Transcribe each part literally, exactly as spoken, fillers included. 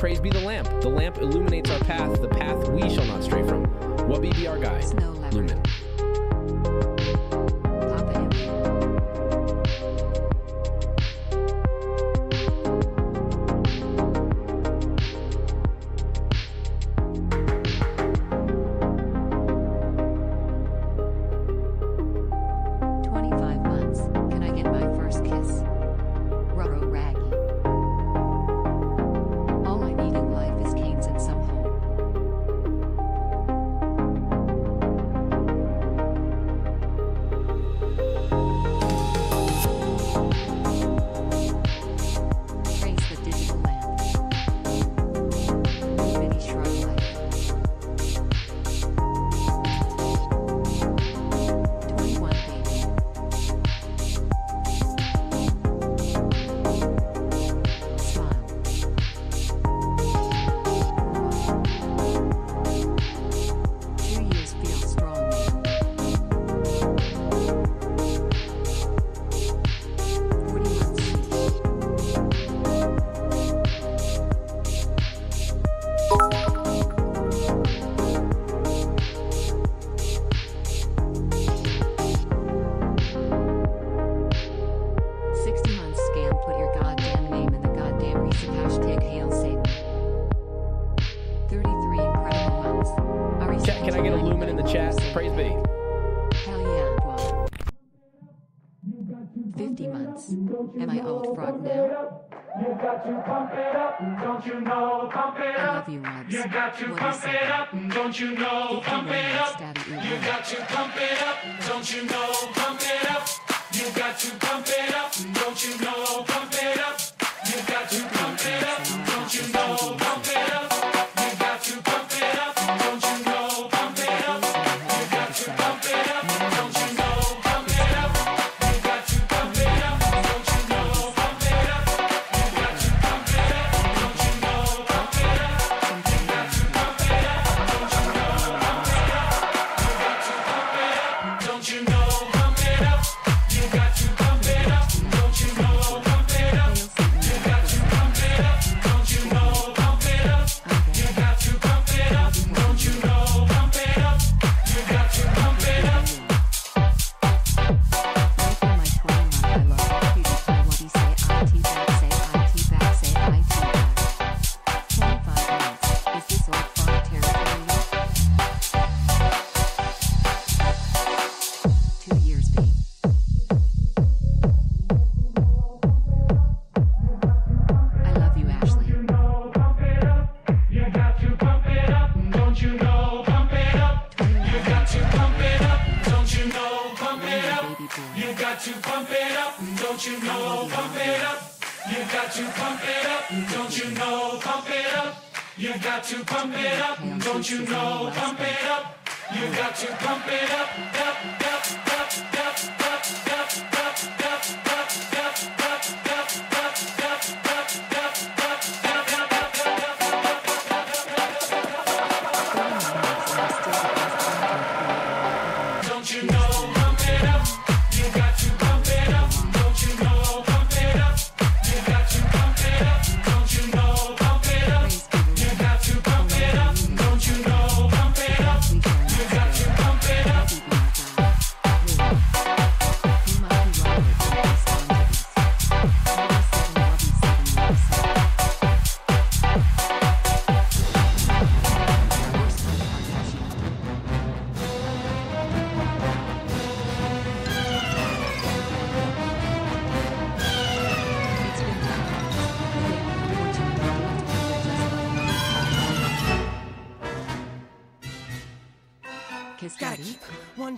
Praise be the lamp. The lamp illuminates our path, the path we shall not stray from. Wubby be our guide. Snow Lumen.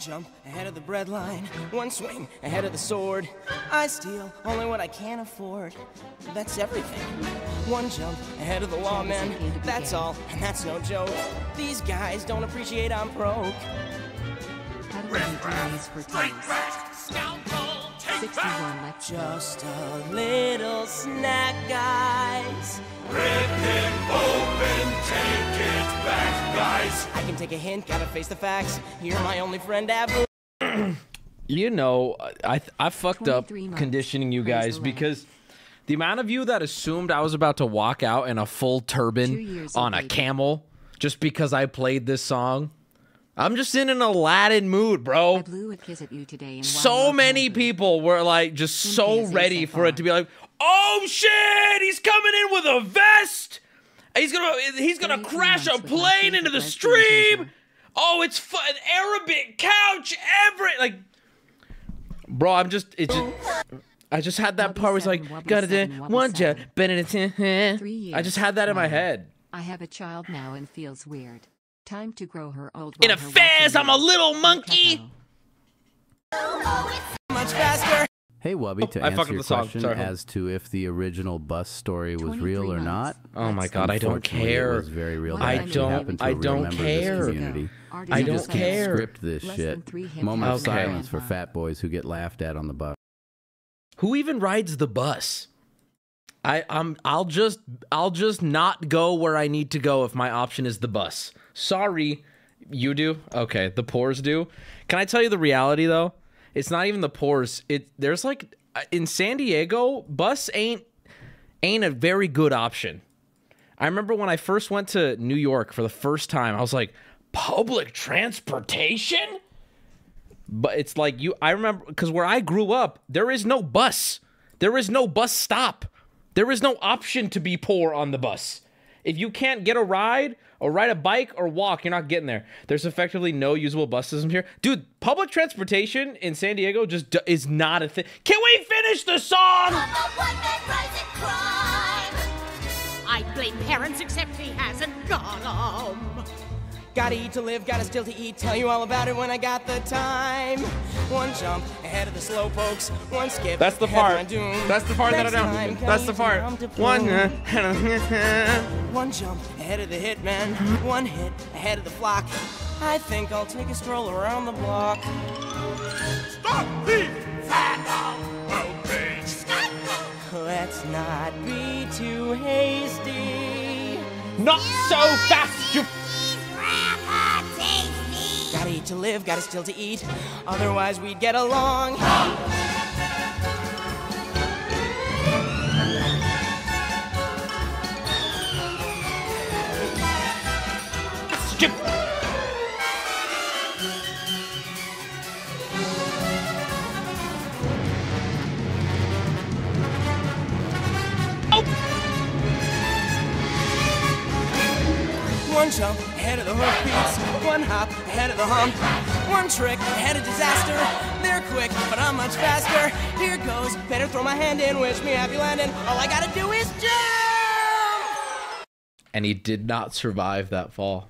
Jump ahead of the bread line, one swing ahead of the sword. I steal only what I can afford. That's everything. One jump ahead of the lawmen. That's all, and that's no joke. These guys don't appreciate I'm broke. Just a little snack, guys. Rip him open, take it back, guys. I can take a hint, gotta face the facts. You're my only friend ever. You know, I I fucked up conditioning you guys because The amount of you that assumed I was about to walk out in a full turban on a camel just because I played this song. I'm just in an Aladdin mood, bro. I blew a kiss at you today and so many people were like just so ready for it to be like, oh shit, he's coming in with a vest. He's gonna he's gonna crash a plane into the stream. Oh, it's fun. Arabic couch, Everett. Like, bro, I'm just it's. Just, I just had that part where it's like, gotta do one job. I just had that in my head. I have a child now and feels weird. Time to grow her old. In a fez, I'm a little monkey. Oh, it's much faster. Hey Wubby, to oh, answer your question as to if the original bus story was real or not. Oh my God, I don't care. It was very real. I don't. I don't care. I don't care. Script this shit. Moment of silence for fat boys who get laughed at on the bus. Who even rides the bus? I um I'll just I'll just not go where I need to go if my option is the bus. Sorry, you do. Okay, the poors do. Can I tell you the reality though? It's not even the poors. It there's like in San Diego, bus ain't ain't a very good option. I remember when I first went to New York for the first time, I was like, public transportation? But it's like you I remember because where I grew up, there is no bus. There is no bus stop. There is no option to be poor on the bus. If you can't get a ride or ride a bike or walk, you're not getting there. There's effectively no usable bus system here. Dude, public transportation in San Diego just d is not a thing. Can we finish the song? I blame parents except he has a golem. Gotta eat to live, gotta still to eat. Tell you all about it when I got the time. One jump ahead of the slow pokes. One skip. That's the part. That's the part Next that I don't. That's the part. One. One jump ahead of the hitman. One hit ahead of the flock. I think I'll take a stroll around the block. Stop the fat world page. Let's not be too hasty. Not so fast, you. Gotta eat to live, gotta still to eat, otherwise we'd get along. Skip. Oh. One jump ahead of the hoofbeats, one hop ahead of the hump, one trick ahead of disaster. They're quick, but I'm much faster. Here goes, better throw my hand in, wish me happy landing. All I gotta do is jump. And he did not survive that fall.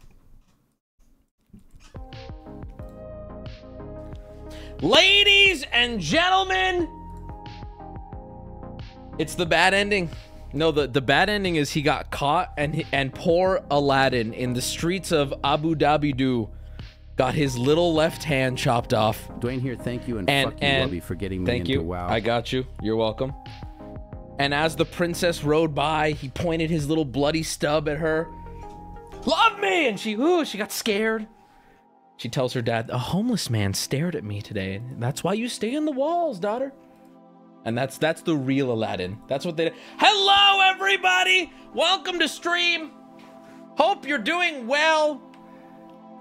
Ladies and gentlemen, it's the bad ending. No, the, the bad ending is he got caught, and and poor Aladdin in the streets of Abu Dhabi got his little left hand chopped off. Dwayne here, thank you, and, and fuck you, and Wubby, for getting me thank into you. WoW. I got you. You're welcome. And as the princess rode by, he pointed his little bloody stub at her. Love me! And she, ooh, she got scared. She tells her dad, a homeless man stared at me today, and that's why you stay in the walls, daughter. And that's that's the real Aladdin. That's what they did. Hello, everybody. Welcome to stream. Hope you're doing well.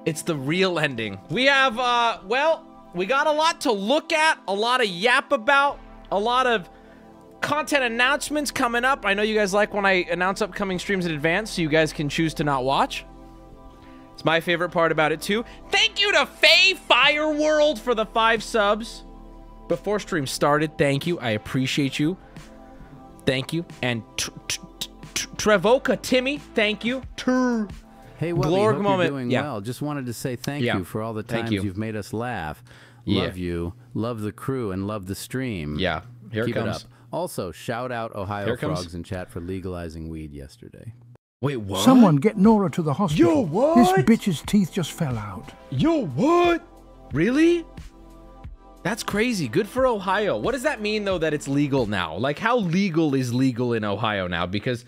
It's the real ending. We have, uh, well, we got a lot to look at, a lot of yap about, a lot of content announcements coming up. I know you guys like when I announce upcoming streams in advance, so you guys can choose to not watch. It's my favorite part about it, too. Thank you to Faye Fireworld for the five subs. Before stream started, thank you. I appreciate you. Thank you. And Trevoka Timmy, thank you. Turr. Hey, Wubby, Glorg hope moment. You're doing yeah. well. Just wanted to say thank yeah. you for all the times you. you've made us laugh. Love yeah. you. Love the crew and love the stream. Yeah, here Keep it comes. It up. Also, shout out Ohio here Frogs comes. in chat for legalizing weed yesterday. Wait, what? Someone get Nora to the hospital. Yo, what? This bitch's teeth just fell out. Yo, what? Really? That's crazy. Good for Ohio. What does that mean, though, that it's legal now? Like, how legal is legal in Ohio now? Because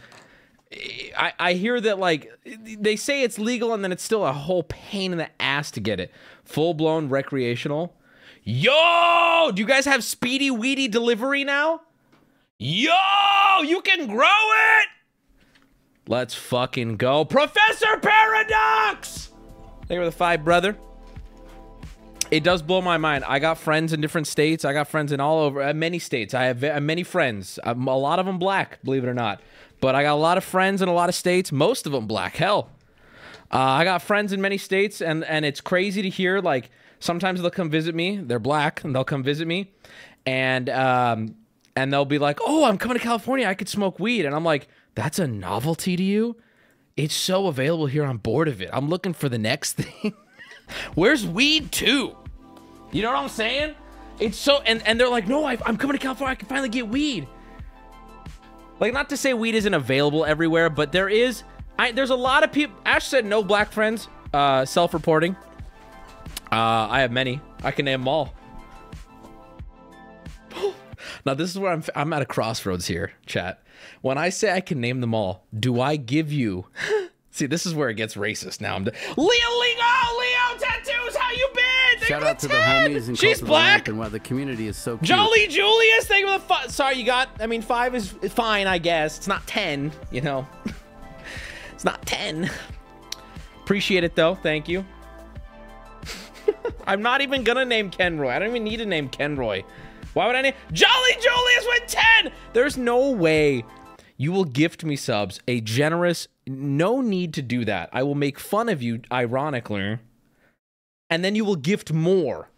I, I hear that, like, they say it's legal and then it's still a whole pain in the ass to get it. Full-blown recreational. Yo! Do you guys have speedy weedy delivery now? Yo, you can grow it. Let's fucking go. Professor Paradox! Thank you for the five, brother. It does blow my mind. I got friends in different states. I got friends in all over, uh, many states. I have uh, many friends. I'm, a lot of them black, believe it or not. But I got a lot of friends in a lot of states. Most of them black. Hell. Uh, I got friends in many states, and, and it's crazy to hear, like, sometimes they'll come visit me. They're black, and they'll come visit me. And, um, and they'll be like, oh, I'm coming to California. I could smoke weed. And I'm like, that's a novelty to you? It's so available here. I'm bored of it. I'm looking for the next thing. Where's weed too? You know what I'm saying? It's so, and, and they're like, no, I, I'm coming to California. I can finally get weed. Like, not to say weed isn't available everywhere, but there is, I, there's a lot of people. Ash said no black friends, uh, self-reporting. Uh, I have many. I can name them all. Now, this is where I'm, I'm at a crossroads here, chat. When I say I can name them all, do I give you... See, this is where it gets racist now. I'm Leo, Leo, Leo Tattoos, how you been? Thank Shout out to ten. The homies in She's black. And why the community is so cute. Jolly Julius, thank you for the... Sorry, you got... I mean, five is fine, I guess. It's not ten, you know. It's not ten. Appreciate it, though. Thank you. I'm not even going to name Kenroy. I don't even need to name Kenroy. Why would I name... Jolly Julius with ten! There's no way you will gift me subs. A generous... No need to do that. I will make fun of you, ironically. And then you will gift more.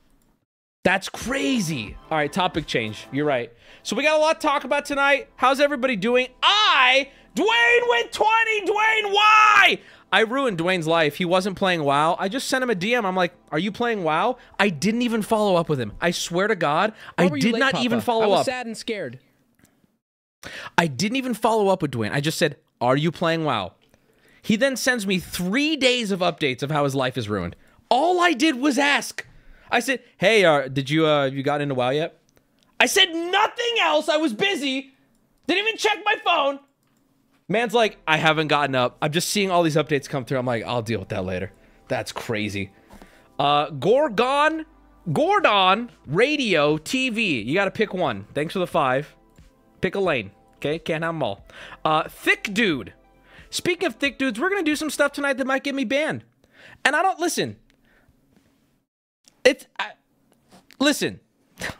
That's crazy. All right, topic change. You're right. So we got a lot to talk about tonight. How's everybody doing? I... Dwayne with twenty! Dwayne, why? I ruined Dwayne's life. He wasn't playing WoW. I just sent him a D M. I'm like, are you playing WoW? I didn't even follow up with him. I swear to God, I did not even follow up. I was sad and scared. I didn't even follow up with Dwayne. I just said, are you playing WoW? He then sends me three days of updates of how his life is ruined. All I did was ask. I said, hey, uh, did you, uh, you got into WoW yet? I said nothing else. I was busy. Didn't even check my phone. Man's like, I haven't gotten up. I'm just seeing all these updates come through. I'm like, I'll deal with that later. That's crazy. Uh, Gorgon, Gordon, radio, T V. You got to pick one. Thanks for the five. Pick a lane. Okay, can't have them all. Uh, thick dude. Speaking of thick dudes, we're going to do some stuff tonight that might get me banned. And I don't, listen. It's, I, listen.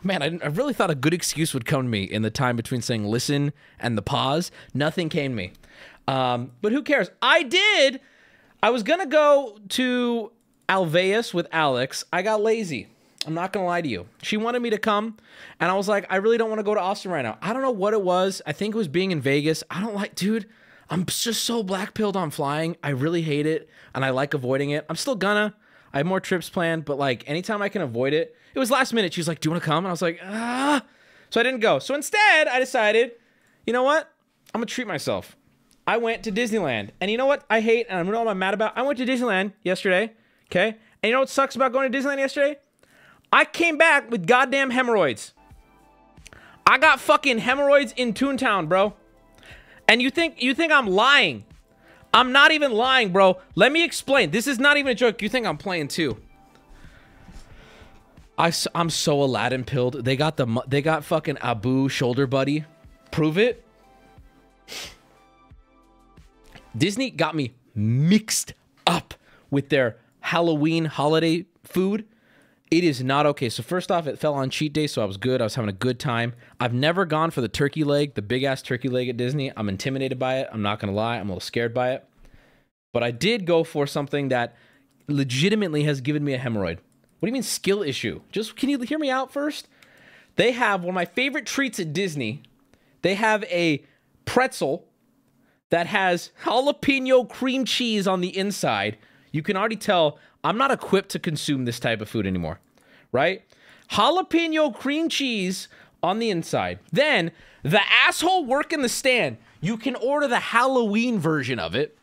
Man, I, I really thought a good excuse would come to me in the time between saying listen and the pause. Nothing came to me. Um, but who cares? I did. I was going to go to Alveus with Alex. I got lazy. I'm not going to lie to you. She wanted me to come, and I was like, I really don't want to go to Austin right now. I don't know what it was. I think it was being in Vegas. I don't like, dude, I'm just so black-pilled on flying. I really hate it, and I like avoiding it. I'm still gonna. I have more trips planned, but like anytime I can avoid it. It was last minute. She was like, do you want to come? And I was like, ah. So I didn't go. So instead, I decided, you know what? I'm going to treat myself. I went to Disneyland. And you know what I hate and I don't know what I'm mad about? I went to Disneyland yesterday, okay? And you know what sucks about going to Disneyland yesterday? I came back with goddamn hemorrhoids. I got fucking hemorrhoids in Toontown, bro. And you think you think I'm lying. I'm not even lying, bro. Let me explain. This is not even a joke. You think I'm playing too. I, I'm so Aladdin pilled. They got the they got fucking Abu shoulder buddy. Prove it. Disney got me mixed up with their Halloween holiday food. It is not okay. So first off, it fell on cheat day, so I was good. I was having a good time. I've never gone for the turkey leg, the big-ass turkey leg at Disney. I'm intimidated by it. I'm not going to lie. I'm a little scared by it. But I did go for something that legitimately has given me a hemorrhoid. What do you mean skill issue? Just, can you hear me out first? They have one of my favorite treats at Disney. They have a pretzel that has jalapeno cream cheese on the inside. You can already tell I'm not equipped to consume this type of food anymore, right? Jalapeno cream cheese on the inside. Then the asshole working the stand, you can order the Halloween version of it,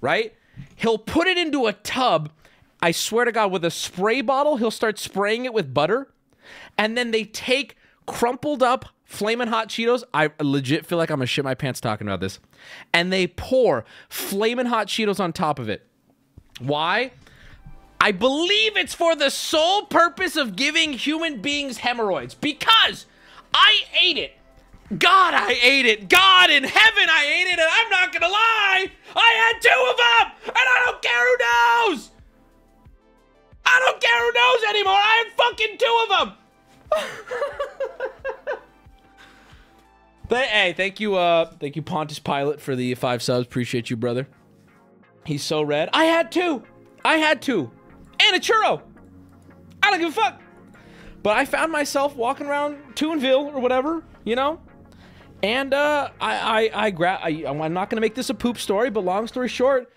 right? He'll put it into a tub. I swear to God, with a spray bottle, he'll start spraying it with butter. And then they take crumpled up Flamin' Hot Cheetos. I legit feel like I'm gonna shit my pants talking about this. And they pour Flamin' Hot Cheetos on top of it. Why? I believe it's for the sole purpose of giving human beings hemorrhoids. Because I ate it. God, I ate it. God in heaven, I ate it, and I'm not gonna lie. I had two of them, and I don't care who knows. I don't care who knows anymore. I had fucking two of them. But, hey, thank you, uh, thank you, Pontius Pilate, for the five subs. Appreciate you, brother. He's so red. I had two. I had two, and a churro. I don't give a fuck. But I found myself walking around Toonville or whatever, you know. And uh, I, I, I grab. I'm not gonna make this a poop story, but long story short,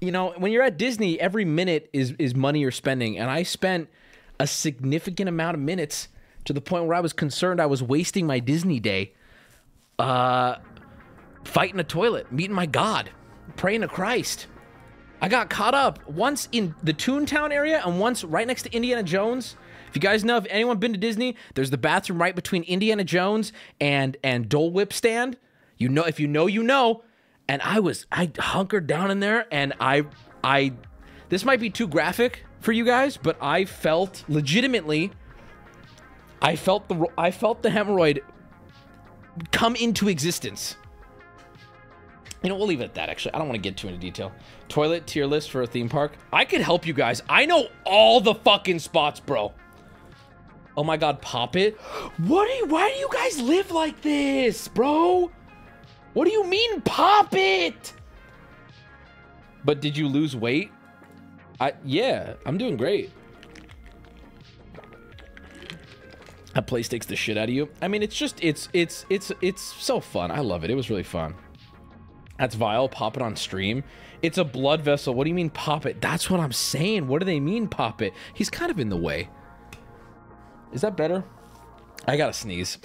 you know, when you're at Disney, every minute is is money you're spending, and I spent a significant amount of minutes to the point where I was concerned I was wasting my Disney day, uh, fighting a toilet, meeting my God, praying to Christ. I got caught up once in the Toontown area and once right next to Indiana Jones. If you guys know, if anyone been to Disney, there's the bathroom right between Indiana Jones and and Dole Whip stand. You know, if you know, you know. And I was, I hunkered down in there, and I, I, this might be too graphic for you guys, but I felt legitimately, I felt the, I felt the hemorrhoid come into existence. You know, we'll leave it at that. Actually, I don't want to get too into detail. Toilet tier list for a theme park. I could help you guys. I know all the fucking spots, bro. Oh my God, pop it. What do you, why do you guys live like this, bro? What do you mean, pop it? But did you lose weight? I, yeah, I'm doing great. That place takes the shit out of you. I mean, it's just, it's, it's, it's, it's so fun. I love it. It was really fun. That's vile. Pop it on stream. It's a blood vessel. What do you mean, pop it? That's what I'm saying. What do they mean, pop it? He's kind of in the way. Is that better? I gotta sneeze.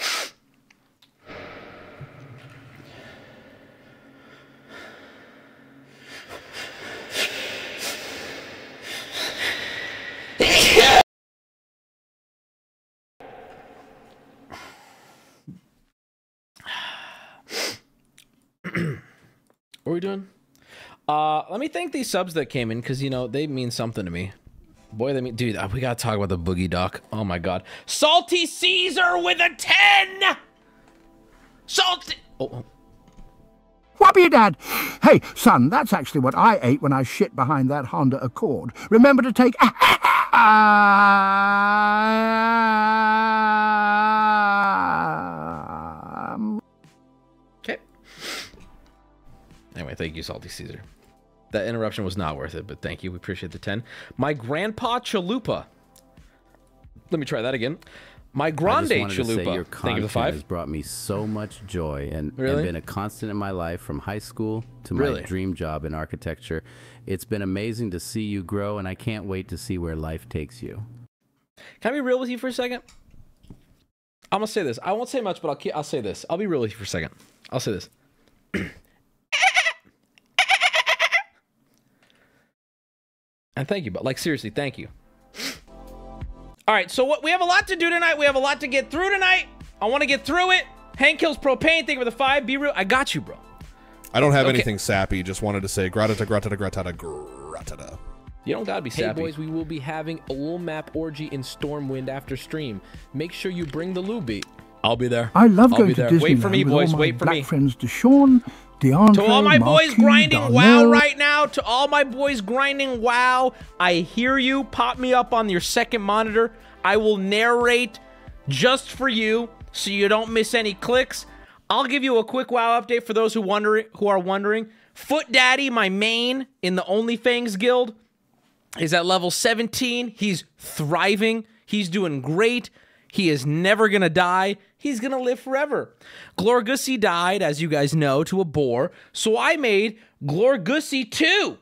What are we doing? Uh, let me thank these subs that came in, because, you know, they mean something to me. Boy, they mean... Dude, we gotta talk about the Boogie Doc. Oh, my God. Salty Caesar with a ten! Salty... Oh. Wubby, your dad. Hey, son, that's actually what I ate when I shit behind that Honda Accord. Remember to take... Anyway, thank you, Salty Caesar. That interruption was not worth it, but thank you. We appreciate the ten. My grandpa chalupa. Let me try that again. My grande I just chalupa. To say your thank you for the five. Has brought me so much joy and, really? and been a constant in my life from high school to my really? dream job in architecture. It's been amazing to see you grow, and I can't wait to see where life takes you. Can I be real with you for a second? I'm gonna say this. I won't say much, but I'll keep, I'll say this. I'll be real with you for a second. I'll say this. And thank you, but like, seriously, thank you. All right, so what we have a lot to do tonight. We have a lot to get through tonight. I want to get through it. Hank Kills Propane, thank you for the five. Be real. I got you, bro. I don't have okay. anything sappy. Just wanted to say gratata, gratata, gratata, gratata. You don't gotta be sappy. Hey, boys, we will be having a little map orgy in Stormwind after stream. Make sure you bring the Luby. I'll be there. I love I'll going be there. to Disneyland. Wait for me, boys. Wait for black me. friends to Sean. DeAndre, to all my Marquis, boys grinding Darnell. WoW right now, to all my boys grinding WoW, I hear you. Pop me up on your second monitor. I will narrate just for you so you don't miss any clicks. I'll give you a quick WoW update for those who wonder, who are wondering. Foot Daddy, my main in the OnlyFangs Guild, is at level seventeen. He's thriving. He's doing great. He is never going to die. He's going to live forever. Glorgussie died, as you guys know, to a boar. So I made Glorgussie two,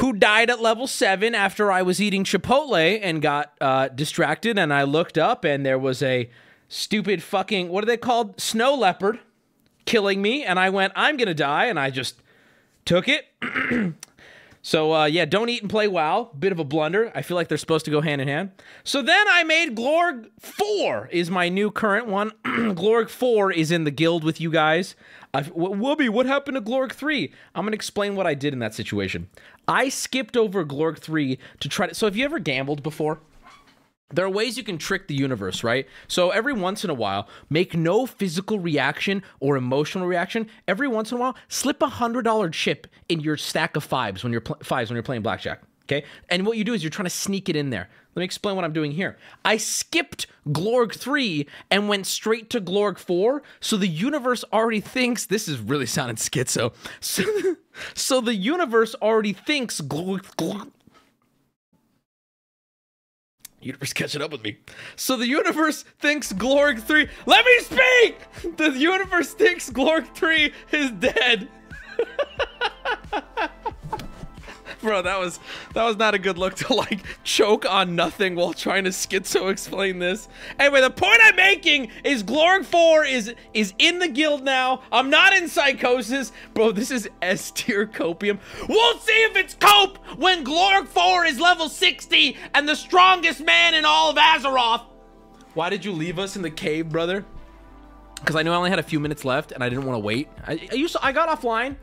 who died at level seven after I was eating Chipotle and got uh, distracted. And I looked up and there was a stupid fucking, what are they called? Snow leopard killing me. And I went, I'm going to die. And I just took it. So, uh, yeah, don't eat and play WoW. Bit of a blunder. I feel like they're supposed to go hand in hand. So then I made Glorg Four is my new current one. Glorg Four is in the guild with you guys. I've, Wubby, what happened to Glorg Three? I'm going to explain what I did in that situation. I skipped over Glorg Three to try to... So have you ever gambled before? There are ways you can trick the universe, right? So every once in a while, make no physical reaction or emotional reaction. Every once in a while, slip a hundred dollar chip in your stack of fives when you're fives when you're playing blackjack. Okay, and what you do is you're trying to sneak it in there. Let me explain what I'm doing here. I skipped Glorg three and went straight to Glorg four, so the universe already thinks, this is really sounding schizo, so, so the universe already thinks Glorg, Glorg, universe catching up with me. So the universe thinks Glorg three, let me speak! The universe thinks Glorg three is dead. Bro, that was that was not a good look to like choke on nothing while trying to schizo explain this. Anyway, the point I'm making is Glorg four is is in the guild now. I'm not in psychosis, bro. This is S tier copium. We'll see if it's cope when Glorg four is level sixty and the strongest man in all of Azeroth. Why did you leave us in the cave, brother? Because I knew I only had a few minutes left and I didn't want to wait. I, I used to, I got offline.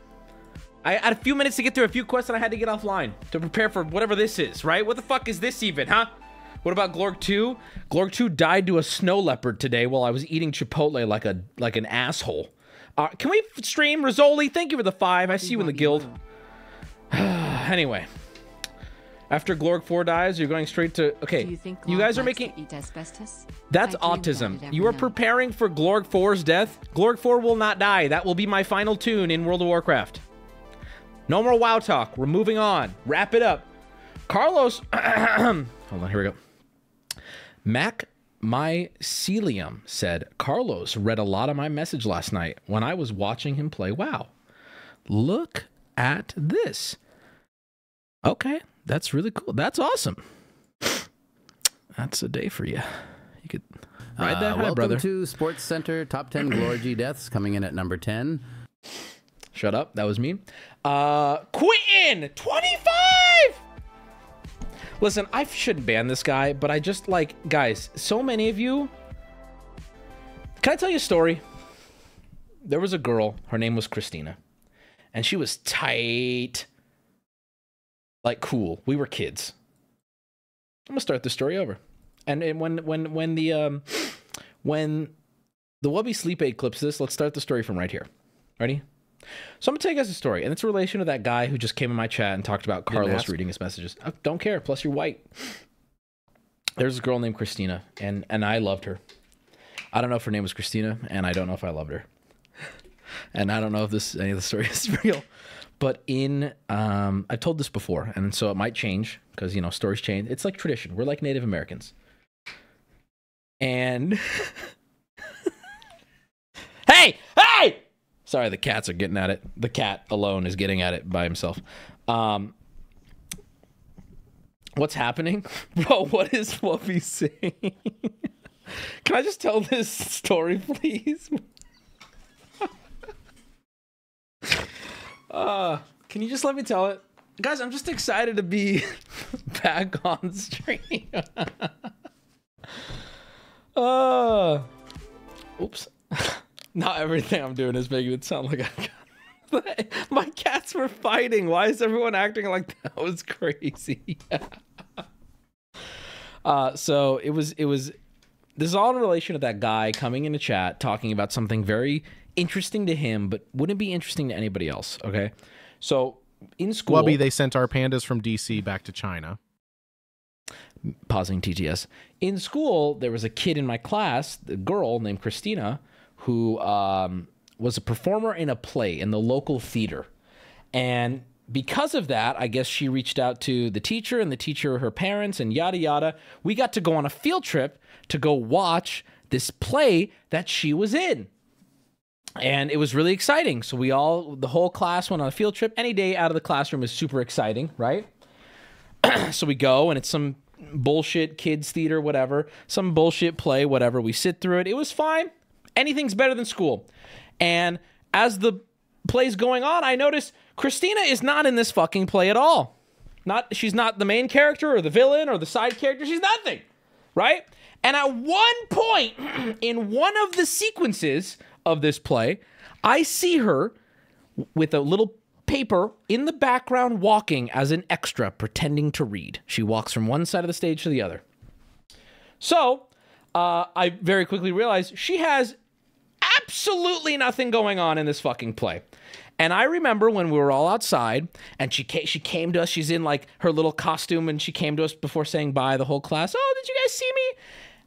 I had a few minutes to get through a few quests and I had to get offline to prepare for whatever this is, right? What the fuck is this even, huh? What about Glorg two? Glorg two died to a snow leopard today while I was eating Chipotle like a like an asshole. Uh, can we stream? Rizzoli, thank you for the five. I see you in the guild. Anyway. After Glorg four dies, you're going straight to... Okay, you, you guys are making... That's autism. You are preparing for Glorg four's death. Glorg four will not die. That will be my final tune in World of Warcraft. No more WoW talk. We're moving on. Wrap it up. Carlos. Hold on. Here we go. Mac Mycelium said, Carlos read a lot of my message last night when I was watching him play WoW. Look at this. Okay. That's really cool. That's awesome. That's a day for you. You could ride that uh, high, welcome brother. Welcome to Sports Center Top ten Glorgy Deaths, coming in at number ten. Shut up. That was mean. Uh, Quentin, twenty-five. Listen, I shouldn't ban this guy, but I just like, guys, so many of you. Can I tell you a story? There was a girl. Her name was Christina, and she was tight. Like cool. We were kids. I'm going to start the story over. And, and when, when, when the, um, when the Wubby Sleep Aid clips this, let's start the story from right here. Ready? So I'm going to tell you guys a story, and it's in relation to that guy who just came in my chat and talked about Carlos reading his messages. I don't care, plus you're white. There's a girl named Christina, and, and I loved her. I don't know if her name was Christina, and I don't know if I loved her. And I don't know if this any of the story is real. But in, um, I've told this before, and so it might change, because, you know, stories change. It's like tradition. We're like Native Americans. And... Hey! Hey! Sorry, the cats are getting at it. The cat alone is getting at it by himself. Um, what's happening? Bro, what is Wubby saying? Can I just tell this story, please? uh, can you just let me tell it? Guys, I'm just excited to be back on stream. uh, oops. Not everything I'm doing is making it sound like I got... My cats were fighting. Why is everyone acting like that was crazy? uh, so it was, it was, this is all in relation to that guy coming into chat, talking about something very interesting to him, but wouldn't be interesting to anybody else. Okay. So in school, Wubby, they sent our pandas from D C back to China. Pausing T T S. In school, there was a kid in my class, the girl named Christina, who um, was a performer in a play in the local theater. And because of that, I guess she reached out to the teacher and the teacher, her parents, and yada, yada. We got to go on a field trip to go watch this play that she was in. And it was really exciting. So we all, the whole class went on a field trip. Any day out of the classroom is super exciting, right? So we go, and it's some bullshit kids theater, whatever. Some bullshit play, whatever. We sit through it. It was fine. Anything's better than school. And as the play's going on, I notice Christina is not in this fucking play at all. Not, she's not the main character or the villain or the side character. She's nothing, right? And at one point in one of the sequences of this play, I see her with a little paper in the background walking as an extra, pretending to read. She walks from one side of the stage to the other. So uh, I very quickly realized she has absolutely nothing going on in this fucking play. And I remember when we were all outside and she came, she came to us. She's in like her little costume and she came to us before saying bye, the whole class. Oh, did you guys see me?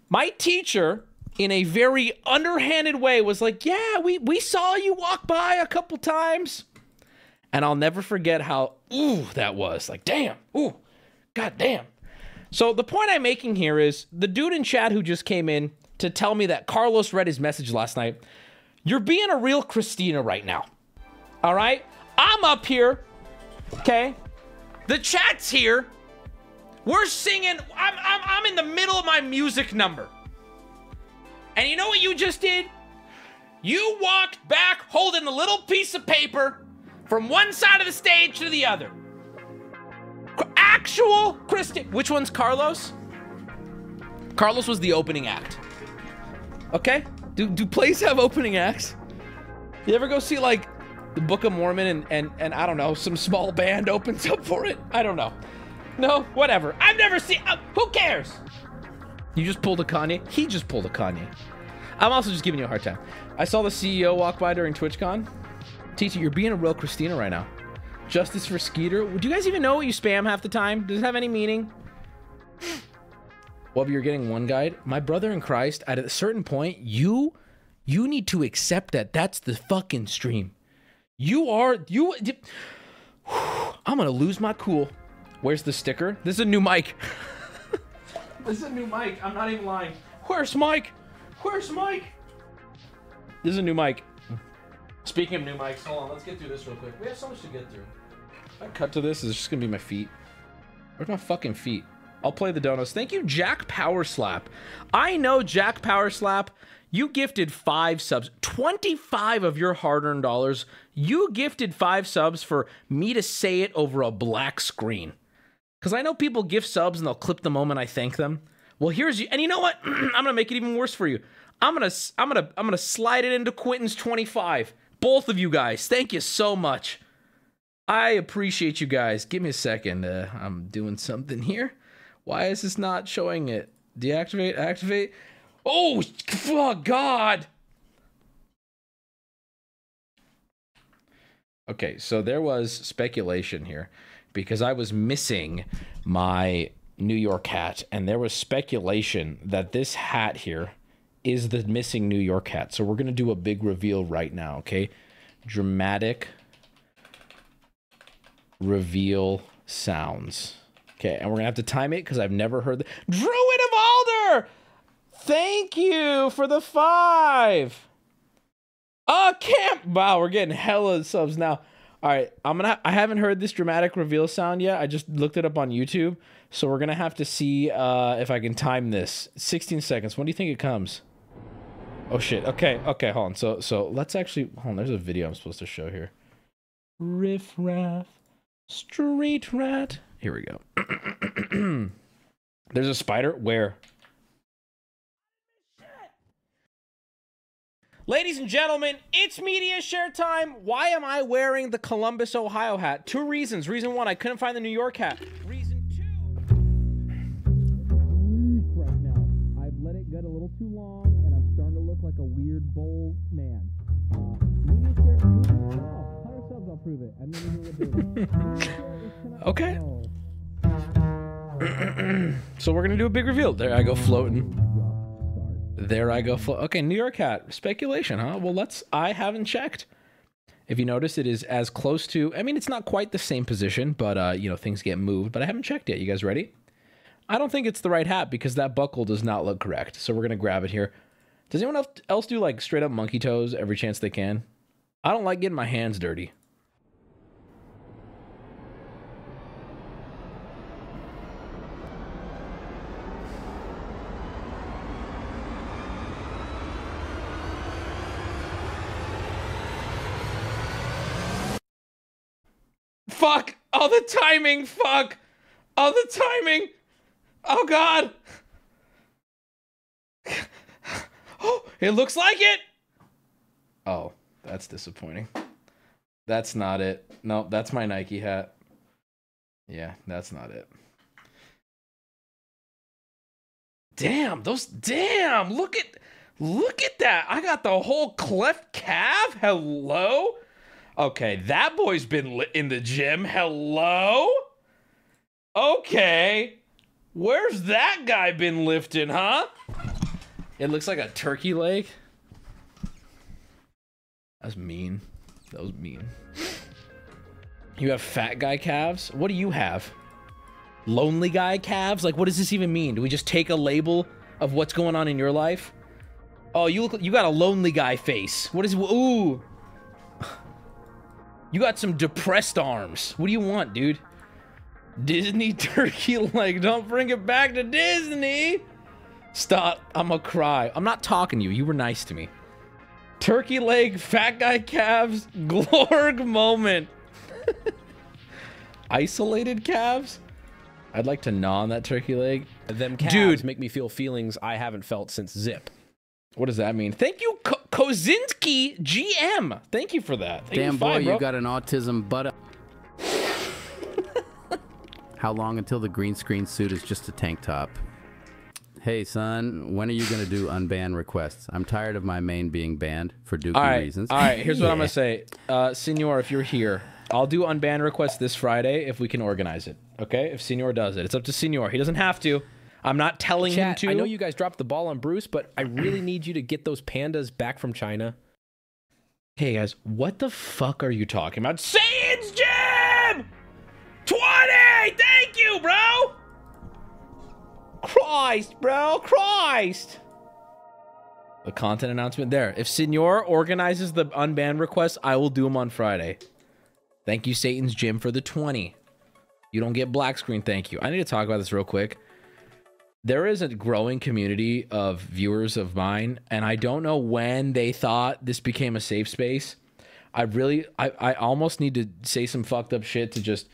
My teacher, in a very underhanded way, was like, yeah, we, we saw you walk by a couple times. And I'll never forget how, ooh, that was. Like, damn. Ooh, God damn. So the point I'm making here is the dude in chat who just came in to tell me that Carlos read his message last night, you're being a real Christina right now. All right, I'm up here, okay? The chat's here. We're singing, I'm, I'm, I'm in the middle of my music number. And you know what you just did? You walked back holding the little piece of paper from one side of the stage to the other. Actual Christina, which one's Carlos? Carlos was the opening act, okay? Do, do plays have opening acts? You ever go see like, the Book of Mormon and, and, and I don't know, some small band opens up for it? I don't know. No, whatever. I've never seen, uh, who cares? You just pulled a Kanye? He just pulled a Kanye. I'm also just giving you a hard time. I saw the C E O walk by during TwitchCon. Teacher, you're being a real Christina right now. Justice for Skeeter. Do you guys even know what you spam half the time? Does it have any meaning? Well, you're getting one guide. My brother in Christ, at a certain point, you, you need to accept that that's the fucking stream. You are, you, I'm gonna lose my cool. Where's the sticker? This is a new mic. This is a new mic, I'm not even lying. Where's Mike? Where's Mike? This is a new mic. Speaking of new mics, hold on, let's get through this real quick. We have so much to get through. If I cut to this, it's just gonna be my feet. Where's my fucking feet? I'll play the donuts. Thank you, Jack Powerslap. I know, Jack Powerslap. You gifted five subs, twenty-five of your hard-earned dollars. You gifted five subs for me to say it over a black screen. Because I know people gift subs and they'll clip the moment I thank them. Well, here's you, and you know what? I'm gonna make it even worse for you. I'm gonna, I'm gonna, I'm gonna slide it into Quentin's twenty-five. Both of you guys, thank you so much. I appreciate you guys. Give me a second. Uh, I'm doing something here. Why is this not showing it? Deactivate, activate. Oh, oh, God. Okay, so there was speculation here because I was missing my New York hat, and there was speculation that this hat here is the missing New York hat. So we're going to do a big reveal right now, okay? Dramatic reveal sounds. Okay, and we're going to have to time it because I've never heard the... Druid of Alder! Thank you for the five. Oh, camp. Wow, we're getting hella subs now. All right, I'm gonna. Ha I haven't heard this dramatic reveal sound yet. I just looked it up on YouTube, so we're gonna have to see uh, if I can time this. sixteen seconds. When do you think it comes? Oh shit. Okay. Okay. Hold on. So so let's actually. Hold on. There's a video I'm supposed to show here. Riff raff, street rat. Here we go. There's a spider. Where? Ladies and gentlemen, it's media share time. Why am I wearing the Columbus, Ohio hat? Two reasons. Reason one, I couldn't find the New York hat. Reason two. Right now, I've let it get a little too long, and I'm starting to look like a weird, bold man. Uh, media share, oh, tell yourselves I'll prove it. I'm never gonna do it. Okay. So we're gonna do a big reveal. There I go floating. There I go. Okay, New York hat. Speculation, huh? Well, let's... I haven't checked. If you notice, it is as close to... I mean, it's not quite the same position, but, uh, you know, things get moved. But I haven't checked yet. You guys ready? I don't think it's the right hat because that buckle does not look correct. So we're going to grab it here. Does anyone else do, like, straight-up monkey toes every chance they can? I don't like getting my hands dirty. Fuck! Oh, the timing! Fuck! Oh, the timing! Oh, God! Oh, it looks like it! Oh, that's disappointing. That's not it. No, that's my Nike hat. Yeah, that's not it. Damn, those, damn, look at, look at that. I got the whole cleft calf. Hello? Okay, that boy's been lit in the gym. Hello? Okay. Where's that guy been lifting, huh? It looks like a turkey leg. That's mean. That was mean. You have fat guy calves? What do you have? Lonely guy calves? Like, what does this even mean? Do we just take a label of what's going on in your life? Oh, you look, you got a lonely guy face. What is, ooh. You got some depressed arms. What do you want, dude? Disney turkey leg. Don't bring it back to Disney. Stop. I'm gonna cry. I'm not talking to you. You were nice to me. Turkey leg, fat guy calves, Glorg moment. Isolated calves? I'd like to gnaw on that turkey leg. Them calves, dude, make me feel feelings I haven't felt since Zip. What does that mean? Thank you, Ko Kozinski G M. Thank you for that. Thank Damn you boy, five, you got an autism butt. How long until the green screen suit is just a tank top? Hey, son, when are you going to do unban requests? I'm tired of my main being banned for dookie all right, reasons. All right, here's yeah. what I'm going to say. Uh, Senor, if you're here, I'll do unban requests this Friday if we can organize it, okay? If Senor does it. It's up to Senor. He doesn't have to. I'm not telling Chat, him to. I know you guys dropped the ball on Bruce, but I really need you to get those pandas back from China. Hey, guys, what the fuck are you talking about? Saiyans Jam! twenty! Thank you, bro! Christ, bro, Christ! The content announcement there. If Senor organizes the unban request, I will do them on Friday. Thank you, Satan's Gym, for the twenty. You don't get black screen, thank you. I need to talk about this real quick. There is a growing community of viewers of mine, and I don't know when they thought this became a safe space. I really, I, I almost need to say some fucked up shit to just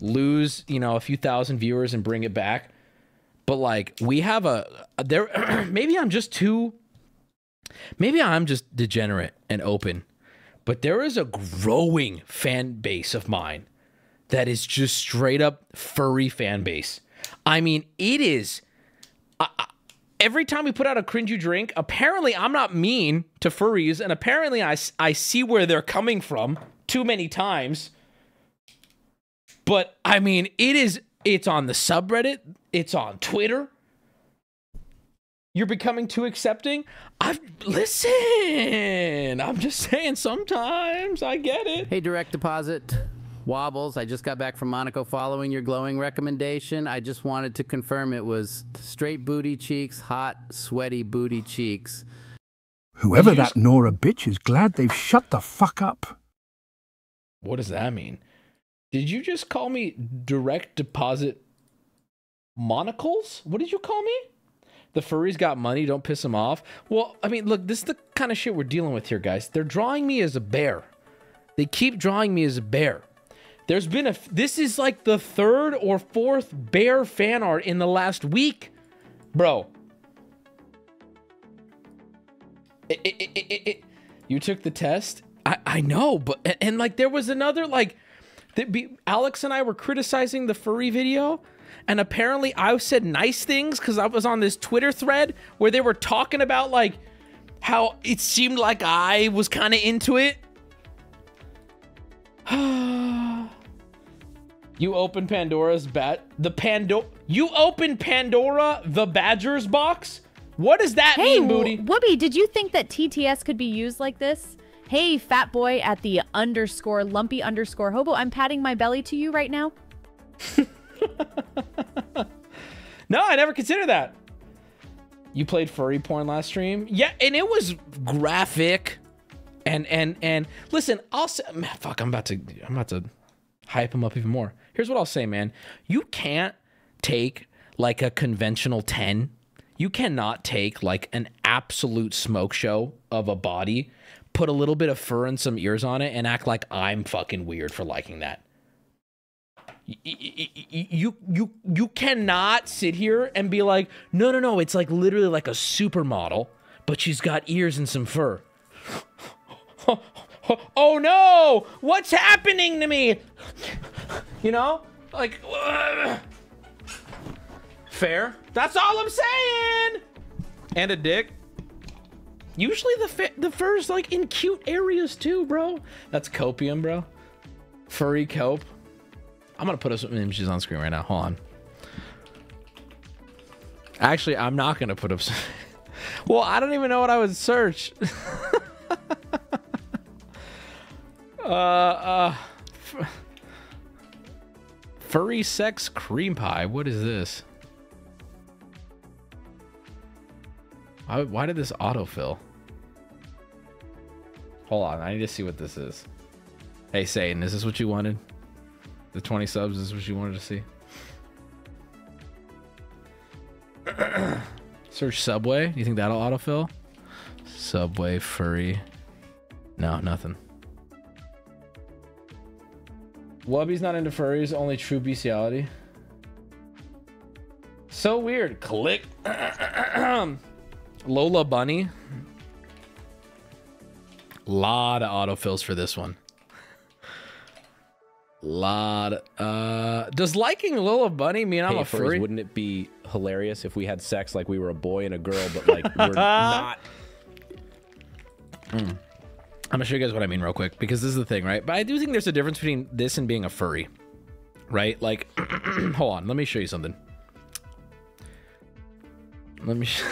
lose, you know, a few thousand viewers and bring it back. But like, we have a there. Maybe I'm just too. Maybe I'm just degenerate and open, but there is a growing fan base of mine that is just straight up furry fan base. I mean, it is. I, I, every time we put out a cringy drink, apparently I'm not mean to furries, and apparently I I see where they're coming from too many times. But I mean, it is. It's on the subreddit. It's on Twitter. You're becoming too accepting. I've listen. I'm just saying. Sometimes I get it. Hey, direct deposit wobbles. I just got back from Monaco following your glowing recommendation. I just wanted to confirm it was straight booty cheeks, hot, sweaty booty cheeks. Whoever that Nora bitch is glad they've shut the fuck up. What does that mean? Did you just call me direct deposit monocles? What did you call me? The furries got money. Don't piss them off. Well, I mean, look, this is the kind of shit we're dealing with here, guys. They're drawing me as a bear. They keep drawing me as a bear. There's been a... This is like the third or fourth bear fan art in the last week. Bro. It, it, it, it, it. You took the test? I, I know, but... And, and like, there was another, like... Be, Alex and I were criticizing the furry video, and apparently I said nice things because I was on this Twitter thread where they were talking about like how it seemed like I was kind of into it. You open Pandora's bat the Pandora. You open Pandora the Badger's box. What does that hey, mean, Moody? Wubby, did you think that T T S could be used like this? Hey, fat boy at the underscore lumpy underscore hobo. I'm patting my belly to you right now. No, I never considered that. You played furry porn last stream? Yeah, and it was graphic. And and and listen, I'll say, man, fuck, I'm about to I'm about to hype him up even more. Here's what I'll say, man. You can't take like a conventional ten. You cannot take like an absolute smoke show of a body, put a little bit of fur and some ears on it, and act like I'm fucking weird for liking that. You, you, you, you cannot sit here and be like, no, no, no, it's like literally like a supermodel, but she's got ears and some fur. Oh no, what's happening to me? You know, like, fair. That's all I'm saying. And a dick. Usually the fa the fur's like in cute areas too, bro. That's copium, bro. Furry cope. I'm gonna put up some images on screen right now. Hold on. Actually, I'm not gonna put up. Some well, I don't even know what I would search. uh, uh, furry sex cream pie. What is this? Why, why did this autofill? Hold on, I need to see what this is. Hey, Satan, is this what you wanted? The twenty subs, is this what you wanted to see? Search Subway. You think that'll autofill? Subway furry. No, nothing. Wubby's not into furries, only true bestiality. So weird. Click. Lola Bunny. Lot of autofills for this one. Lot. Uh, does liking Lola Bunny mean I'm hey, a furry? Furries, wouldn't it be hilarious if we had sex like we were a boy and a girl, but like we're not? Mm. I'm gonna show you guys what I mean real quick, because this is the thing, right? But I do think there's a difference between this and being a furry, right? Like, hold on, let me show you something. Let me. Show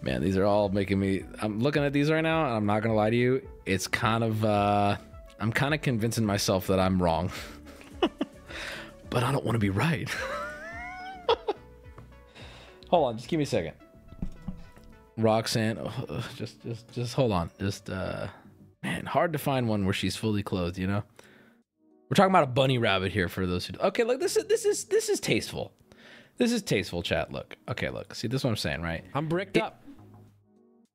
Man, these are all making me. I'm looking at these right now, and I'm not gonna lie to you. It's kind of. Uh, I'm kind of convincing myself that I'm wrong, but I don't want to be right. Hold on, just give me a second. Roxanne, oh, just, just, just hold on. Just, uh, man, hard to find one where she's fully clothed. You know, we're talking about a bunny rabbit here for those who. Okay, look, this is this is this is tasteful. This is tasteful, chat. Look, okay, look. See, this is what I'm saying, right? I'm bricked it, up.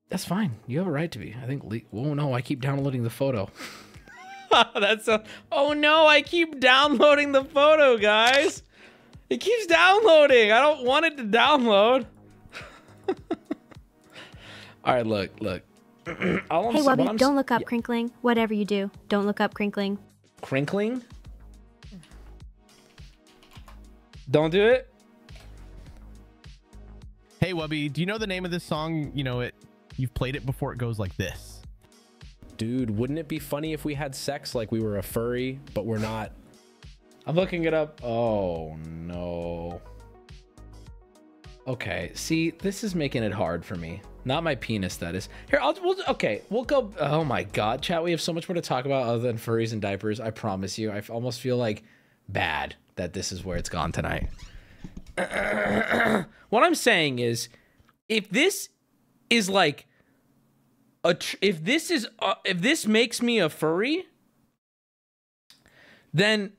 That's fine. You have a right to be. I think. Oh no, I keep downloading the photo. That's a, oh no, I keep downloading the photo, guys. It keeps downloading. I don't want it to download. All right, look, look. All hey, Wubby, don't I'm, look up yeah. crinkling. Whatever you do, don't look up crinkling. Crinkling? Don't do it. Hey, Wubby, do you know the name of this song? You know it. You've played it before. It goes like this. Dude, wouldn't it be funny if we had sex like we were a furry, but we're not? I'm looking it up. Oh, no. Okay, see, this is making it hard for me. Not my penis, that is. Here, I'll, we'll, okay, we'll go. Oh, my God, chat, we have so much more to talk about other than furries and diapers. I promise you, I almost feel like bad that this is where it's gone tonight. What I'm saying is, if this is like... A tr if this is uh, if this makes me a furry, then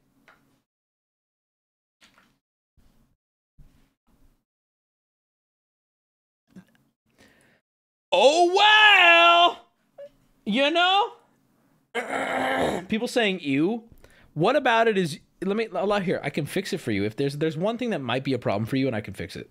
oh well, you know. People saying ew. What about it is? Let me allow here. I can fix it for you. If there's there's one thing that might be a problem for you, and I can fix it.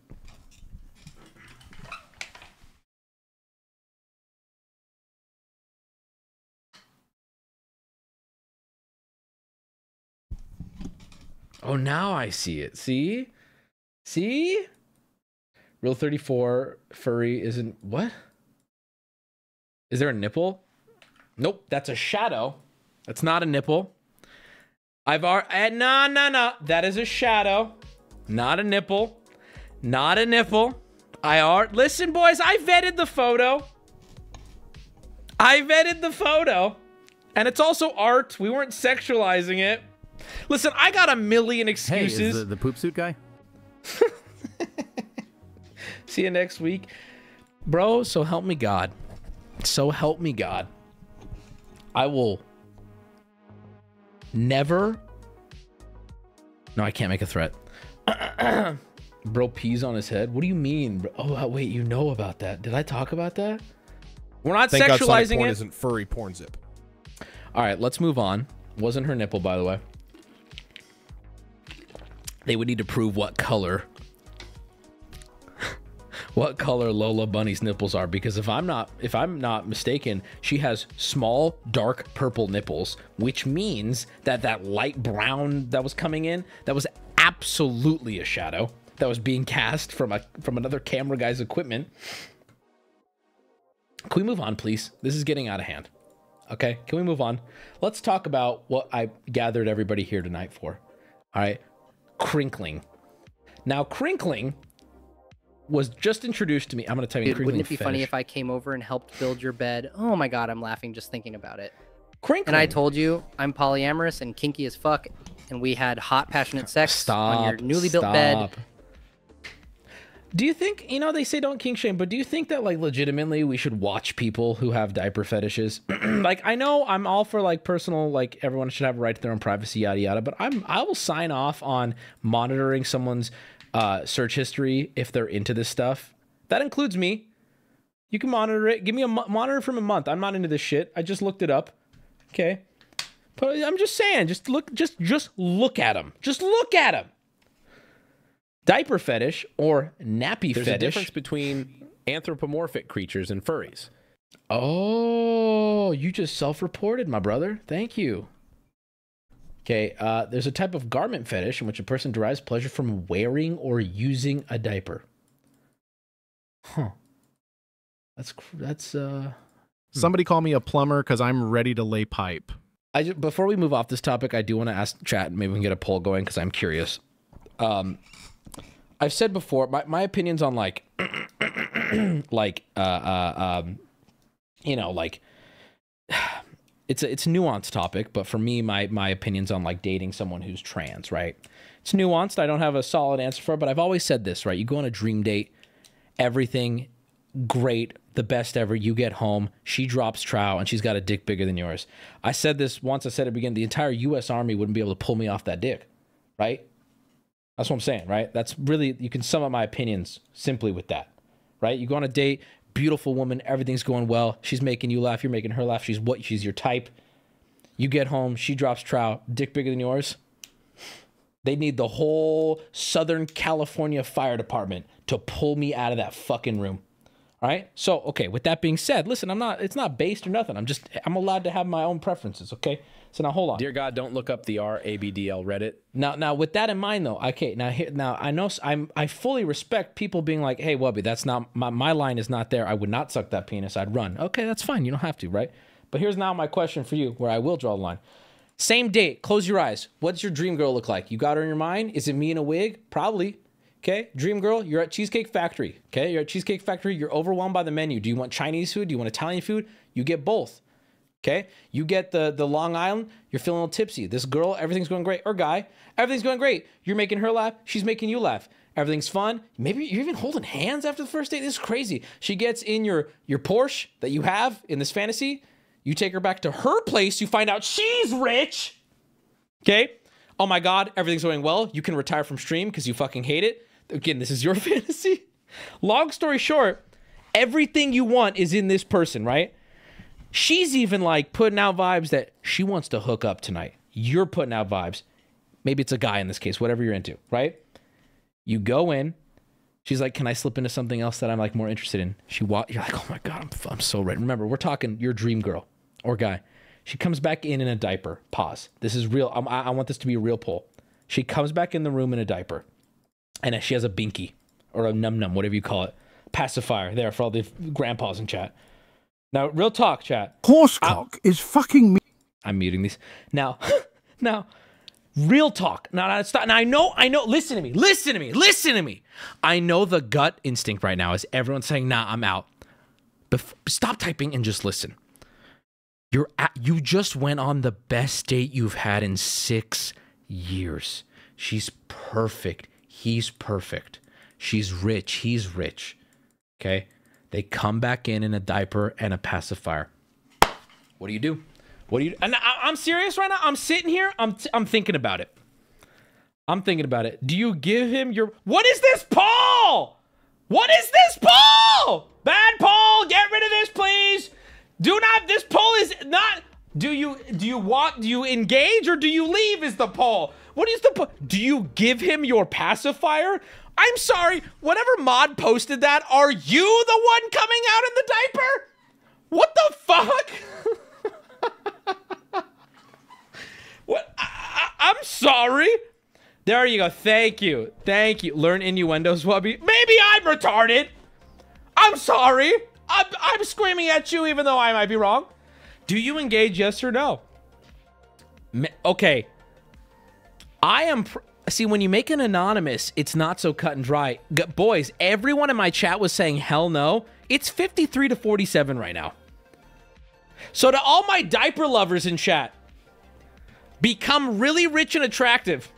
Oh, now I see it. See? See? Real thirty-four furry isn't... What? Is there a nipple? Nope, that's a shadow. That's not a nipple. I've already... No, no, no. That is a shadow. Not a nipple. Not a nipple. I are... Listen, boys, I vetted the photo. I vetted the photo. And it's also art. We weren't sexualizing it. Listen, I got a million excuses. Hey, is the, the poop suit guy? See you next week. Bro, so help me God. So help me God. I will never... No, I can't make a threat. Bro pees on his head. What do you mean? Bro? Oh, wait, you know about that. Did I talk about that? We're not Thank sexualizing God Sonic porn it. Isn't furry porn zip. All right, let's move on. Wasn't her nipple, by the way. They would need to prove what color what color Lola Bunny's nipples are, because if I'm not if I'm not mistaken, she has small dark purple nipples, which means that that light brown that was coming in, that was absolutely a shadow. that was being cast from a from another camera guy's equipment. Can we move on, please? This is getting out of hand. Okay, can we move on? Let's talk about what I gathered everybody here tonight for. All right, crinkling. Now, crinkling was just introduced to me. I'm going to tell you. Dude, wouldn't it be finish. funny if I came over and helped build your bed? Oh my God, I'm laughing just thinking about it. Crinkling. And I told you I'm polyamorous and kinky as fuck, and we had hot, passionate sex stop, on your newly stop. built bed. Do you think, you know, they say don't kink shame, but do you think that, like, legitimately we should watch people who have diaper fetishes? Like, I know I'm all for, like, personal, like, everyone should have a right to their own privacy, yada, yada, but I'm, I will sign off on monitoring someone's uh, search history if they're into this stuff. That includes me. You can monitor it. Give me a mo monitor from a month. I'm not into this shit. I just looked it up. Okay. But I'm just saying, just look, just, just look at them. Just look at them. Diaper fetish or nappy There's fetish. There's a difference between anthropomorphic creatures and furries. Oh, you just self-reported, my brother. Thank you. Okay, uh, there's a type of garment fetish in which a person derives pleasure from wearing or using a diaper. Huh. That's, that's, uh... Somebody hmm. call me a plumber because I'm ready to lay pipe. I just, before we move off this topic, I do want to ask chat, maybe we can get a poll going because I'm curious. Um... I've said before, my, my opinions on, like, like, uh, uh, um, you know, like, it's a, it's a nuanced topic, but for me, my, my opinions on, like, dating someone who's trans, right? It's nuanced. I don't have a solid answer for it, but I've always said this, right? You go on a dream date, everything great, the best ever. You get home, she drops trow, and she's got a dick bigger than yours. I said this once, I said it again, the entire U S Army wouldn't be able to pull me off that dick, right? That's what I'm saying, right? That's really, you can sum up my opinions simply with that, right? You go on a date, beautiful woman, everything's going well. She's making you laugh, you're making her laugh. She's what? She's your type. You get home, she drops trout, dick bigger than yours. They need the whole Southern California Fire Department to pull me out of that fucking room, all right? So, okay, with that being said, listen, I'm not, it's not based or nothing. I'm just, I'm allowed to have my own preferences, okay? So now hold on. Dear God, don't look up the R A B D L Reddit. Now, now with that in mind, though, okay. Now, here, now I know I'm I fully respect people being like, "Hey, Wubby, that's not my my line is not there. I would not suck that penis. I'd run." Okay, that's fine. You don't have to, right? But here's now my question for you, where I will draw the line. Same date. Close your eyes. What's your dream girl look like? You got her in your mind? Is it me in a wig? Probably. Okay. Dream girl. You're at Cheesecake Factory. Okay. You're at Cheesecake Factory. You're overwhelmed by the menu. Do you want Chinese food? Do you want Italian food? You get both. Okay, you get the, the Long Island, you're feeling a little tipsy. This girl, everything's going great. Or guy, everything's going great. You're making her laugh, she's making you laugh. Everything's fun. Maybe you're even holding hands after the first date. This is crazy. She gets in your, your Porsche that you have in this fantasy. You take her back to her place. You find out she's rich. Okay, oh my God, everything's going well. You can retire from stream because you fucking hate it. Again, this is your fantasy. Long story short, everything you want is in this person, right? She's even like putting out vibes that she wants to hook up tonight. You're putting out vibes. Maybe it's a guy in this case, whatever you're into, right? You go in. She's like, can I slip into something else that I'm like more interested in? She walk, you're like, oh my God, I'm, I'm so ready. Remember, we're talking your dream girl or guy. She comes back in in a diaper. Pause. This is real. I'm, I, I want this to be a real poll. She comes back in the room in a diaper and she has a binky or a num-num, whatever you call it. Pacifier there for all the grandpas in chat. Now, real talk, chat. Horse cock is fucking me. I'm muting these. Now, now, real talk. Now, now, stop. Now, I know, I know. Listen to me. Listen to me. Listen to me. I know the gut instinct right now is everyone's saying, nah, I'm out. Bef stop typing and just listen. You're at, you just went on the best date you've had in six years. She's perfect. He's perfect. She's rich. He's rich. Okay? They come back in in a diaper and a pacifier. What do you do? What do you do? And I, I'm serious right now. I'm sitting here. I'm, I'm thinking about it. I'm thinking about it. Do you give him your... What is this, Paul? What is this, Paul? Bad Paul, get rid of this, please. Do not... This poll is not... Do you do you want... Do you engage or do you leave is the poll? What is the... Do you give him your pacifier? I'm sorry, whatever mod posted that, are you the one coming out in the diaper? What the fuck? What? I, I, I'm sorry. There you go. Thank you. Thank you. Learn innuendos, Wubby. Maybe I'm retarded. I'm sorry. I'm, I'm screaming at you even though I might be wrong. Do you engage, yes or no? Okay. I am... Pr See, when you make an anonymous, it's not so cut and dry. G boys, everyone in my chat was saying hell no. It's fifty-three to forty-seven right now. So to all my diaper lovers in chat, become really rich and attractive.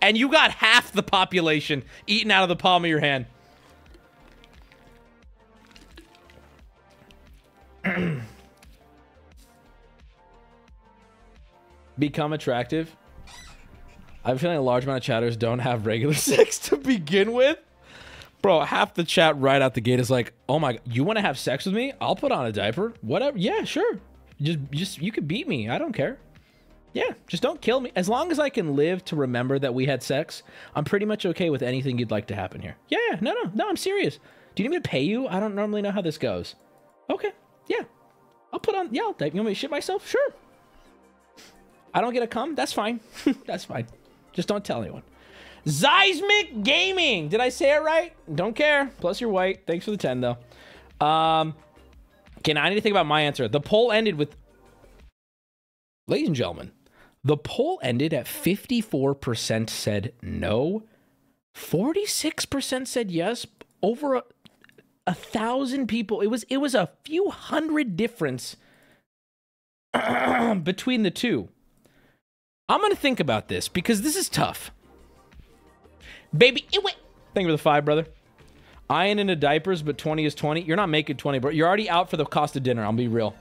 And you got half the population eaten out of the palm of your hand. Become attractive. I'm feeling a large amount of chatters don't have regular sex to begin with. Bro, half the chat right out the gate is like, oh my god, you want to have sex with me? I'll put on a diaper. Whatever. Yeah, sure. Just, just, you could beat me. I don't care. Yeah, just don't kill me. As long as I can live to remember that we had sex, I'm pretty much okay with anything you'd like to happen here. Yeah, yeah, no, no, no, I'm serious. Do you need me to pay you? I don't normally know how this goes. Okay, yeah. I'll put on, yeah, I'll diaper. You want me to shit myself? Sure. I don't get a cum? That's fine. That's fine. Just don't tell anyone. Seismic Gaming. Did I say it right? Don't care. Plus, you're white. Thanks for the ten, though. Um, okay, now I need to think about my answer. The poll ended with... Ladies and gentlemen, the poll ended at fifty-four percent said no. forty-six percent said yes. Over a, a thousand people. It was, it was a few hundred difference between the two. I'm going to think about this because this is tough. Baby, it went. Thank you for the five, brother. I ain't into diapers, but twenty is twenty. You're not making twenty, bro. You're already out for the cost of dinner. I'll be real.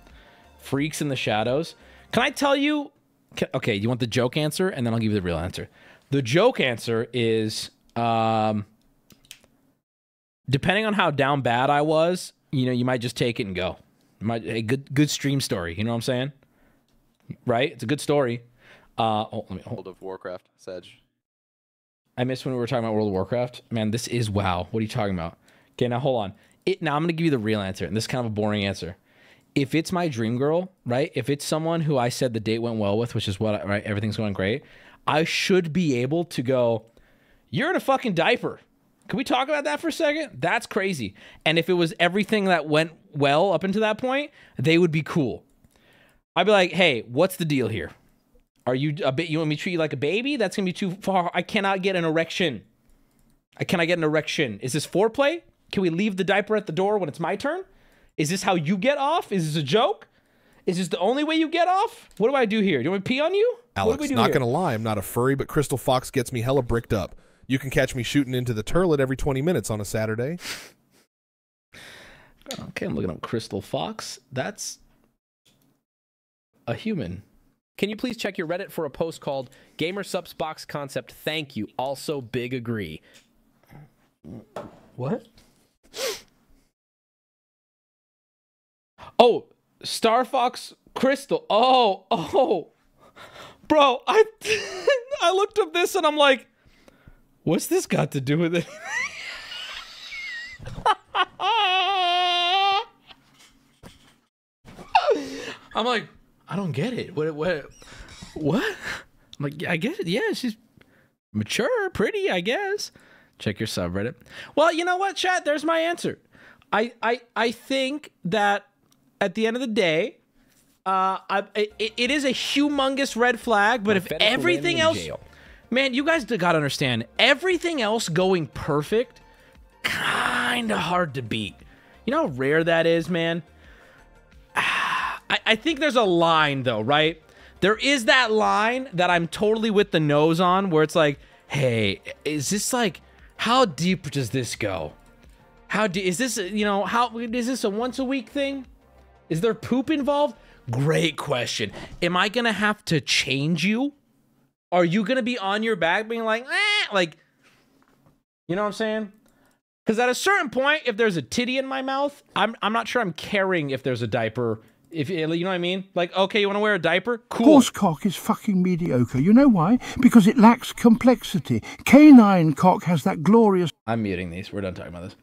Freaks in the shadows. Can I tell you? Can, okay, you want the joke answer? And then I'll give you the real answer. The joke answer is, um, depending on how down bad I was, you know, you might just take it and go. You might, a good, good stream story. You know what I'm saying? Right? It's a good story. Uh, oh, let me hold up Warcraft, Sedge. I missed when we were talking about World of Warcraft. Man, this is WoW. What are you talking about? Okay, now hold on. It, now I'm going to give you the real answer, and this is kind of a boring answer. If it's my dream girl, right? If it's someone who I said the date went well with, which is what, right? Everything's going great. I should be able to go, you're in a fucking diaper. Can we talk about that for a second? That's crazy. And if it was everything that went well up until that point, they would be cool. I'd be like, hey, what's the deal here? Are you a bit, you want me to treat you like a baby? That's going to be too far. I cannot get an erection. I cannot get an erection. Is this foreplay? Can we leave the diaper at the door when it's my turn? Is this how you get off? Is this a joke? Is this the only way you get off? What do I do here? Do you want me to pee on you? Alex, not going to lie. I'm not a furry, but Crystal Fox gets me hella bricked up. You can catch me shooting into the turlet every twenty minutes on a Saturday. Okay, I'm looking up Crystal Fox. That's a human. Can you please check your Reddit for a post called GamerSupps Box Concept? Thank you. Also, big agree. What? Oh, Star Fox Crystal. Oh, oh. Bro, I I looked up this and I'm like, what's this got to do with it? I'm like, I don't get it. What? What? What? I'm like, I guess, yeah, she's mature, pretty, I guess. Check your subreddit. Well, you know what, chat? There's my answer. I, I, I think that at the end of the day, uh, I, it, it is a humongous red flag. But I if everything else, man, you guys gotta understand, everything else going perfect, kind of hard to beat. You know how rare that is, man. I think there's a line, though, right? There is that line that I'm totally with the nose on where it's like, hey, is this like, how deep does this go? How do, is this, you know, how is this a once a week thing? Is there poop involved? Great question. Am I going to have to change you? Are you going to be on your back being like, eh, like, you know what I'm saying? Because at a certain point, if there's a titty in my mouth, I'm, I'm not sure I'm caring if there's a diaper. If you know what I mean? Like, okay, you want to wear a diaper? Cool. Horse cock is fucking mediocre. You know why? Because it lacks complexity. Canine cock has that glorious... I'm muting these. We're done talking about this.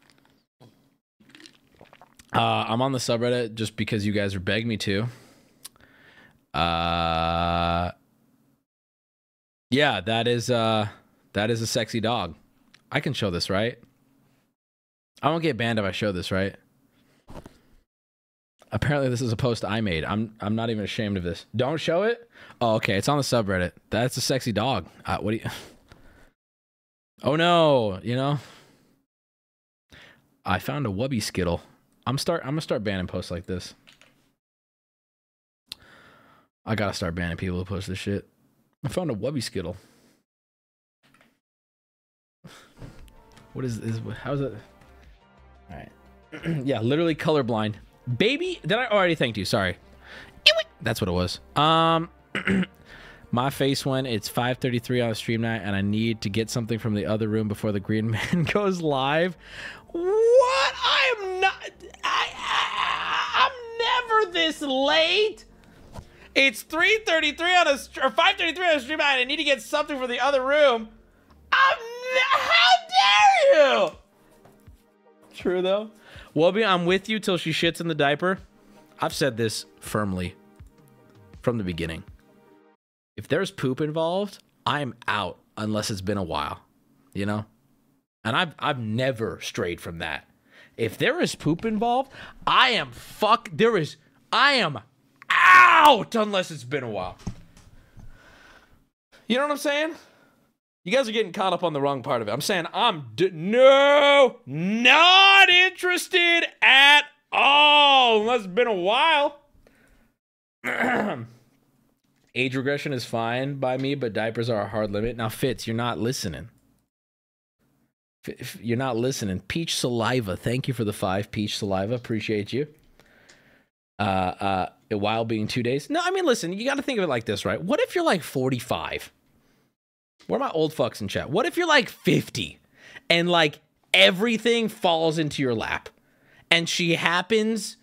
Uh, I'm on the subreddit just because you guys are begging me to. Uh, yeah, that is... Uh, That is a sexy dog. I can show this, right? I won't get banned if I show this, right? Apparently this is a post I made. I'm I'm not even ashamed of this. Don't show it? Oh, okay. It's on the subreddit. That's a sexy dog. Uh, what do you... Oh, no. You know? I found a Wubby Skittle. I'm start. I'm going to start banning posts like this. I got to start banning people who post this shit. I found a Wubby Skittle. What is this? How's it? All right. Yeah, literally colorblind. Baby, did I already thanked you? Sorry. That's what it was. Um, my face went, it's five thirty-three on a stream night, and I need to get something from the other room before the green man goes live. What? I am not... I, I, I'm never this late. It's three thirty-three on a... Or five thirty-three on a stream night, and I need to get something from the other room. I'm... How dare you? True, though. Wubby, I'm with you till she shits in the diaper. I've said this firmly from the beginning. If there's poop involved, I'm out unless it's been a while, you know? And I've, I've never strayed from that. If there is poop involved, I am fuck. There is, I am out unless it's been a while. You know what I'm saying? You guys are getting caught up on the wrong part of it. I'm saying I'm d no, not interested at all. Unless it's been a while. Age regression is fine by me, but diapers are a hard limit. Now, Fitz, you're not listening. If you're not listening. Peach Saliva, thank you for the five. Peach Saliva, appreciate you. Uh, uh, while being two days. No, I mean, listen, you got to think of it like this, right? What if you're like forty-five? Where are my old fucks in chat? What if you're like fifty and like everything falls into your lap and she happens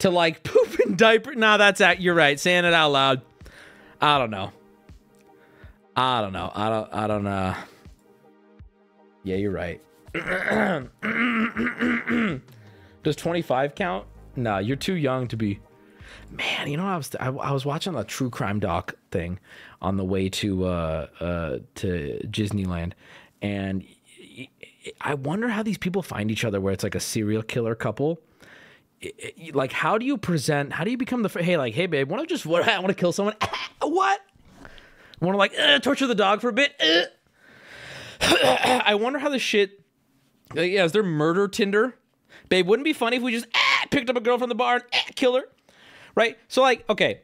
to like poop and diaper? Nah, that's out. You're right. Saying it out loud. I don't know. I don't know. I don't, I don't know. Uh... Yeah, you're right. Does twenty-five count? Nah, you're too young to be. Man, you know, I was I, I was watching a true crime doc thing on the way to uh, uh, to Disneyland, and I wonder how these people find each other. Where it's like a serial killer couple, it, it, like how do you present? How do you become the hey like hey babe? Want to just what? I want to kill someone. What? Want to like uh, torture the dog for a bit? Uh. I wonder how this shit. Like, yeah, is there murder Tinder? Babe, wouldn't it be funny if we just uh, picked up a girl from the bar and uh, kill her? Right? So, like, okay.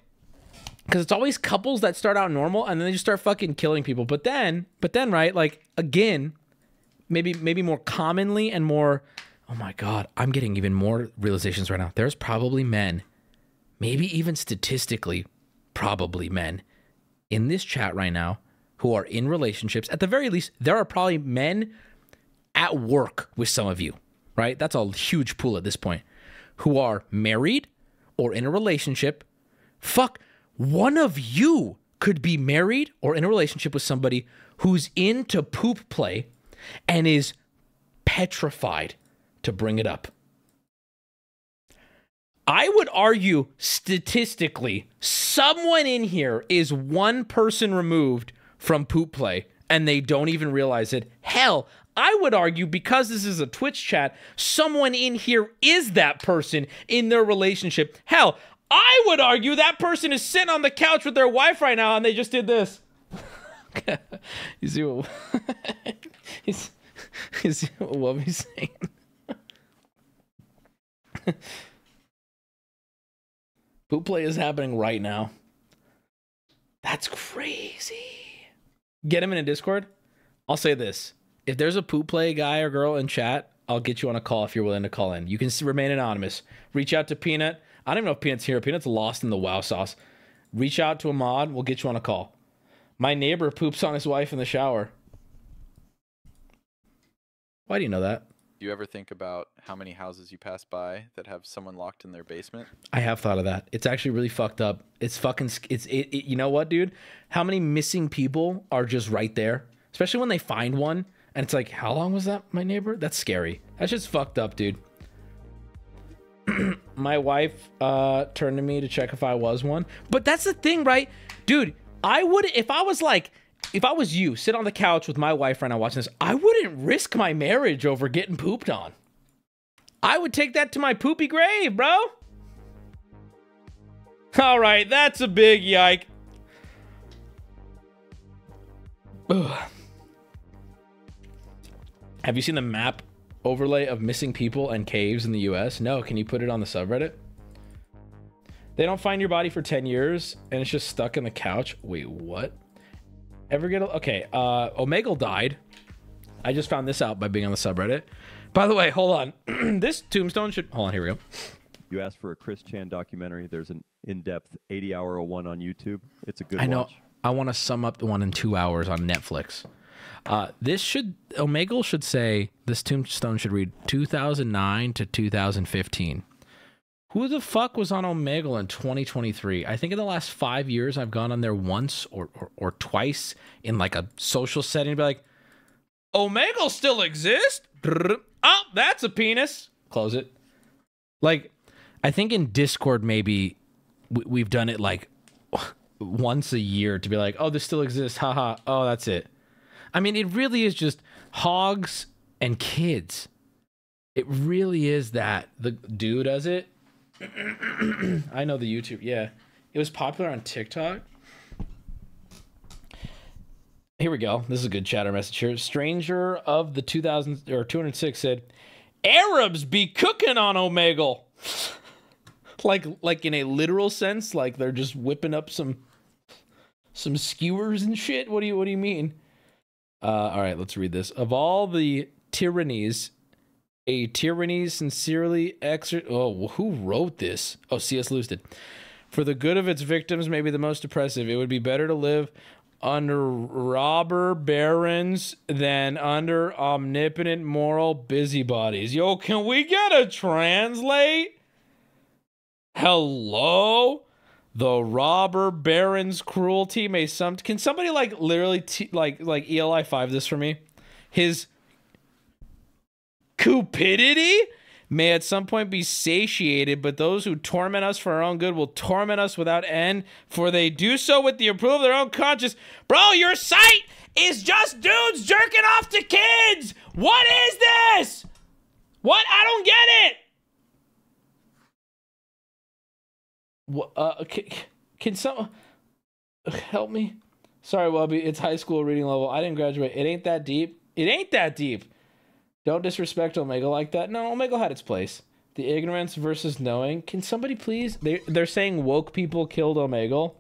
Because it's always couples that start out normal and then they just start fucking killing people. But then, but then, right? Like, again, maybe maybe more commonly and more... Oh, my God. I'm getting even more realizations right now. There's probably men, maybe even statistically, probably men, in this chat right now who are in relationships. At the very least, there are probably men at work with some of you, right? That's a huge pool at this point, who are married... or in a relationship. Fuck, one of you could be married or in a relationship with somebody who's into poop play and is petrified to bring it up. I would argue statistically, someone in here is one person removed from poop play and they don't even realize it. Hell, I would argue, because this is a Twitch chat, someone in here is that person in their relationship. Hell, I would argue that person is sitting on the couch with their wife right now and they just did this. You see what you see what Wubby's saying? Poop play is happening right now. That's crazy. Get him in a Discord. I'll say this. If there's a poop play guy or girl in chat, I'll get you on a call if you're willing to call in. You can remain anonymous. Reach out to Peanut. I don't even know if Peanut's here. Peanut's lost in the WoW sauce. Reach out to a mod. We'll get you on a call. My neighbor poops on his wife in the shower. Why do you know that? Do you ever think about how many houses you pass by that have someone locked in their basement? I have thought of that. It's actually really fucked up. It's fucking... It's it, it, you know what, dude? How many missing people are just right there? Especially when they find one. And it's like, how long was that, my neighbor? That's scary. That's just fucked up, dude. My wife uh, turned to me to check if I was one. But that's the thing, right? Dude, I would, if I was like if I was you, sit on the couch with my wife right now watching this, I wouldn't risk my marriage over getting pooped on. I would take that to my poopy grave, bro. All right, that's a big yike. Ugh. Have you seen the map overlay of missing people and caves in the U S? No, can you put it on the subreddit? They don't find your body for ten years and it's just stuck in the couch. Wait, what? Ever get a... Okay, uh, Omegle died. I just found this out by being on the subreddit. By the way, hold on. This tombstone should... Hold on, here we go. You asked for a Chris Chan documentary. There's an in-depth eighty hour one on YouTube. It's a good one. I know. Watch. I want to sum up the one in two hours on Netflix. Uh, this should... Omegle should say... This tombstone should read two thousand nine to two thousand fifteen. Who the fuck was on Omegle in twenty twenty-three? I think in the last five years, I've gone on there once or, or, or twice in like a social setting and be like, Omegle still exists? Oh, that's a penis. Close it. Like, I think in Discord, maybe we've done it like once a year to be like, oh, this still exists. Haha. Oh, that's it. I mean, it really is just hogs and kids. It really is that. The dude does it. I know the YouTube, yeah. It was popular on TikTok. Here we go. This is a good chatter message here. Stranger of the two thousand or two hundred six said, Arabs be cooking on Omegle. like like in a literal sense, like they're just whipping up some some skewers and shit. What do you what do you mean? Uh all right, let's read this. Of all the tyrannies, a tyranny sincerely exer- Oh, who wrote this? Oh, C S Lewis did. For the good of its victims, maybe the most oppressive. It would be better to live under robber barons than under omnipotent moral busybodies. Yo, can we get a translate? Hello? The robber baron's cruelty may some... Can somebody, like, literally, t like, like, E L I five this for me? His... Cupidity may at some point be satiated, but those who torment us for our own good will torment us without end, for they do so with the approval of their own conscience. Bro, your site is just dudes jerking off to kids. What is this? What? I don't get it. What, uh, can, can someone help me? Sorry, Wubby. It's high school reading level. I didn't graduate. It ain't that deep. It ain't that deep. Don't disrespect Omegle like that. No, Omegle had its place. The ignorance versus knowing. Can somebody please? They're, they're saying woke people killed Omegle.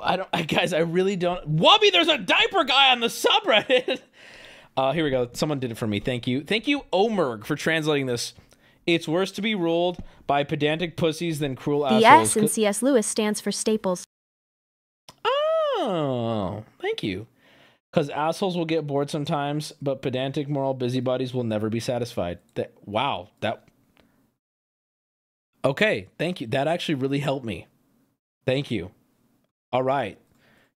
I don't, I, guys, I really don't. Wubby, there's a diaper guy on the subreddit. uh, here we go. Someone did it for me. Thank you. Thank you, Omerg, for translating this. It's worse to be ruled by pedantic pussies than cruel assholes. The S in C S Lewis stands for Staples. Oh, thank you. Because assholes will get bored sometimes, but pedantic moral busybodies will never be satisfied. That, wow. That. Okay. Thank you. That actually really helped me. Thank you. All right.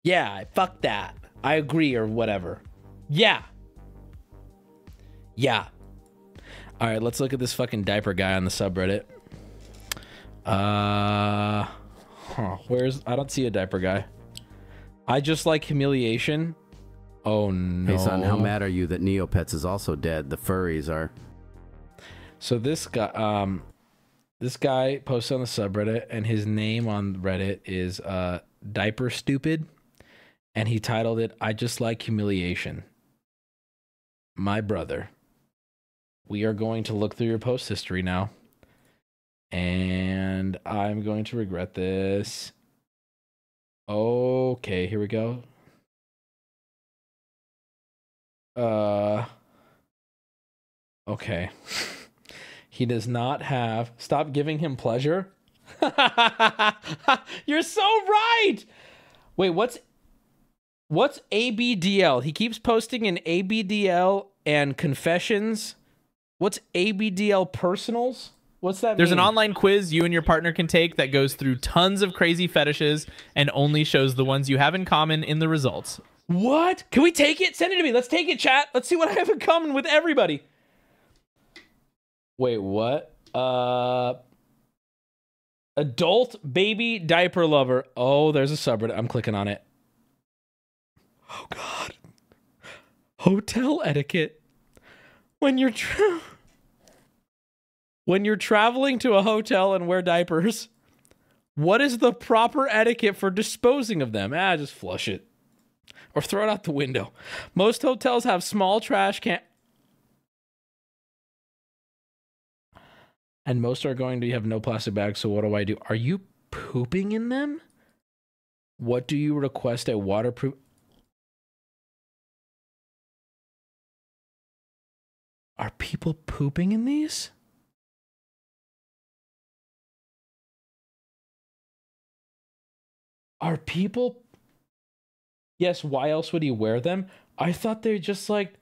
Yeah. Fuck that. I agree or whatever. Yeah. Yeah. All right. Let's look at this fucking diaper guy on the subreddit. Uh, huh, where's, I don't see a diaper guy. I just like humiliation. Oh no. Hey son, how mad are you that Neopets is also dead? The furries are. So this guy um this guy posts on the subreddit and his name on Reddit is uh Diaper Stupid and he titled it I Just Like Humiliation. My brother. We are going to look through your post history now. And I'm going to regret this. Okay, here we go. Uh, okay. He does not have, stop giving him pleasure. You're so right. Wait, what's, what's A B D L? He keeps posting in A B D L and confessions. What's A B D L personals? What's that There's mean? An online quiz you and your partner can take that goes through tons of crazy fetishes and only shows the ones you have in common in the results. What? Can we take it? Send it to me. Let's take it, chat. Let's see what I have in common with everybody. Wait, what? Uh, adult baby diaper lover. Oh, there's a subreddit. I'm clicking on it. Oh God. Hotel etiquette. When you're tra- when you're traveling to a hotel and wear diapers, what is the proper etiquette for disposing of them? Ah, just flush it. Or throw it out the window. Most hotels have small trash can. And most are going to have no plastic bags, so what do I do? Are you pooping in them? What do you request a waterproof? Are people pooping in these? Are people? Yes, why else would he wear them? I thought they were just like...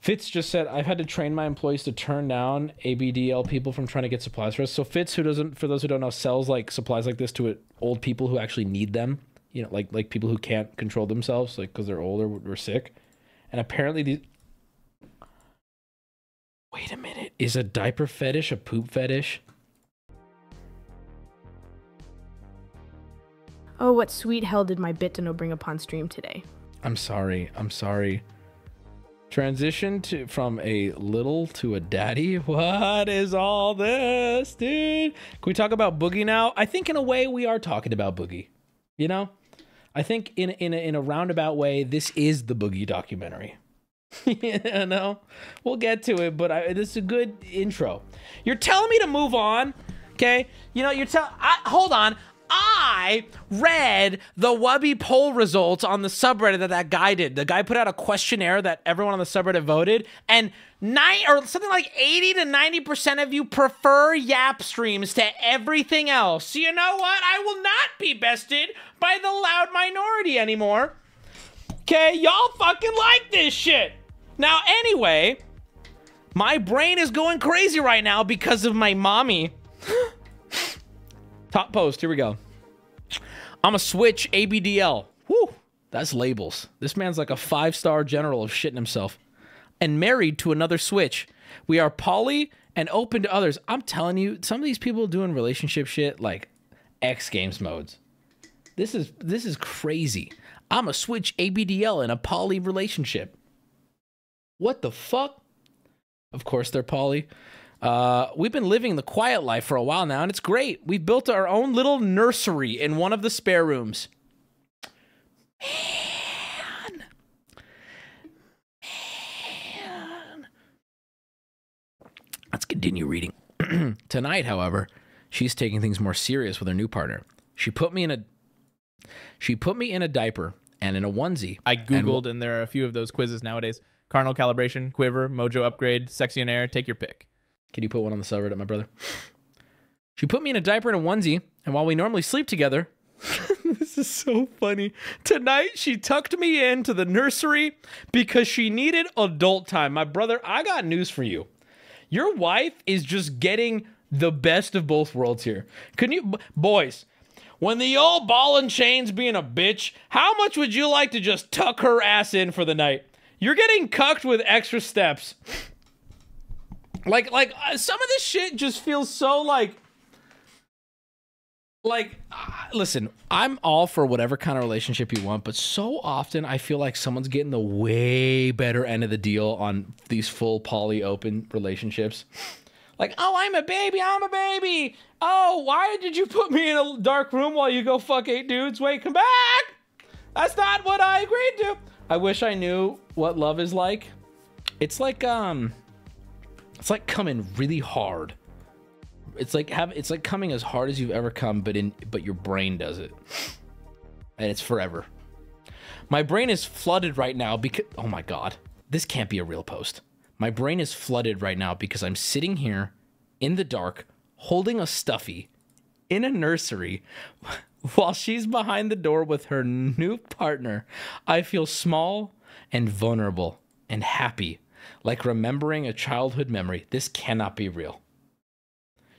Fitz just said, I've had to train my employees to turn down A B D L people from trying to get supplies for us. So Fitz, who doesn't, for those who don't know, sells like supplies like this to old people who actually need them. You know, like like people who can't control themselves, like because they're older or sick. And apparently these... Wait a minute. Is a diaper fetish a poop fetish? Oh, what sweet hell did my bit to no bring upon stream today? I'm sorry. I'm sorry. Transition to from a little to a daddy. What is all this, dude? Can we talk about Boogie now? I think in a way we are talking about Boogie. You know? I think in in a, in a roundabout way, this is the Boogie documentary. You know? We'll get to it, but I, this is a good intro. You're telling me to move on, okay? You know, you're telling... Hold on. I read the Wubby poll results on the subreddit that that guy did. The guy put out a questionnaire that everyone on the subreddit voted, and nine or something like eighty to ninety percent of you prefer yap streams to everything else. So you know what? I will not be bested by the loud minority anymore. Okay, y'all fucking like this shit. Now, anyway, my brain is going crazy right now because of my mommy. Top post, here we go. I'm a switch A B D L. Woo, that's labels. This man's like a five-star general of shitting himself. And married to another switch. We are poly and open to others. I'm telling you, some of these people doing relationship shit like X Games modes. This is, this is crazy. I'm a switch A B D L in a poly relationship. What the fuck? Of course they're poly. Uh, we've been living the quiet life for a while now, and it's great. We've built our own little nursery in one of the spare rooms. Man. Man. Let's continue reading. Tonight, however, she's taking things more serious with her new partner. She put me in a... She put me in a diaper and in a onesie. I Googled, and, and there are a few of those quizzes nowadays. Carnal calibration, quiver, mojo upgrade, sexionaire, take your pick. Can you put one on the subreddit, my brother? She put me in a diaper and a onesie, and while we normally sleep together... This is so funny. Tonight, she tucked me into the nursery because she needed adult time. My brother, I got news for you. Your wife is just getting the best of both worlds here. Can you... Boys, when the old ball and chain's being a bitch, how much would you like to just tuck her ass in for the night? You're getting cucked with extra steps. Like, like, uh, some of this shit just feels so, like, like, uh, listen, I'm all for whatever kind of relationship you want, but so often I feel like someone's getting the way better end of the deal on these full poly open relationships. Like, oh, I'm a baby, I'm a baby. Oh, why did you put me in a dark room while you go fuck eight dudes? Wait, come back. That's not what I agreed to. I wish I knew what love is like. It's like, um... It's like coming really hard. It's like have it's like coming as hard as you've ever come, but in but your brain does it. And it's forever. My brain is flooded right now because oh my god. This can't be a real post. My brain is flooded right now because I'm sitting here in the dark holding a stuffy in a nursery while she's behind the door with her new partner. I feel small and vulnerable and happy. Like remembering a childhood memory. This cannot be real.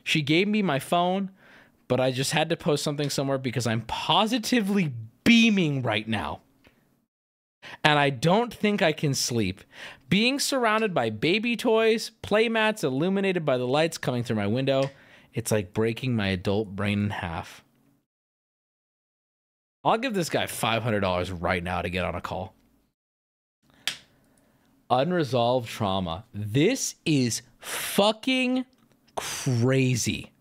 She gave me my phone, but I just had to post something somewhere because I'm positively beaming right now. And I don't think I can sleep. Being surrounded by baby toys, play mats illuminated by the lights coming through my window, it's like breaking my adult brain in half. I'll give this guy five hundred dollars right now to get on a call. Unresolved trauma. This is fucking crazy.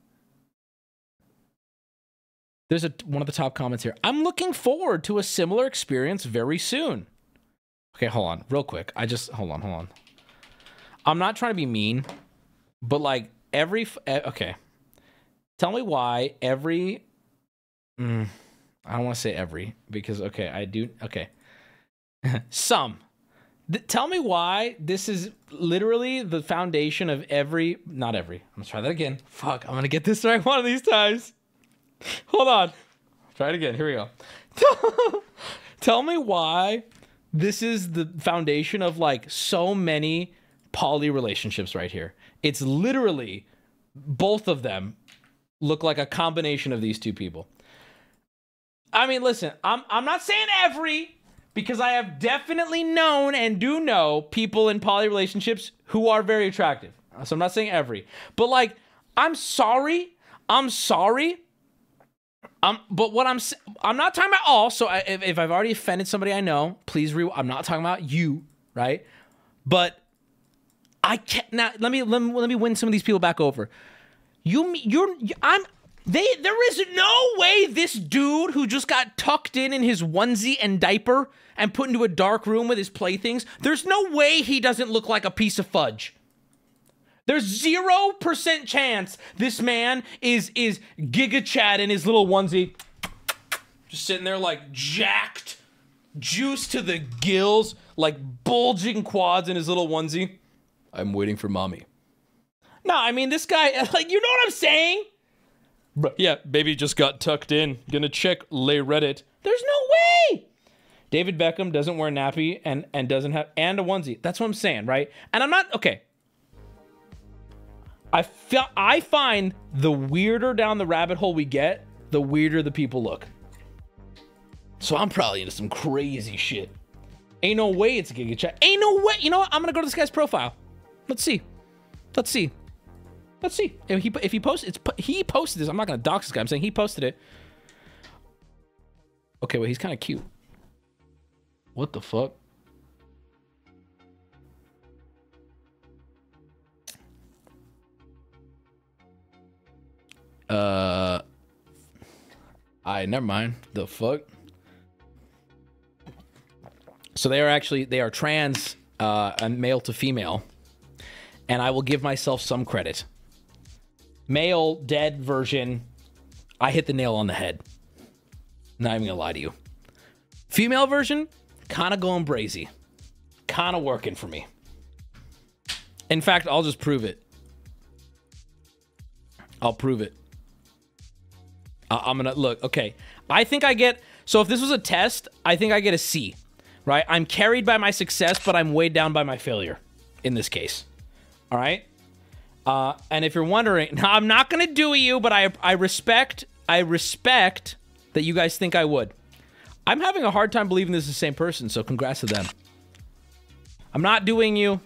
There's a, one of the top comments here. I'm looking forward to a similar experience very soon. Okay, hold on, real quick. I just, hold on, hold on. I'm not trying to be mean, but like every, okay. Tell me why every, mm, I don't want to say every, because, okay, I do, okay. Some. Th- tell me why this is literally the foundation of every, not every. I'm going to try that again. Fuck, I'm going to get this right one of these times. Hold on. Try it again. Here we go. Tell me why this is the foundation of like so many poly relationships right here. It's literally both of them look like a combination of these two people. I mean, listen, I'm, I'm not saying every, because I have definitely known and do know people in poly relationships who are very attractive. So I'm not saying every, but like, I'm sorry. I'm sorry. Um, but what I'm, I'm not talking about all, so I, if, if I've already offended somebody I know, please re, I'm not talking about you, right? But I can't, now, let me, let me, let me win some of these people back over. You, you're, I'm, they, there is no way this dude who just got tucked in in his onesie and diaper and put into a dark room with his playthings, there's no way he doesn't look like a piece of fudge. There's zero percent chance this man is is Giga Chad in his little onesie. Just sitting there like jacked, juice to the gills, like bulging quads in his little onesie. I'm waiting for mommy. No, I mean, this guy, like, you know what I'm saying? But yeah, baby just got tucked in. Gonna check Lay Reddit. There's no way! David Beckham doesn't wear a nappy and, and doesn't have, and a onesie. That's what I'm saying, right? And I'm not, okay. I feel, I find the weirder down the rabbit hole we get, the weirder the people look. So I'm probably into some crazy shit. Ain't no way it's a Giga Chat. Ain't no way. You know what? I'm gonna go to this guy's profile. Let's see. Let's see. Let's see. If he if he posts, it's he posted this. I'm not gonna dox this guy. I'm saying he posted it. Okay, wait. He's kind of cute. What the fuck? Uh, I never mind. The fuck. So they are actually they are trans, uh, and male to female, and I will give myself some credit. Male dead version, I hit the nail on the head. Not even gonna lie to you. Female version, kind of going brazy, kind of working for me. In fact, I'll just prove it. I'll prove it. I'm gonna look. Okay, I think I get, so if this was a test, I think I get a C, right? I'm carried by my success, but I'm weighed down by my failure in this case. All right. Uh, and if you're wondering, now I'm not gonna do you, but I I respect I respect that you guys think I would. I'm having a hard time believing this is the same person, so congrats to them. I'm not doing you.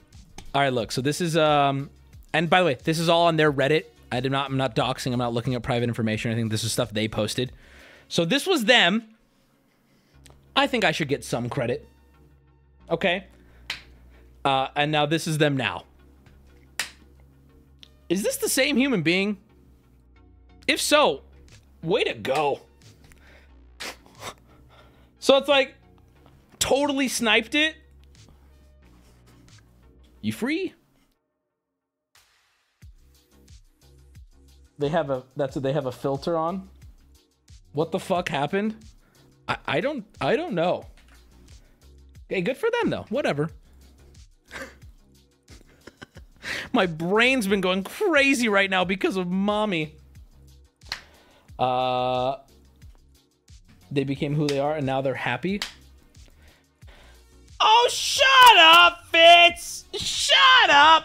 All right, look. So this is um, and by the way, this is all on their Reddit. I did not, I'm not doxing. I'm not looking at private information or anything. This is stuff they posted. So this was them. I think I should get some credit. Okay. Uh, and now this is them now. Is this the same human being? If so, way to go. So it's like, totally sniped it. You free? They have a, that's what they have a filter on. What the fuck happened? I, I don't, I don't know. Hey, good for them though. Whatever. My brain's been going crazy right now because of mommy. Uh, they became who they are and now they're happy. Oh, shut up, Fitz. Shut up.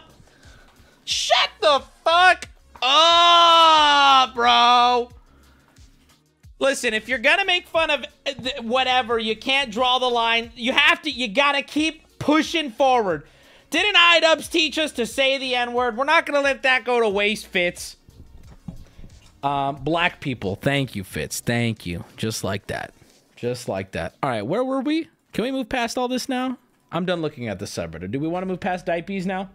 Shut the fuck up. Oh, bro. Listen, if you're gonna make fun of whatever, you can't draw the line. You have to, you gotta keep pushing forward. Didn't I dubs teach us to say the N word? We're not gonna let that go to waste, Fitz. Um, black people, thank you, Fitz. Thank you. Just like that. Just like that. All right, where were we? Can we move past all this now? I'm done looking at the subreddit. Do we want to move past diapies now?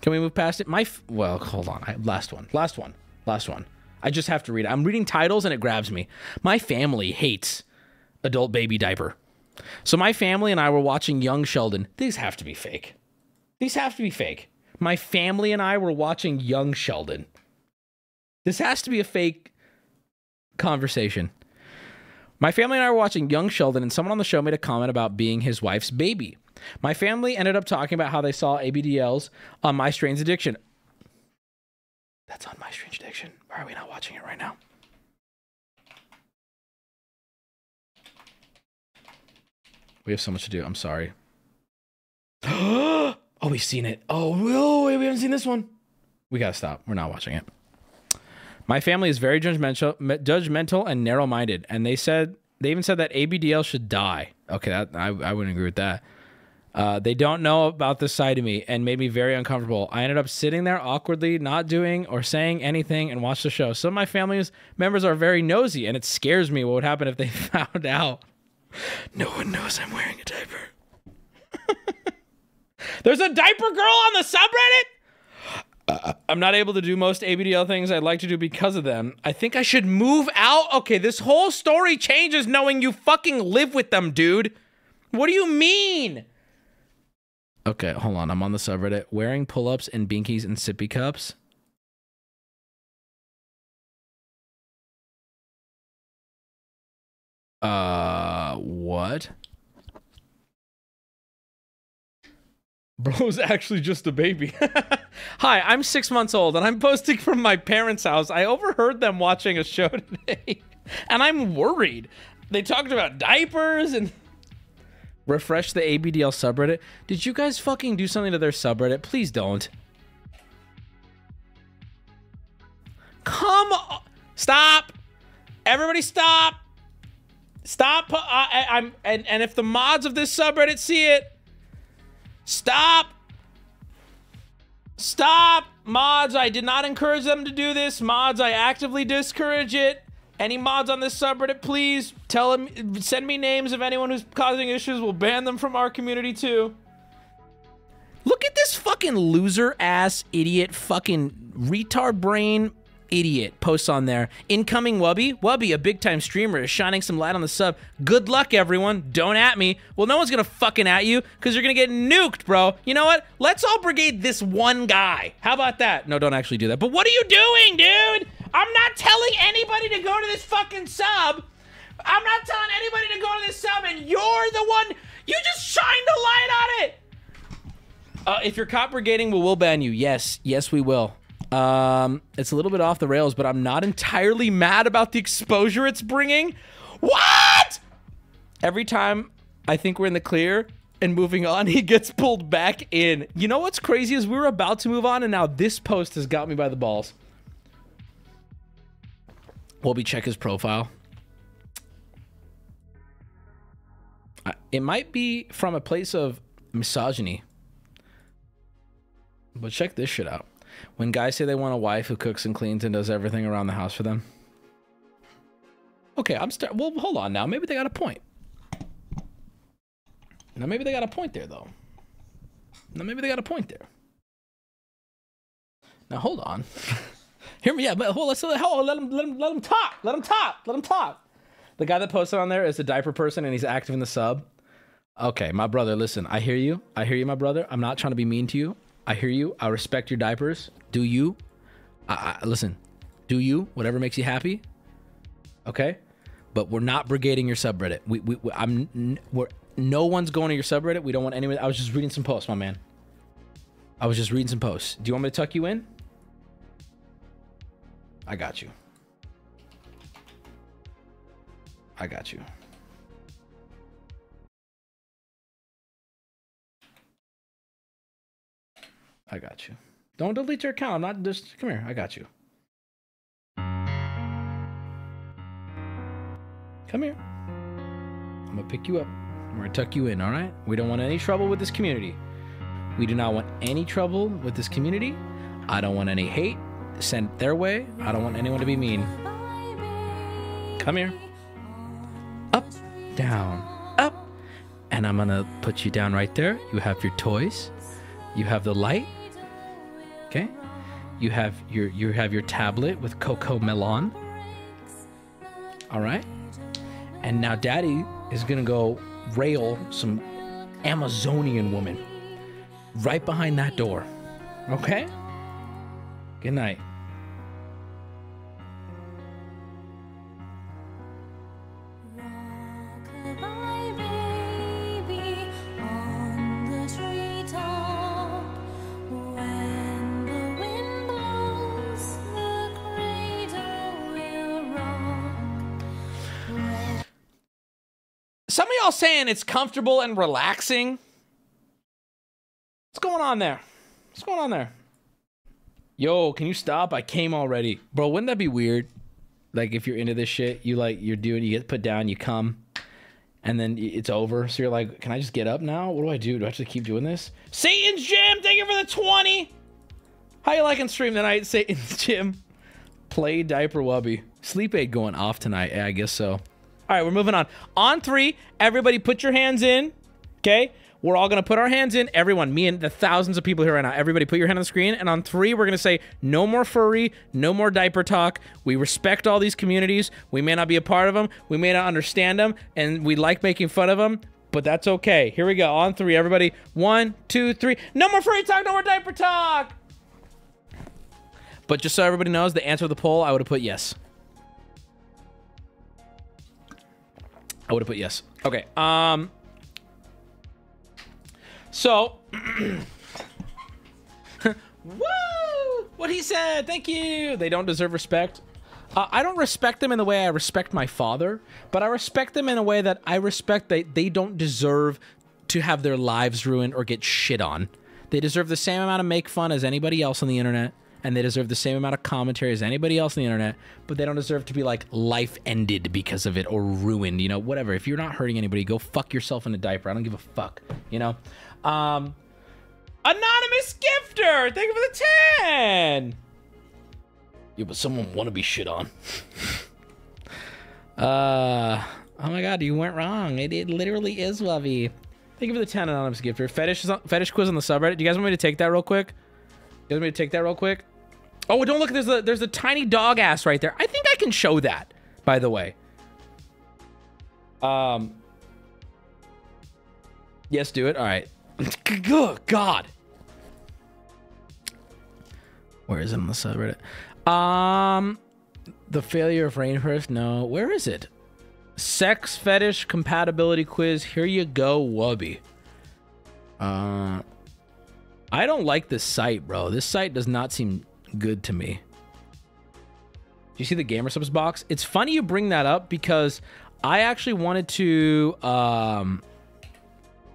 Can we move past it? My f well, hold on. I, last one. Last one. Last one. I just have to read it. I'm reading titles and it grabs me. My family hates adult baby diaper. So my family and I were watching Young Sheldon. These have to be fake. These have to be fake. My family and I were watching Young Sheldon. This has to be a fake conversation. My family and I were watching Young Sheldon, and someone on the show made a comment about being his wife's baby. My family ended up talking about how they saw A B D Ls on My Strange Addiction. That's on My Strange Addiction. Why are we not watching it right now? We have so much to do. I'm sorry. Oh, we've seen it. Oh, no, we haven't seen this one. We gotta stop. We're not watching it. My family is very judgmental, judgmental and narrow-minded, and they said they even said that A B D L should die. Okay, that, I, I wouldn't agree with that. Uh, they don't know about this side of me and made me very uncomfortable. I ended up sitting there awkwardly, not doing or saying anything, and watched the show. Some of my family's members are very nosy, and it scares me what would happen if they found out. No one knows I'm wearing a diaper. There's a diaper girl on the subreddit? I'm not able to do most A B D L things I'd like to do because of them. I think I should move out. Okay, this whole story changes knowing you fucking live with them, dude. What do you mean? Okay, hold on. I'm on the subreddit. Wearing pull-ups and binkies and sippy cups. Uh, what? Bro's actually just a baby. Hi, I'm six months old and I'm posting from my parents' house. I overheard them watching a show today and I'm worried. They talked about diapers and... Refresh the A B D L subreddit. Did you guys fucking do something to their subreddit? Please don't. Come on. Stop. Everybody stop. Stop. Uh, I, I'm, and, and if the mods of this subreddit see it, stop! Stop! Mods, I did not encourage them to do this. Mods, I actively discourage it. Any mods on this subreddit, please tell them, send me names of anyone who's causing issues. We'll ban them from our community too. Look at this fucking loser ass idiot fucking retard brain idiot posts on there. Incoming Wubby. Wubby, a big time streamer, is shining some light on the sub. Good luck, everyone. Don't at me. Well, no one's gonna fucking at you because you're gonna get nuked, bro. You know what? Let's all brigade this one guy. How about that? No, don't actually do that. But what are you doing, dude? I'm not telling anybody to go to this fucking sub. I'm not telling anybody to go to this sub, and you're the one. You just shined a light on it. Uh, if you're caught brigading, we will ban you. Yes, yes, we will. Um, it's a little bit off the rails, but I'm not entirely mad about the exposure it's bringing. What? Every time I think we're in the clear and moving on, he gets pulled back in. You know what's crazy is we were about to move on, and now this post has got me by the balls. Wubby, check his profile. It might be from a place of misogyny, but check this shit out. When guys say they want a wife who cooks and cleans and does everything around the house for them. Okay, I'm start. Well, hold on now. Maybe they got a point. Now, maybe they got a point there, though. Now, maybe they got a point there. Now, hold on. Hear me? Yeah, but hold. Let's let, hold, let him let him let him talk. Let him talk. Let him talk. The guy that posted on there is a diaper person, and he's active in the sub. Okay, my brother. Listen, I hear you. I hear you, my brother. I'm not trying to be mean to you. I hear you. I respect your diapers. Do you? I, I, listen, do you? Whatever makes you happy. Okay? But we're not brigading your subreddit. We, we, we, I'm, we're, no one's going to your subreddit. We don't want anyone. I was just reading some posts, my man. I was just reading some posts. Do you want me to tuck you in? I got you. I got you. I got you. Don't delete your account. I'm not just... Come here. I got you. Come here. I'm going to pick you up. I'm going to tuck you in, all right? We don't want any trouble with this community. We do not want any trouble with this community. I don't want any hate sent their way. I don't want anyone to be mean. Come here. up, down, up, and I'm gonna put you down right there. You have your toys, you have the light, okay? You have your you have your tablet with Coco Melon. All right, and now Daddy is gonna go rail some Amazonian woman right behind that door. Okay. Good night. Some of y'all saying it's comfortable and relaxing. What's going on there? What's going on there? Yo, can you stop? I came already. Bro, wouldn't that be weird? Like, if you're into this shit, you like, you're doing, you get put down, you come, and then it's over. So you're like, can I just get up now? What do I do? Do I actually keep doing this? Satan's Gym, thank you for the twenty. How you liking stream tonight, Satan's Gym? Play diaper Wubby. Sleep Aid going off tonight. Yeah, I guess so. All right, we're moving on. On three, everybody put your hands in, okay? We're all gonna put our hands in. Everyone, me and the thousands of people here right now, everybody put your hand on the screen, and on three, we're gonna say, no more furry, no more diaper talk. We respect all these communities. We may not be a part of them, we may not understand them, and we like making fun of them, but that's okay. Here we go, on three, everybody. One, two, three. No more furry talk, no more diaper talk! But just so everybody knows, the answer to the poll, I would've put yes. I would have put yes. Okay. Um, so, woo! What he said. Thank you. They don't deserve respect. Uh, I don't respect them in the way I respect my father, but I respect them in a way that I respect that they don't deserve to have their lives ruined or get shit on. They deserve the same amount of make fun as anybody else on the internet, and they deserve the same amount of commentary as anybody else on the internet, but they don't deserve to be, like, life ended because of it or ruined, you know, whatever. If you're not hurting anybody, go fuck yourself in a diaper. I don't give a fuck, you know? Um, Anonymous Gifter, thank you for the ten! Yeah, but someone want to be shit on. uh, oh my god, you went wrong. It, it literally is Wubby. Thank you for the ten, Anonymous Gifter. Fetish, fetish quiz on the subreddit. Do you guys want me to take that real quick? You guys want me to take that real quick? Oh, don't look, there's a, there's a tiny dog ass right there. I think I can show that, by the way. Um, yes, do it. All right. Good God. Where is it on the subreddit? Um, the failure of Rainforest? No. Where is it? Sex fetish compatibility quiz. Here you go, Wubby. Uh, I don't like this site, bro. This site does not seem good to me. Do you see the GamerSupps box? It's funny you bring that up because I actually wanted to... Um,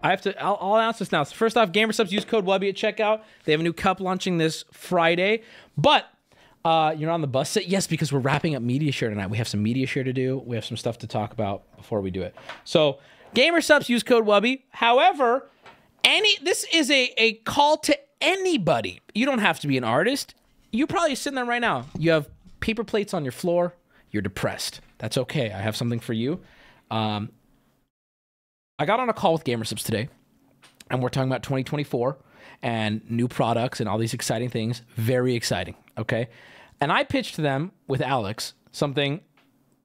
I have to... I'll, I'll announce this now. So first off, GamerSupps, use code Wubby at checkout. They have a new cup launching this Friday. But uh, you're on the bus set? Yes, because we're wrapping up Media Share tonight. We have some Media Share to do. We have some stuff to talk about before we do it. So GamerSupps, use code Wubby. However... Any, this is a, a call to anybody. You don't have to be an artist. You're probably sitting there right now. You have paper plates on your floor. You're depressed. That's okay. I have something for you. Um, I got on a call with GamerSupps today, and we're talking about twenty twenty-four and new products and all these exciting things. Very exciting, okay? And I pitched to them with Alex something.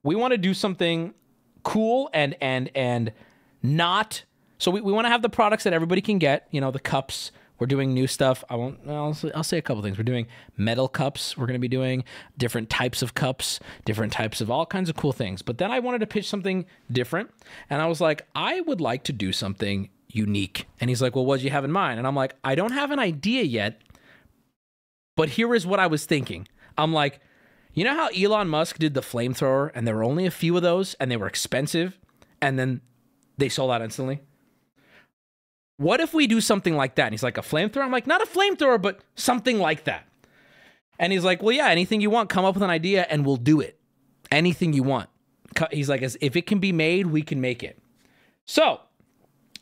We want to do something cool and, and, and not... So we, we want to have the products that everybody can get, you know, the cups. We're doing new stuff. I won't, I'll, I'll say a couple things. We're doing metal cups. We're going to be doing different types of cups, different types of all kinds of cool things. But then I wanted to pitch something different. And I was like, I would like to do something unique. And he's like, well, what do you have in mind? And I'm like, I don't have an idea yet, but here is what I was thinking. I'm like, you know how Elon Musk did the flamethrower and there were only a few of those and they were expensive and then they sold out instantly? What if we do something like that? And he's like, a flamethrower? I'm like, not a flamethrower, but something like that. And he's like, well, yeah, anything you want, come up with an idea and we'll do it. Anything you want. He's like, if it can be made, we can make it. So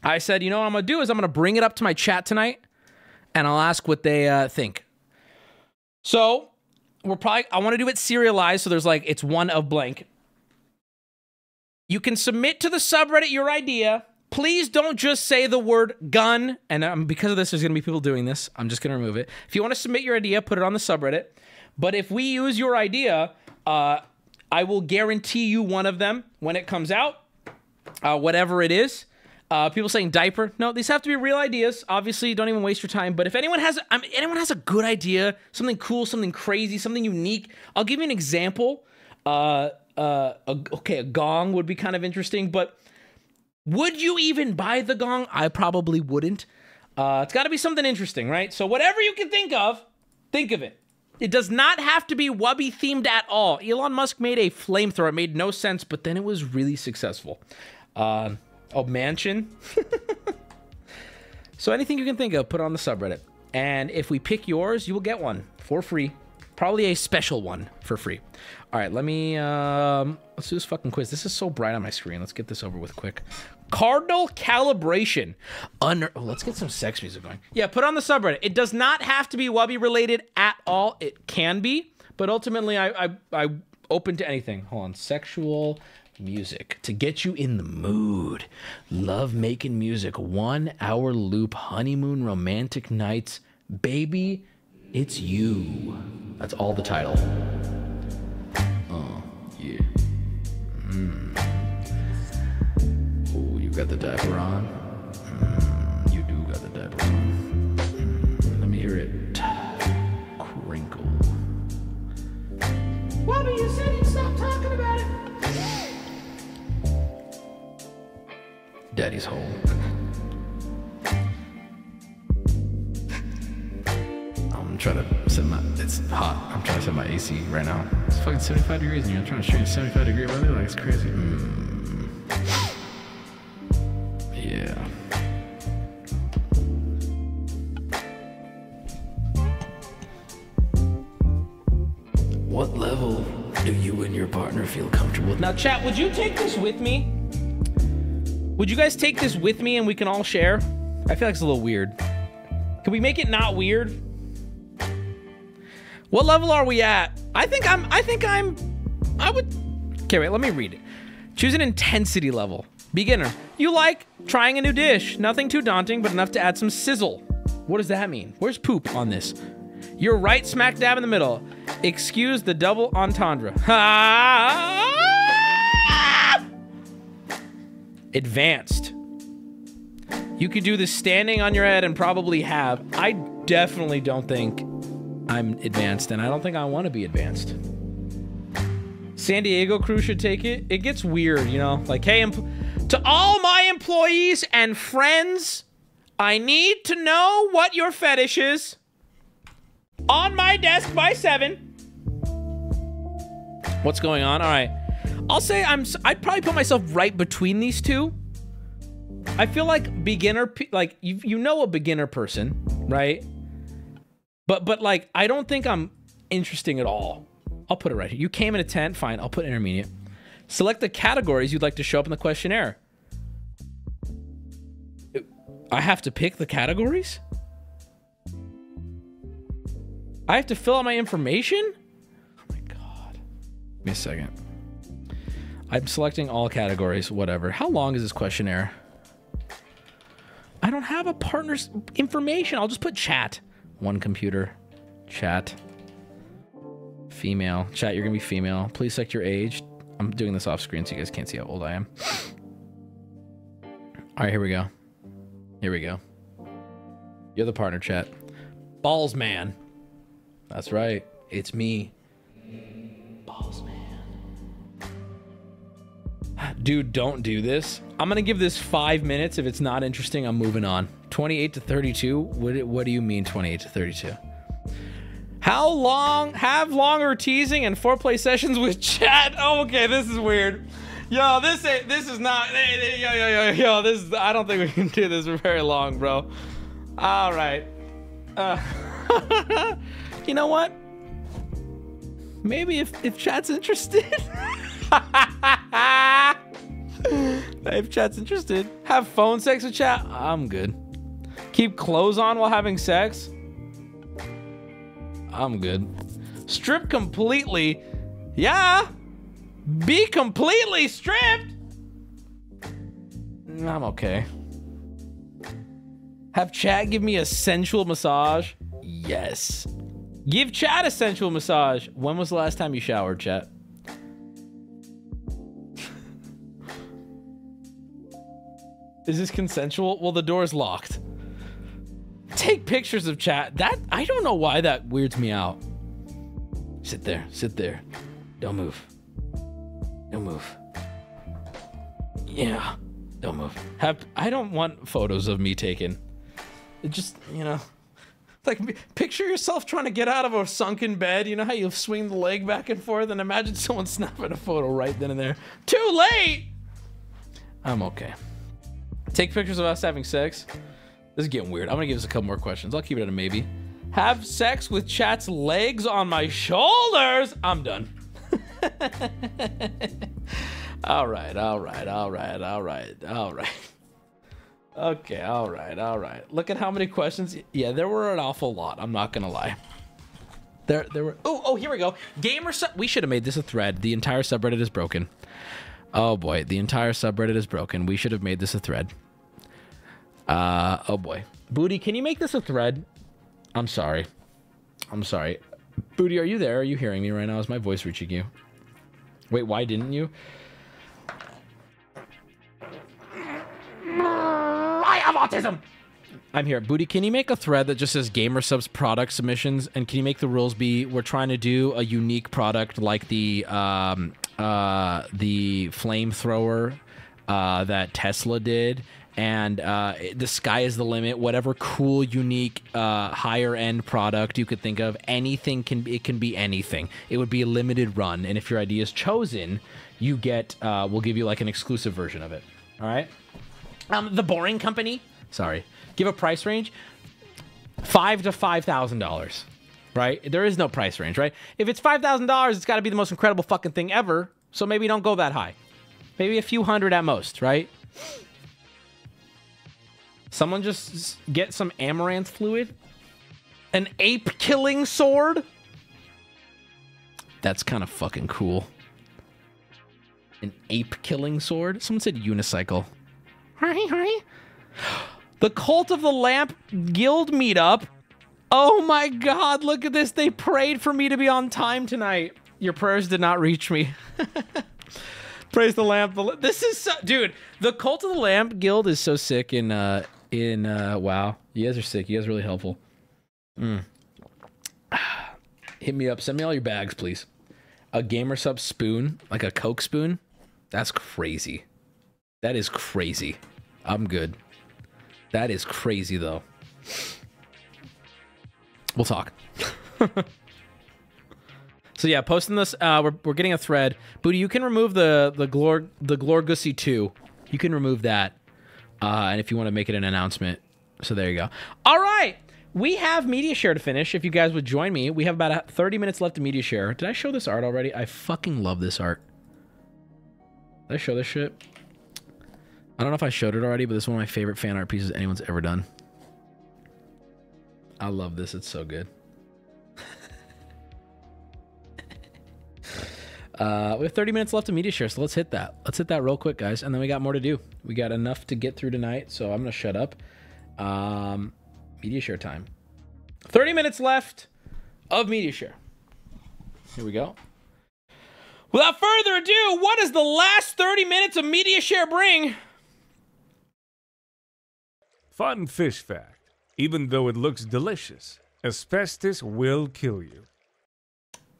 I said, you know what I'm going to do is I'm going to bring it up to my chat tonight and I'll ask what they uh, think. So we're probably, I want to do it serialized. So there's like, it's one of blank. You can submit to the subreddit your idea. Please don't just say the word gun. And um, because of this, there's going to be people doing this. I'm just going to remove it. If you want to submit your idea, put it on the subreddit. But if we use your idea, uh, I will guarantee you one of them when it comes out, uh, whatever it is. Uh, people saying diaper. No, these have to be real ideas. Obviously, don't even waste your time. But if anyone has, I mean, anyone has a good idea, something cool, something crazy, something unique, I'll give you an example. Uh, uh, a, okay, a gong would be kind of interesting, but would you even buy the gong? I probably wouldn't. Uh, it's got to be something interesting, right? So whatever you can think of, think of it. It does not have to be Wubby themed at all. Elon Musk made a flamethrower. It made no sense, but then it was really successful. Um... Uh, Oh, mansion. So anything you can think of, put on the subreddit. And if we pick yours, you will get one for free. Probably a special one for free. All right, let me, um, let's do this fucking quiz. This is so bright on my screen. Let's get this over with quick. Cardinal calibration. Under oh, let's get some sex music going. Yeah, put on the subreddit. It does not have to be Wubby related at all. It can be, but ultimately I, I, I'm open to anything. Hold on, sexual music to get you in the mood. Love making music, one hour loop, honeymoon, romantic nights, baby, it's you. That's all the title. Oh yeah. Mm. Oh, you got the diaper on. Mm, you do got the diaper on. Mm, let me hear it. Crinkle. Wubby, you said you stopped talking about it. Daddy's home. I'm trying to set my, it's hot. I'm trying to set my A C right now. It's fucking seventy-five degrees and you're trying to shoot seventy-five degree weather? Like, it's crazy. Mm. Yeah. What level do you and your partner feel comfortable? Now, chat, would you take this with me? Would you guys take this with me and we can all share? I feel like it's a little weird. Can we make it not weird? What level are we at? I think I'm, I think I'm, I would, okay, wait, let me read it. Choose an intensity level. Beginner. You like trying a new dish. Nothing too daunting, but enough to add some sizzle. What does that mean? Where's poop on this? You're right smack dab in the middle. Excuse the double entendre. Ha! Advanced. You could do this standing on your head and probably have. I definitely don't think I'm advanced, and I don't think I want to be advanced. San Diego crew should take it. It gets weird, you know? Like, hey, to all my employees and friends, I need to know what your fetish is. On my desk by seven. What's going on? All right. I'll say I'm, I'd probably put myself right between these two. I feel like beginner, like, you, you know a beginner person, right? But, but like, I don't think I'm interesting at all. I'll put it right here. You came in a tent, fine, I'll put intermediate. Select the categories you'd like to show up in the questionnaire. I have to pick the categories? I have to fill out my information? Oh my God. Give me a second. I'm selecting all categories, whatever. How long is this questionnaire? I don't have a partner's information. I'll just put chat. One computer. Chat. Female. Chat, you're gonna be female. Please select your age. I'm doing this off screen so you guys can't see how old I am. All right, here we go. Here we go. You're the partner, chat. Balls man. That's right. It's me. Balls man. Dude, don't do this. I'm gonna give this five minutes. If it's not interesting, I'm moving on. twenty-eight to thirty-two. What, what do you mean twenty-eight to thirty-two? How long? Have longer teasing and foreplay sessions with chat. Oh, okay, this is weird. Yo, this ain't, this is not. Yo, yo, yo, yo. This is, I don't think we can do this for very long, bro. All right. Uh, you know what? Maybe if if chat's interested. If chat's interested, have phone sex with chat. I'm good. Keep clothes on while having sex. I'm good. Strip completely. Yeah. Be completely stripped. I'm okay. Have Chad give me a sensual massage? Yes. Give Chad a sensual massage. When was the last time you showered, Chad? Is this consensual? Well, the door's locked. Take pictures of Chad. That, I don't know why that weirds me out. Sit there. Sit there. Don't move. Don't move. Yeah. Don't move. Have, I don't want photos of me taken. It just, you know. Like, picture yourself trying to get out of a sunken bed. You know how you swing the leg back and forth? And imagine someone snapping a photo right then and there. Too late! I'm okay. Take pictures of us having sex. This is getting weird. I'm going to give us a couple more questions. I'll keep it at a maybe. Have sex with Chat's legs on my shoulders. I'm done. All right, all right, all right, all right, all right. Okay, all right, all right. Look at how many questions. Yeah, there were an awful lot. I'm not going to lie. There there were... Oh, oh, here we go. GamerSupps... We should have made this a thread. The entire subreddit is broken. Oh, boy. The entire subreddit is broken. We should have made this a thread. Uh, oh, boy. Booty, can you make this a thread? I'm sorry. I'm sorry. Booty, are you there? Are you hearing me right now? Is my voice reaching you? Wait, why didn't you? I have autism. I'm here. Booty, can you make a thread that just says GamerSupps product submissions? And can you make the rules be we're trying to do a unique product like the um, uh, the flamethrower uh, that Tesla did? And uh, the sky is the limit. Whatever cool, unique, uh, higher-end product you could think of, anything can be, it can be anything. It would be a limited run, and if your idea is chosen, you get, uh, we'll give you like an exclusive version of it. All right. Um, the Boring Company. Sorry. Give a price range. Five to five thousand dollars. Right. There is no price range. Right. If it's five thousand dollars, it's got to be the most incredible fucking thing ever. So maybe don't go that high. Maybe a few hundred at most. Right. Someone just get some amaranth fluid? An ape-killing sword? That's kind of fucking cool. An ape-killing sword? Someone said unicycle. Hi, hi. The Cult of the Lamp Guild meetup. Oh my god, look at this. They prayed for me to be on time tonight. Your prayers did not reach me. Praise the lamp. This is so... Dude, the Cult of the Lamp Guild is so sick in... Uh, in uh, wow. You guys are sick. You guys are really helpful. Mm. Hit me up. Send me all your bags, please. A GamerSupps spoon. Like a Coke spoon. That's crazy. That is crazy. I'm good. That is crazy, though. We'll talk. So yeah, posting this, uh, we're, we're getting a thread. Booty, you can remove the the Glorg the Glorgussie two. You can remove that, uh, and if you want to make it an announcement. So there you go. All right, we have media share to finish. If you guys would join me, we have about thirty minutes left to media share. Did I show this art already? I fucking love this art. Did I show this shit? I don't know if I showed it already, but this is one of my favorite fan art pieces anyone's ever done. I love this. It's so good. Uh, we have thirty minutes left to media share, so let's hit that. Let's hit that real quick, guys, and then we got more to do. We got enough to get through tonight, so I'm going to shut up. Um, media share time. thirty minutes left of media share. Here we go. Without further ado, what does the last thirty minutes of media share bring? Fun fish fact. Even though it looks delicious, asbestos will kill you.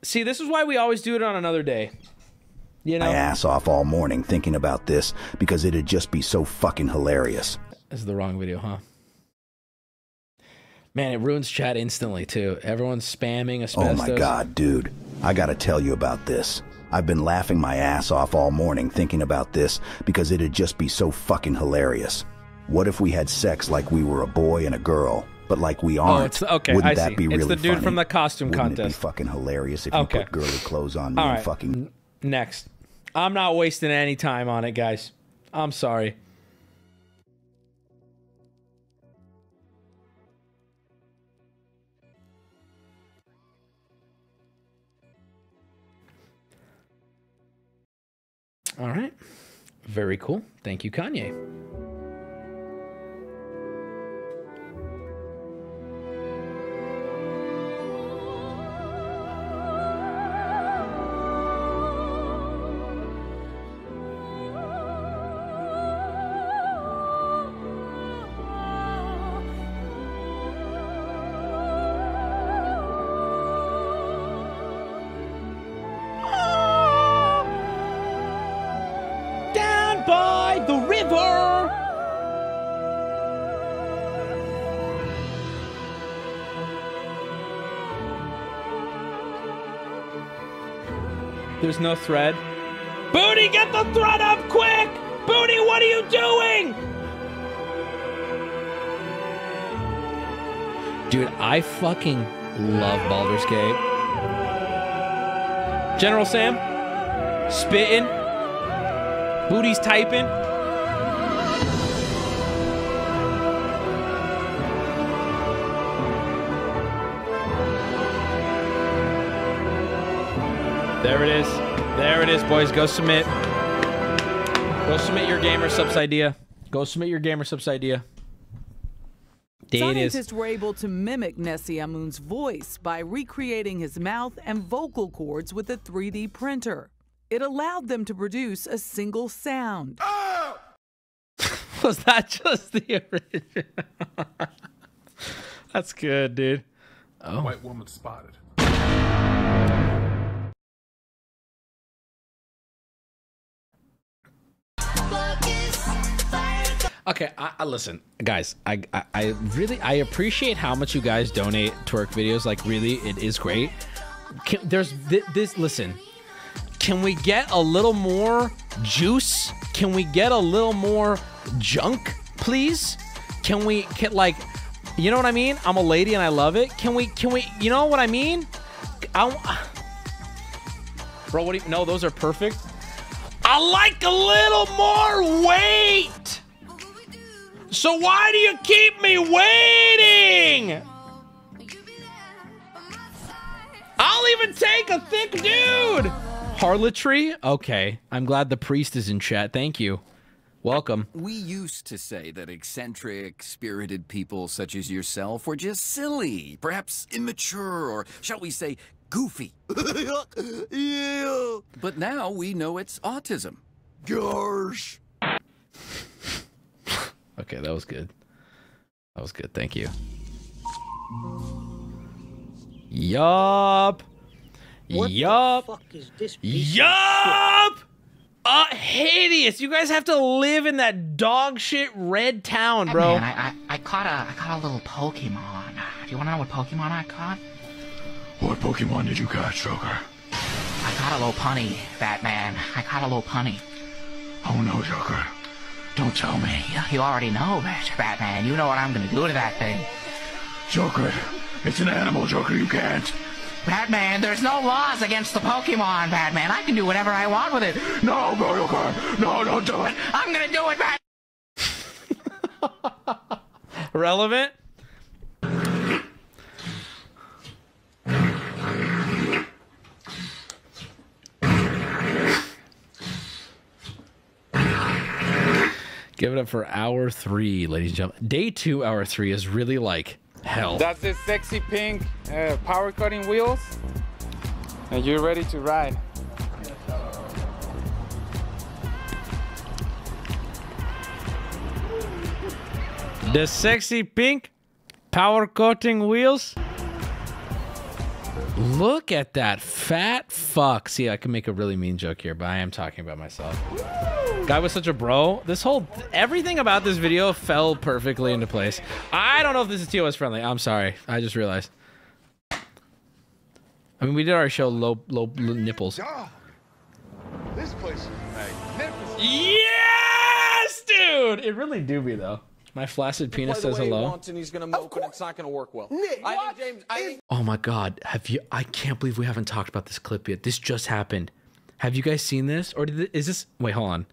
See, this is why we always do it on another day. You know? My ass off all morning thinking about this because it'd just be so fucking hilarious. This is the wrong video, huh? Man, it ruins chat instantly, too. Everyone's spamming asbestos. Oh my god, dude. I gotta tell you about this. I've been laughing my ass off all morning thinking about this because it'd just be so fucking hilarious. What if we had sex like we were a boy and a girl? But like we aren't. Oh, it's, okay, wouldn't I that see. Be really funny? It's the dude funny? From the costume wouldn't contest. It be fucking hilarious if okay. you put girly clothes on me All right. and fucking... Next. I'm not wasting any time on it, guys. I'm sorry. All right. Very cool. Thank you, Kanye. There's no thread. Booty, get the thread up quick! Booty, what are you doing? Dude, I fucking love Baldur's Gate. General Sam, spitting. Booty's typing. There it is. There it is, boys. Go submit. Go submit your GamerSupps idea. Go submit your GamerSupps idea. Scientists were able to mimic Nessie Amun's voice by recreating his mouth and vocal cords with a three D printer. It allowed them to produce a single sound. Oh! Was that just the original? That's good, dude. Oh. White woman spotted. Okay, I, I listen, guys, I, I I really I appreciate how much you guys donate to our videos. Like, really, it is great. Can, there's th this listen, can we get a little more juice? Can we get a little more junk, please? Can we can, like, you know what I mean? I'm a lady and I love it. Can we can we you know what I mean? I Bro, what do you no, those are perfect. I like a little more weight. So why do you keep me waiting? I'll even take a thick dude. Harlotry? Okay. I'm glad the priest is in chat. Thank you. Welcome. We used to say that eccentric, spirited people such as yourself were just silly, perhaps immature, or shall we say, goofy. Yeah. But now we know it's autism. Gosh. Okay, that was good. That was good. Thank you. Yup. Yup. Yup. Uh, hideous. You guys have to live in that dog shit red town, bro. Hey man, I, I, I caught a I caught a little Pokemon. Do you want to know what Pokemon I caught? What Pokemon did you catch, Joker? I caught a little punny, Batman. I caught a little punny. Oh no, Joker. Don't tell me. You already know that, Batman. You know what I'm gonna do to that thing. Joker, it's an animal, Joker. You can't. Batman, there's no laws against the Pokemon, Batman. I can do whatever I want with it. No, Joker. No, don't do it. I'm gonna do it, Batman. Relevant? Give it up for hour three, ladies and gentlemen. Day two, hour three is really like hell. That's the sexy pink uh, power cutting wheels. And you're ready to ride. The sexy pink power cutting wheels. Look at that fat fuck. See, I can make a really mean joke here, but I am talking about myself. Guy was such a bro. This whole, everything about this video fell perfectly into place. I don't know if this is T O S friendly. I'm sorry. I just realized. I mean, we did our show low, low, low nipples. God, this place is magnificent. Yes, dude. It really do be though. My flaccid penis says hello. He's gonna mope and it's not gonna work well. Nick, I think James, I think oh my God, have you? I can't believe we haven't talked about this clip yet. This just happened. Have you guys seen this? Or did it, is this? Wait, hold on.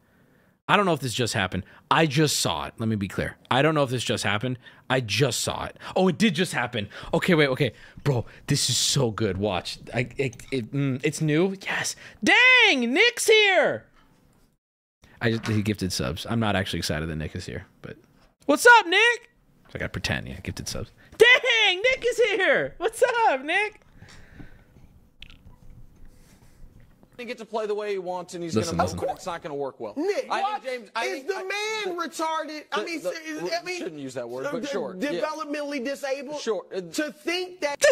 I don't know if this just happened. I just saw it. Let me be clear. I don't know if this just happened. I just saw it. Oh, it did just happen. Okay, wait, okay, bro. This is so good. Watch. I, it, it, mm, it's new. Yes. Dang, Nick's here. I just he gifted subs. I'm not actually excited that Nick is here, but. What's up, Nick? So I gotta pretend, yeah, gifted subs. Dang, Nick is here! What's up, Nick? He gets to play the way he wants, and he's listen, gonna move, it's not gonna work well. Nick, I what? Think James, I is think, the I, man I, retarded? The, I mean, the, is, I mean, shouldn't use that word, but sure. Developmentally yeah. disabled? Sure. To think that...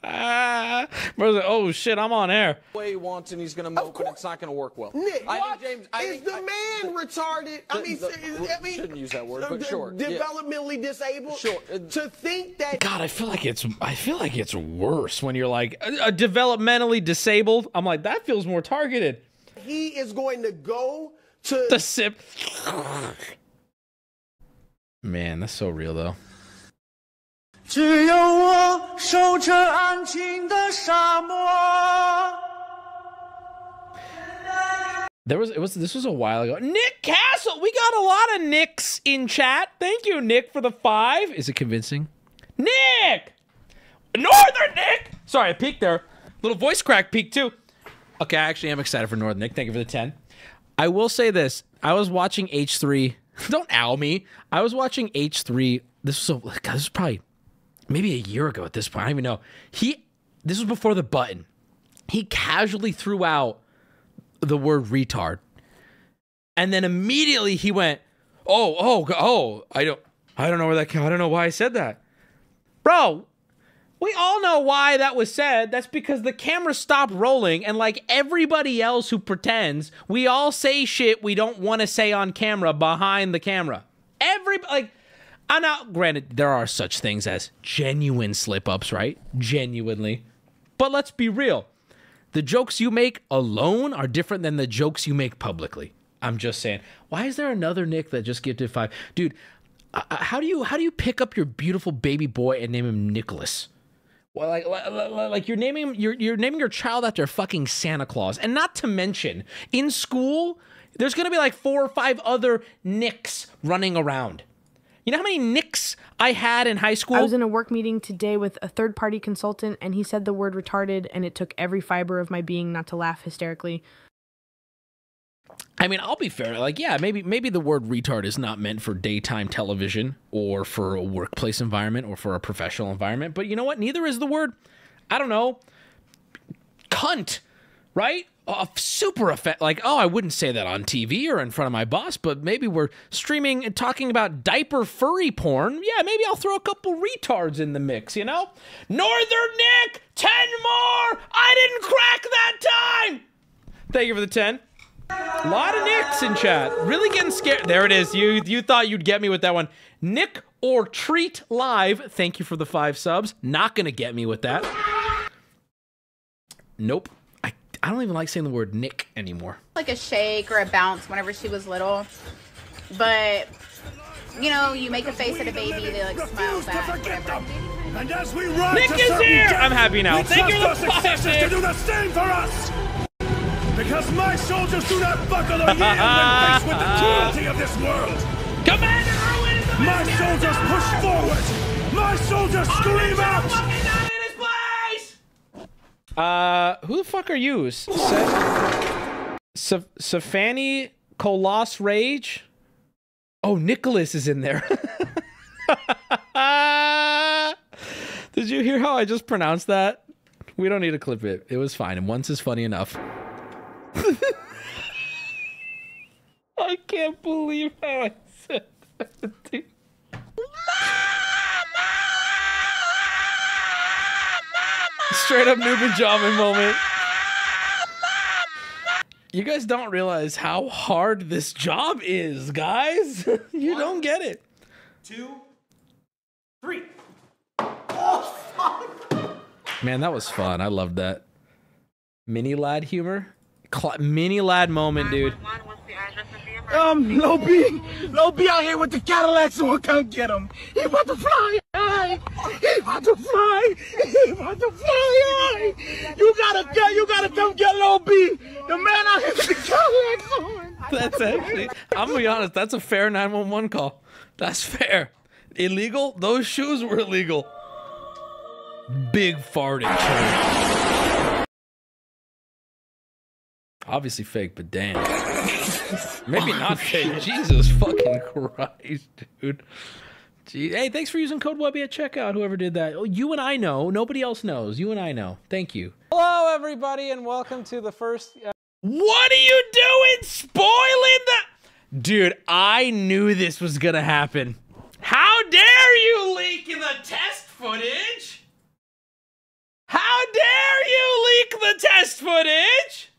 Bro's like, oh shit, I'm on air. Way he wants and he's gonna mope, and it's not gonna work well. Nick, I what? Think James, I is think, the I, man retarded? The, I mean, the, the, I mean, shouldn't use that word, but sure, developmentally yeah. disabled. Sure, to think that. God, I feel like it's, I feel like it's worse when you're like a, a developmentally disabled. I'm like, that feels more targeted. He is going to go to the sip. Man, that's so real though. There was it was this was a while ago. Nick Castle, we got a lot of Nicks in chat. Thank you, Nick, for the five. Is it convincing? Nick, Northern Nick. Sorry, I peeked there. Little voice crack peek too. Okay, I actually am excited for Northern Nick. Thank you for the ten. I will say this: I was watching H three. Don't owl me. I was watching H three. This was so. This was probably. Maybe a year ago at this point, I don't even know. He, this was before the button. He casually threw out the word retard, and then immediately he went, "Oh, oh, oh! I don't, I don't know where that came. I don't know why I said that, bro." We all know why that was said. That's because the camera stopped rolling, and like everybody else who pretends, we all say shit we don't want to say on camera behind the camera. Every like. I'm not, granted, there are such things as genuine slip-ups, right? Genuinely. But let's be real. The jokes you make alone are different than the jokes you make publicly. I'm just saying. Why is there another Nick that just gifted five? Dude, uh, how do you how do you pick up your beautiful baby boy and name him Nicholas? Well, like, like, like you're naming you're you're naming your child after fucking Santa Claus. And not to mention, in school, there's gonna be like four or five other Nicks running around. You know how many Nicks I had in high school? I was in a work meeting today with a third-party consultant, and he said the word retarded, and it took every fiber of my being not to laugh hysterically. I mean, I'll be fair. Like, yeah, maybe maybe the word retard is not meant for daytime television or for a workplace environment or for a professional environment. But you know what? Neither is the word, I don't know, cunt, right? Uh, super effect, like, oh, I wouldn't say that on T V or in front of my boss, but maybe we're streaming and talking about diaper furry porn. Yeah, maybe I'll throw a couple retards in the mix, you know? Northern Nick, ten more! I didn't crack that time! Thank you for the ten. A lot of Nicks in chat. Really getting scared. There it is. You, you thought you'd get me with that one. Nick or Treat Live. Thank you for the five subs. Not gonna get me with that. Nope. I don't even like saying the word Nick anymore. Like a shake or a bounce whenever she was little. But, you know, you make a face at a baby, they like smile back, whatever. And as we ride Nick is here! Death, I'm happy now. Thank you for the five, to do the same for us! Because my soldiers do not buckle or yield when faced with the cruelty of this world. Commander Irwin is the My soldiers die. Push forward! My soldiers All scream out! Uh, who the fuck are you? Safani Coloss Rage? Oh, Nicholas is in there. Did you hear how I just pronounced that? We don't need to clip it. It was fine. And once is funny enough. I can't believe how I said that, dude. Straight up new pajama moment. You guys don't realize how hard this job is, guys. You One, don't get it. Two, three. Oh, fuck. Man, that was fun. I loved that. Mini lad humor. Cl mini lad moment, dude. Um, Low B. Low B out here with the Cadillac, so I can't get him. He about to fly high. He about to fly. He about to fly high. You gotta get, you gotta come get Low B. The man out here with the Cadillac on. That's actually, I'm gonna be honest, that's a fair nine one one call. That's fair. Illegal? Those shoes were illegal. Big farting train. Obviously fake, but damn. Maybe not fake. Jesus fucking Christ, dude. Gee, hey, thanks for using code Wubby at checkout, whoever did that. Oh, you and I know. Nobody else knows. You and I know. Thank you. Hello, everybody, and welcome to the first... Uh what are you doing? Spoiling the... Dude, I knew this was gonna happen. How dare you leak in the test footage? How dare you leak the test footage?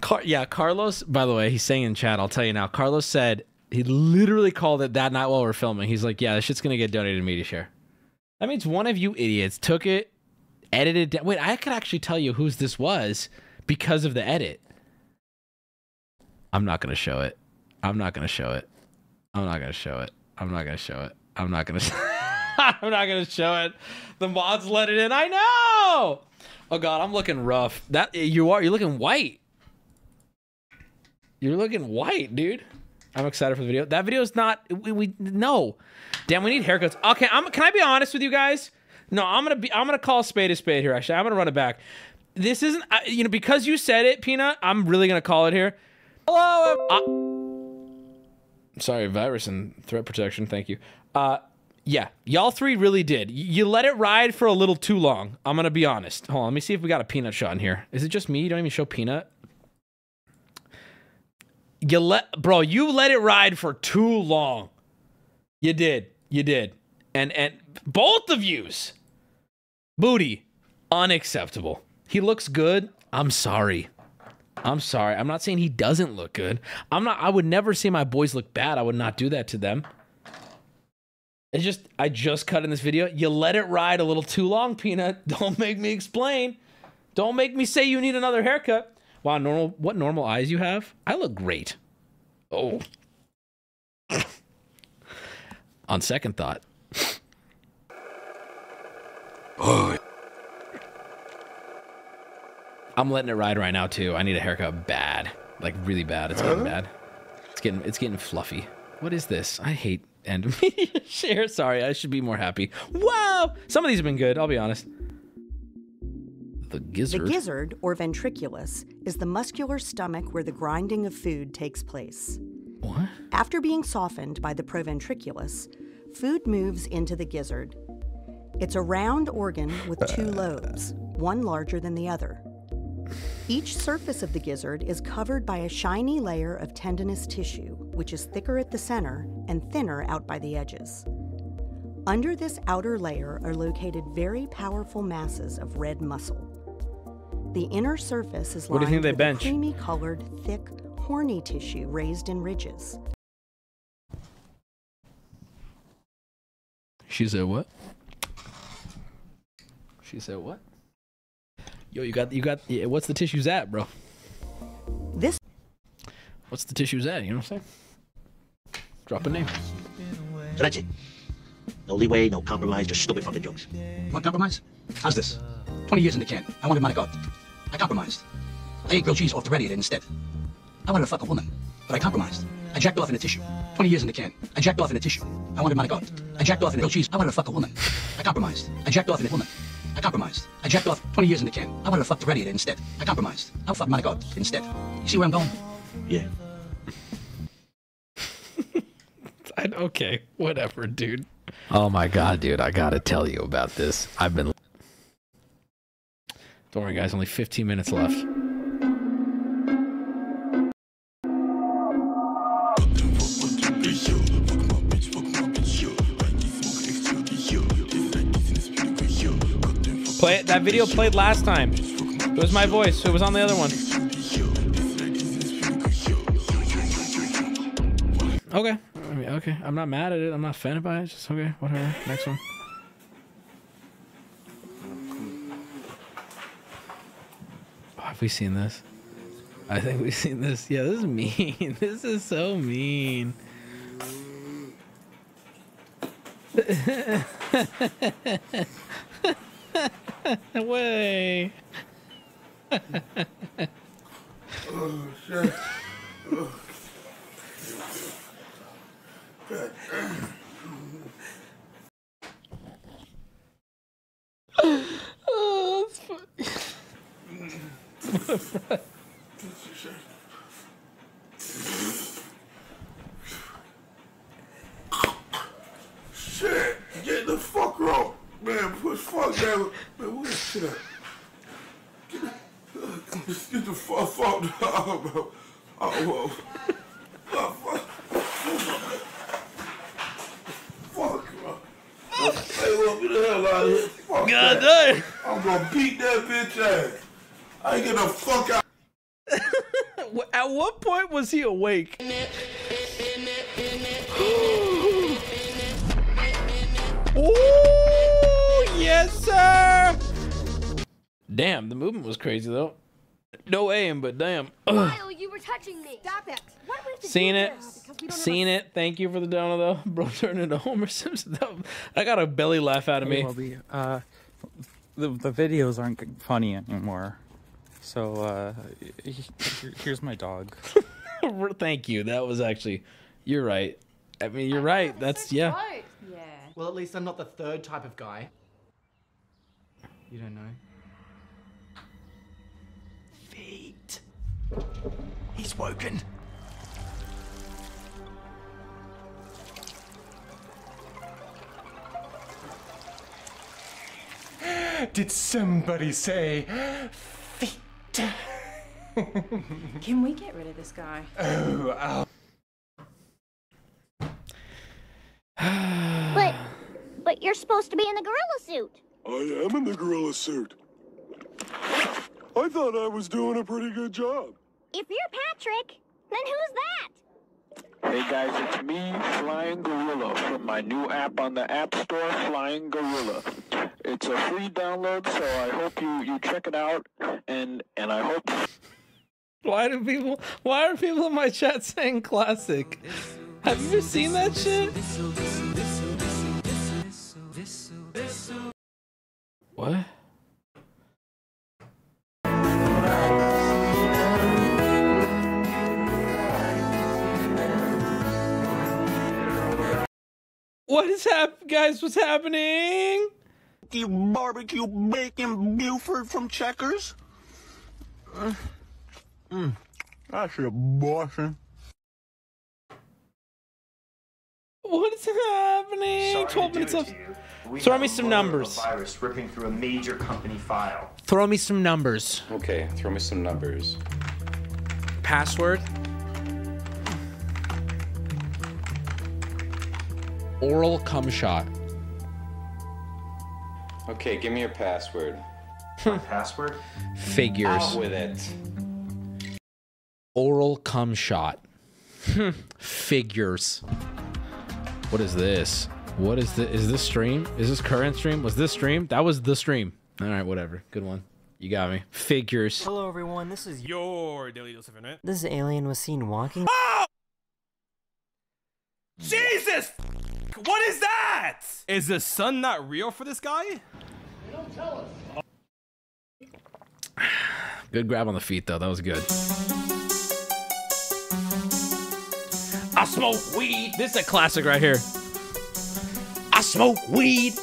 Car yeah, Carlos, by the way, he's saying in chat, I'll tell you now, Carlos said, he literally called it that night while we're filming. He's like, yeah, this shit's gonna get donated to MediaShare. That means one of you idiots took it, edited it. Wait, I could actually tell you whose this was because of the edit. I'm not gonna show it. I'm not gonna show it. I'm not gonna show it. I'm not gonna show it. I'm not gonna show it. I'm not gonna show it. The mods let it in. I know. Oh god, I'm looking rough. That you are. You're looking white. You're looking white, dude. I'm excited for the video. That video is not. We, we no. Damn, we need haircuts. Okay, I'm. Can I be honest with you guys? No, I'm gonna be. I'm gonna call a spade a spade here. Actually, I'm gonna run it back. This isn't. I, you know, because you said it, Peanut. I'm really gonna call it here. Hello. I, sorry, virus and threat protection. Thank you. Uh. Yeah, y'all three really did. You let it ride for a little too long. I'm gonna be honest. Hold on, let me see if we got a Peanut shot in here. Is it just me? You don't even show Peanut? You let, bro, you let it ride for too long. You did, you did. And, and both of yous. Booty, unacceptable. He looks good, I'm sorry. I'm sorry, I'm not saying he doesn't look good. I'm not, I would never say my boys look bad. I would not do that to them. It's just, I just cut in this video. You let it ride a little too long, Peanut. Don't make me explain. Don't make me say you need another haircut. Wow, normal, what normal eyes you have. I look great. Oh. On second thought. Oh. I'm letting it ride right now, too. I need a haircut bad. Like, really bad. It's huh? getting bad. It's getting, it's getting fluffy. What is this? I hate... And share. Sorry, I should be more happy. Wow, some of these have been good, I'll be honest. The gizzard. The gizzard, or ventriculus, is the muscular stomach where the grinding of food takes place. What? After being softened by the proventriculus, food moves into the gizzard. It's a round organ with two uh. lobes, one larger than the other. Each surface of the gizzard is covered by a shiny layer of tendinous tissue, which is thicker at the center and thinner out by the edges. Under this outer layer are located very powerful masses of red muscle. The inner surface is lined with a creamy-colored, thick, horny tissue raised in ridges. She said what? She said what? Yo, you got, you got, yeah, what's the tissues at, bro? This. What's the tissues at, you know what I'm saying? Drop a name. So that's it. No leeway, no compromise, just stupid fucking jokes. Want compromise? How's this? twenty years in the can. I wanted my god. I compromised. I ate grilled cheese off the radiator instead. I wanted to fuck a woman, but I compromised. I jacked off in a tissue. twenty years in the can. I jacked off in a tissue. I wanted my god. I jacked off in a grilled cheese. I wanted to fuck a woman. I compromised. I jacked off in a woman. I compromised. I jacked off twenty years in the can. I wanted to fuck the radiator instead. I compromised. I'll fuck my god instead. You see where I'm going? Yeah. I, okay, whatever, dude. Oh my god, dude, I gotta tell you about this. I've been... Don't worry, guys, only fifteen minutes left. Play it. That video played last time. It was my voice. It was on the other one. Okay. I mean, okay. I'm not mad at it. I'm not offended by it. It's just okay. Whatever. Next one. Oh, have we seen this? I think we've seen this. Yeah, this is mean. This is so mean. Way. Oh shit. Oh. Oh, that's funny. What shit, get the fuck off. Man, push fuck that. Man, what the shit? Get, uh, just get the fuck fuck out, bro. Oh, oh, fuck. Fuck, bro. Hey, look, get the hell out of here. Fuck God damn. I'm I'm gonna beat that bitch ass. I ain't gonna fuck out. At what point was he awake? Oh yes, sir. Damn, the movement was crazy though. No aim, but damn. Kyle, you were touching me. Stop it. What we Seen it. Seen it. Thank you for the donut though, bro. Turned into Homer Simpson. I got a belly laugh out of me. Hey, uh, the the videos aren't funny anymore. So, uh, here's my dog. Thank you. That was actually, you're right. I mean, you're right. That's, yeah. Yeah. Well, at least I'm not the third type of guy. You don't know. Feet. He's woken. Did somebody say... Can we get rid of this guy? Oh, but, but you're supposed to be in the gorilla suit. I am in the gorilla suit. I thought I was doing a pretty good job. If you're Patrick, then who's that? Hey guys, it's me, Flying Gorilla, from my new app on the App Store, Flying Gorilla. It's a free download, so I hope you you check it out, and and I hope. Why do people? Why are people in my chat saying classic? Have you ever seen that shit? What? What is happening, guys? What's happening? You barbecue bacon Buford from Checkers. Uh, mm, that's your bossing. What's happening? Sorry twelve minutes left. Throw me some numbers. Virus ripping through a major company file. Throw me some numbers. Okay, throw me some numbers. Password. Oral cum shot. Okay, give me your password. My password? Figures. Out with it. Oral cum shot. Figures. What is this? What is this? Is this stream? Is this current stream? Was this stream? That was the stream. All right, whatever. Good one. You got me. Figures. Hello, everyone. This is your Daily Dose of Internet. This alien was seen walking. Oh! Jesus! What is that? Is the sun not real for this guy? They don't tell us. Good grab on the feet, though. That was good. I smoke weed. This is a classic right here. I smoke weed.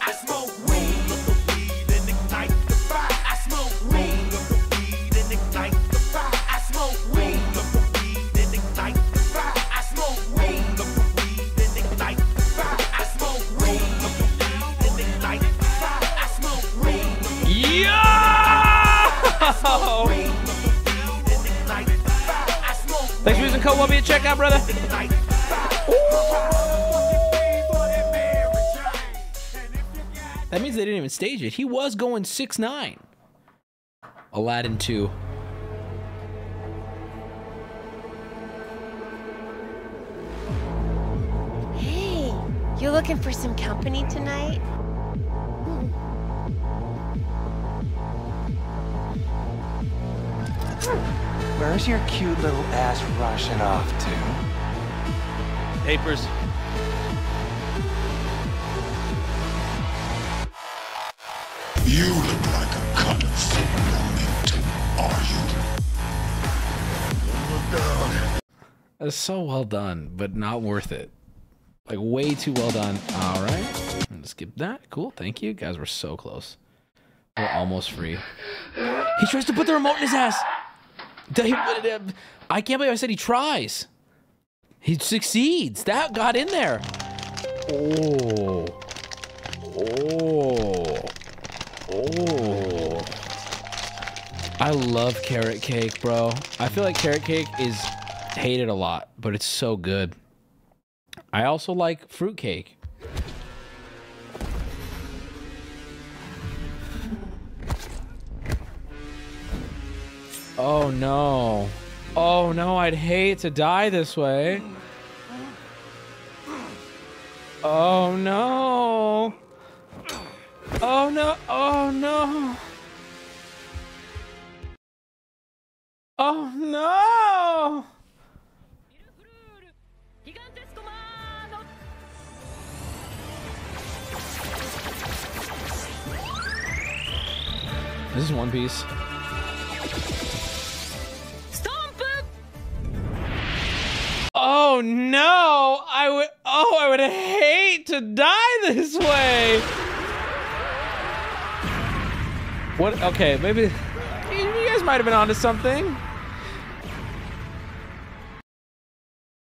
I smoke weed and ignite the fire. I smoke weed and ignite the fire. I smoke weed. Oh. Thanks for using code Wubby at checkout, brother. Ooh. That means they didn't even stage it. He was going six nine. Aladdin two. Hey, you looking for some company tonight? Where's your cute little ass rushing off to? Papers. You look like a colorful momentum, are you? Look down. That's so well done, but not worth it. Like, way too well done. All right. I'm gonna skip that. Cool. Thank you. Guys, we're so close. We're almost free. He tries to put the remote in his ass. I can't believe I said he tries. He succeeds. That got in there. Oh. Oh. Oh. I love carrot cake, bro. I feel like carrot cake is hated a lot, but it's so good. I also like fruit cake. Oh no. Oh no, I'd hate to die this way. Oh no. Oh no, oh no. Oh no. This is One Piece. Oh no! I would. Oh, I would hate to die this way. What? Okay, maybe you guys might have been onto something.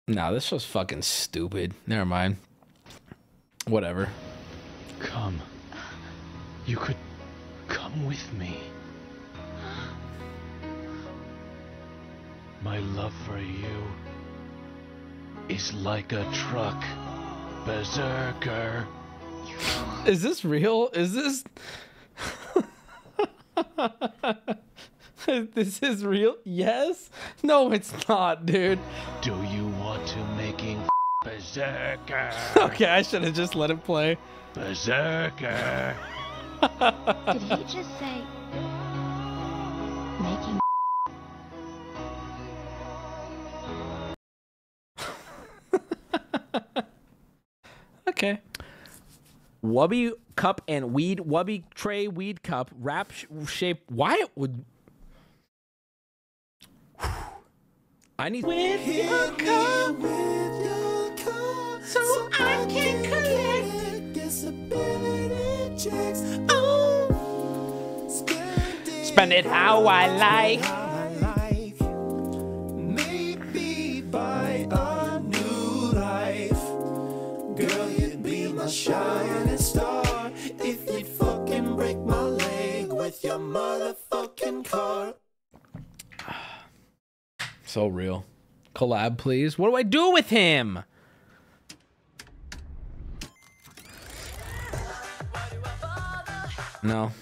Nah, this was fucking stupid. Never mind. Whatever. Come. You could come with me. My love for you is like a truck berserker. Is this real? Is this? This is real? Yes? No, it's not, dude. Do you want to making f berserker? Okay, I should have just let it play. Berserker. Did he just say making? Okay. Wubby cup and weed. Wubby tray weed cup wrap sh shape. Why it would? I need. With your cup, with your cup, so, so I can collect disability checks. Oh, spend it, spend it how I like. How I like. Maybe by a new life, girl. You shining star if you fucking break my leg with your motherfucking car. So real. Collab, please. What do I do with him? No.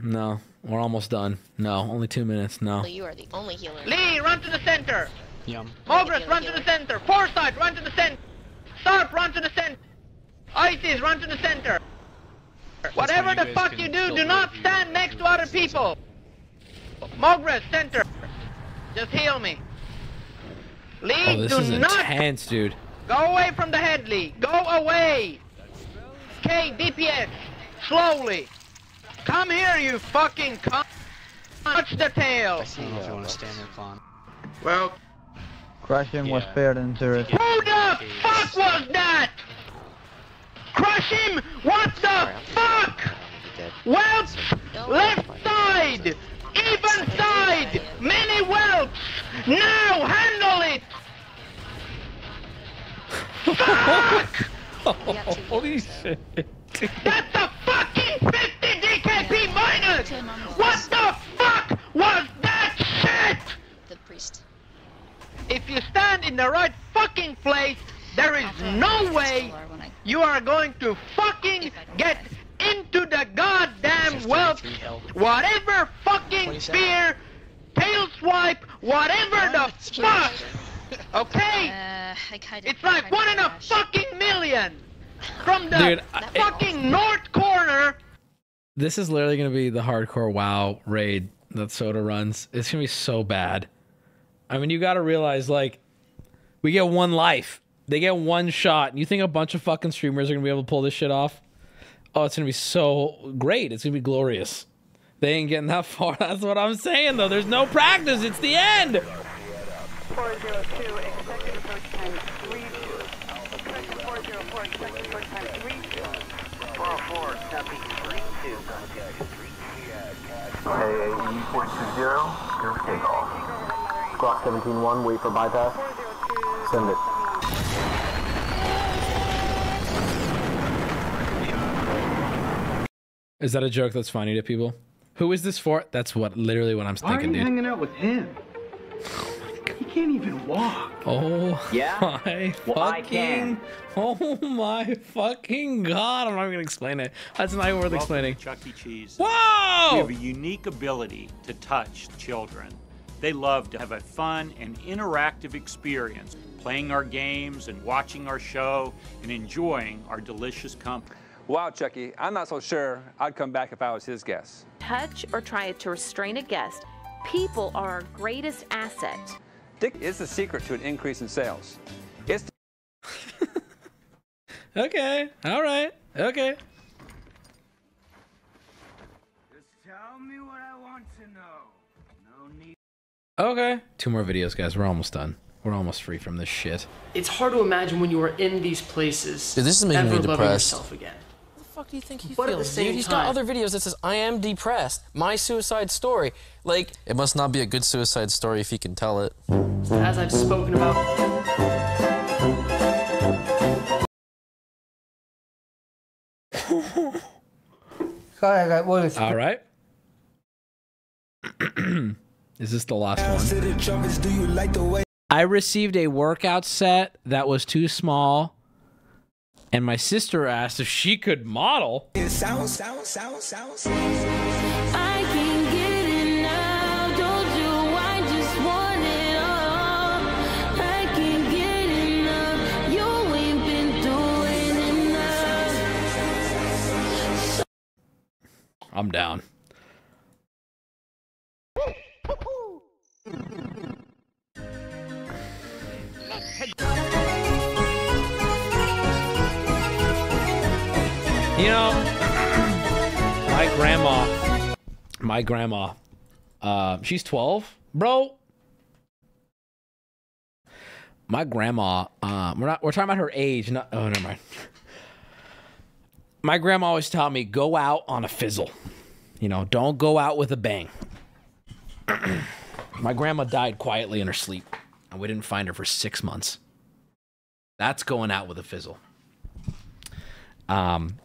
No. We're almost done. No. Only two minutes. No. You are the only healer. Lee, run to the center. Yum. Mogris, run to the center. Foresight, run to the center. Sarp, run to the center. ISIS, run to the center. That's Whatever the fuck you do, do not stand next to other people. Mogris, center. Just heal me. Lee, oh, this do is not intense, dude. Go away from the head, Lee. Go away. K, D P S. Slowly. Come here, you fucking cunt. Touch the tail. I see if you want to stand in Klon. Well, Crushing yeah. was fair than zero. Who the fuck was that? Crush him! What the right, fuck? Welch! Left side! Even side! Mini Welch! Now handle it! Fuck! Holy shit. That's a fucking fifty D K P minus! What the fuck was that shit? The priest. If you stand in the right fucking place, there is no way you are going to fucking get into the goddamn wealth, whatever fucking fear, tail swipe, whatever the fuck, okay? It's like one in a fucking million from the fucking north corner. This is literally going to be the hardcore WoW raid that Soda runs. It's going to be so bad. I mean, you got to realize, like, we get one life. They get one shot. You think a bunch of fucking streamers are going to be able to pull this shit off? Oh, it's going to be so great. It's going to be glorious. They ain't getting that far. That's what I'm saying, though. There's no practice. It's the end. four oh two, expected approach time three two. Expected four zero four, expected approach time three two. four oh four, copy three two. four two zero, go for takeoff. Clock seventeen one, wait for bypass. Send it. Is that a joke that's funny to people? Who is this for? That's what literally what I'm Why thinking, dude. Why are you dude. hanging out with him? Oh my God. He can't even walk. Oh yeah? my well, fucking... Oh my fucking God. I'm not even gonna explain it. That's not even worth Welcome explaining. Chuck E. Cheese. Whoa! We have a unique ability to touch children. They love to have a fun and interactive experience, playing our games and watching our show and enjoying our delicious company. Wow, Chucky, I'm not so sure I'd come back if I was his guest. Touch or try to restrain a guest. People are our greatest asset. Dick is the secret to an increase in sales. It's okay, all right, okay. Just tell me what I want to know. No need. Okay, two more videos, guys. We're almost done. We're almost free from this shit. It's hard to imagine when you are in these places. Dude, this is making me depressed. Yourself again. What the fuck do you think he but feels? At the same Dude, he's time. got other videos that says I am depressed. My suicide story. Like, it must not be a good suicide story if he can tell it. As I've spoken about. Sorry, I got one. All right. Is this the last one? I received a workout set that was too small, and my sister asked if she could model. I'm down. You know, my grandma, my grandma, uh, she's twelve, bro. My grandma, um, we're not, we're talking about her age. Not, oh, never mind. My grandma always taught me, go out on a fizzle. You know, don't go out with a bang. My grandma died quietly in her sleep, and we didn't find her for six months. That's going out with a fizzle. Um...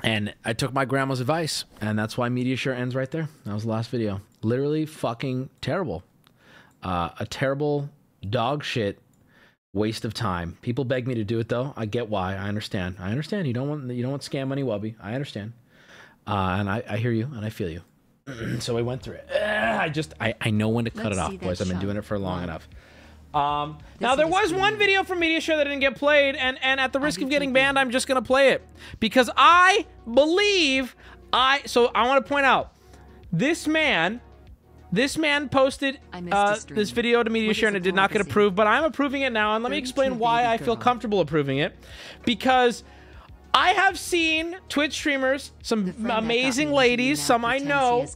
And I took my grandma's advice, and that's why Media Share ends right there. That was the last video. Literally fucking terrible. Uh, a terrible dog shit waste of time. People beg me to do it, though. I get why. I understand. I understand. You don't want you don't want scam money, Wubby. I understand. Uh, and I, I hear you, and I feel you. So I went through it. Uh, I just, I, I know when to cut Let's it off, boys. Shot. I've been doing it for long wow. enough. Um, now there was one video from Media Share that didn't get played, and, and at the risk of getting banned, I'm just going to play it. Because I believe I... So I want to point out, this man, this man posted uh, this video to Media Share and it did not get approved, but I'm approving it now, and let me explain why I feel comfortable approving it. Because I have seen Twitch streamers, some amazing ladies, some I know,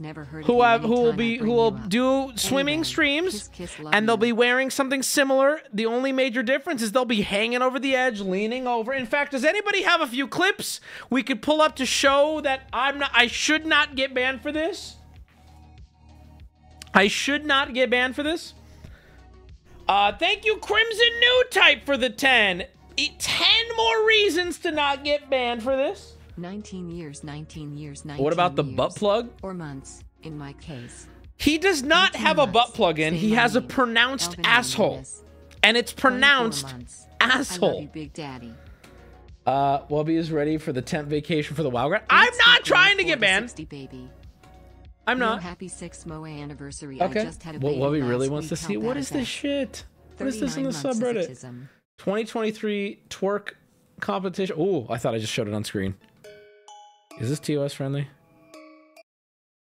who have, who will be who will do swimming streams, and they'll be wearing something similar. The only major difference is they'll be hanging over the edge, leaning over. In fact, does anybody have a few clips we could pull up to show that I'm not? I should not get banned for this. I should not get banned for this. Uh, thank you, Crimson New Type, for the ten. ten more reasons to not get banned for this. nineteen years, nineteen years, nineteen What about the years, butt plug? Or months, in my case. He does not have months, a butt plug in. He has name, a pronounced Alvin asshole. Anonymous. And it's pronounced asshole. I love you, Big Daddy. Uh, Wubby is ready for the tenth vacation for the WoW grad. I'm not trying to get banned. sixty, baby. I'm not. No happy sixth M O A anniversary. Okay. I just had a baby what Wubby really wants to see. What is this shit? What is this in the subreddit? twenty twenty-three twerk competition. Oh, I thought I just showed it on screen. Is this T O S friendly?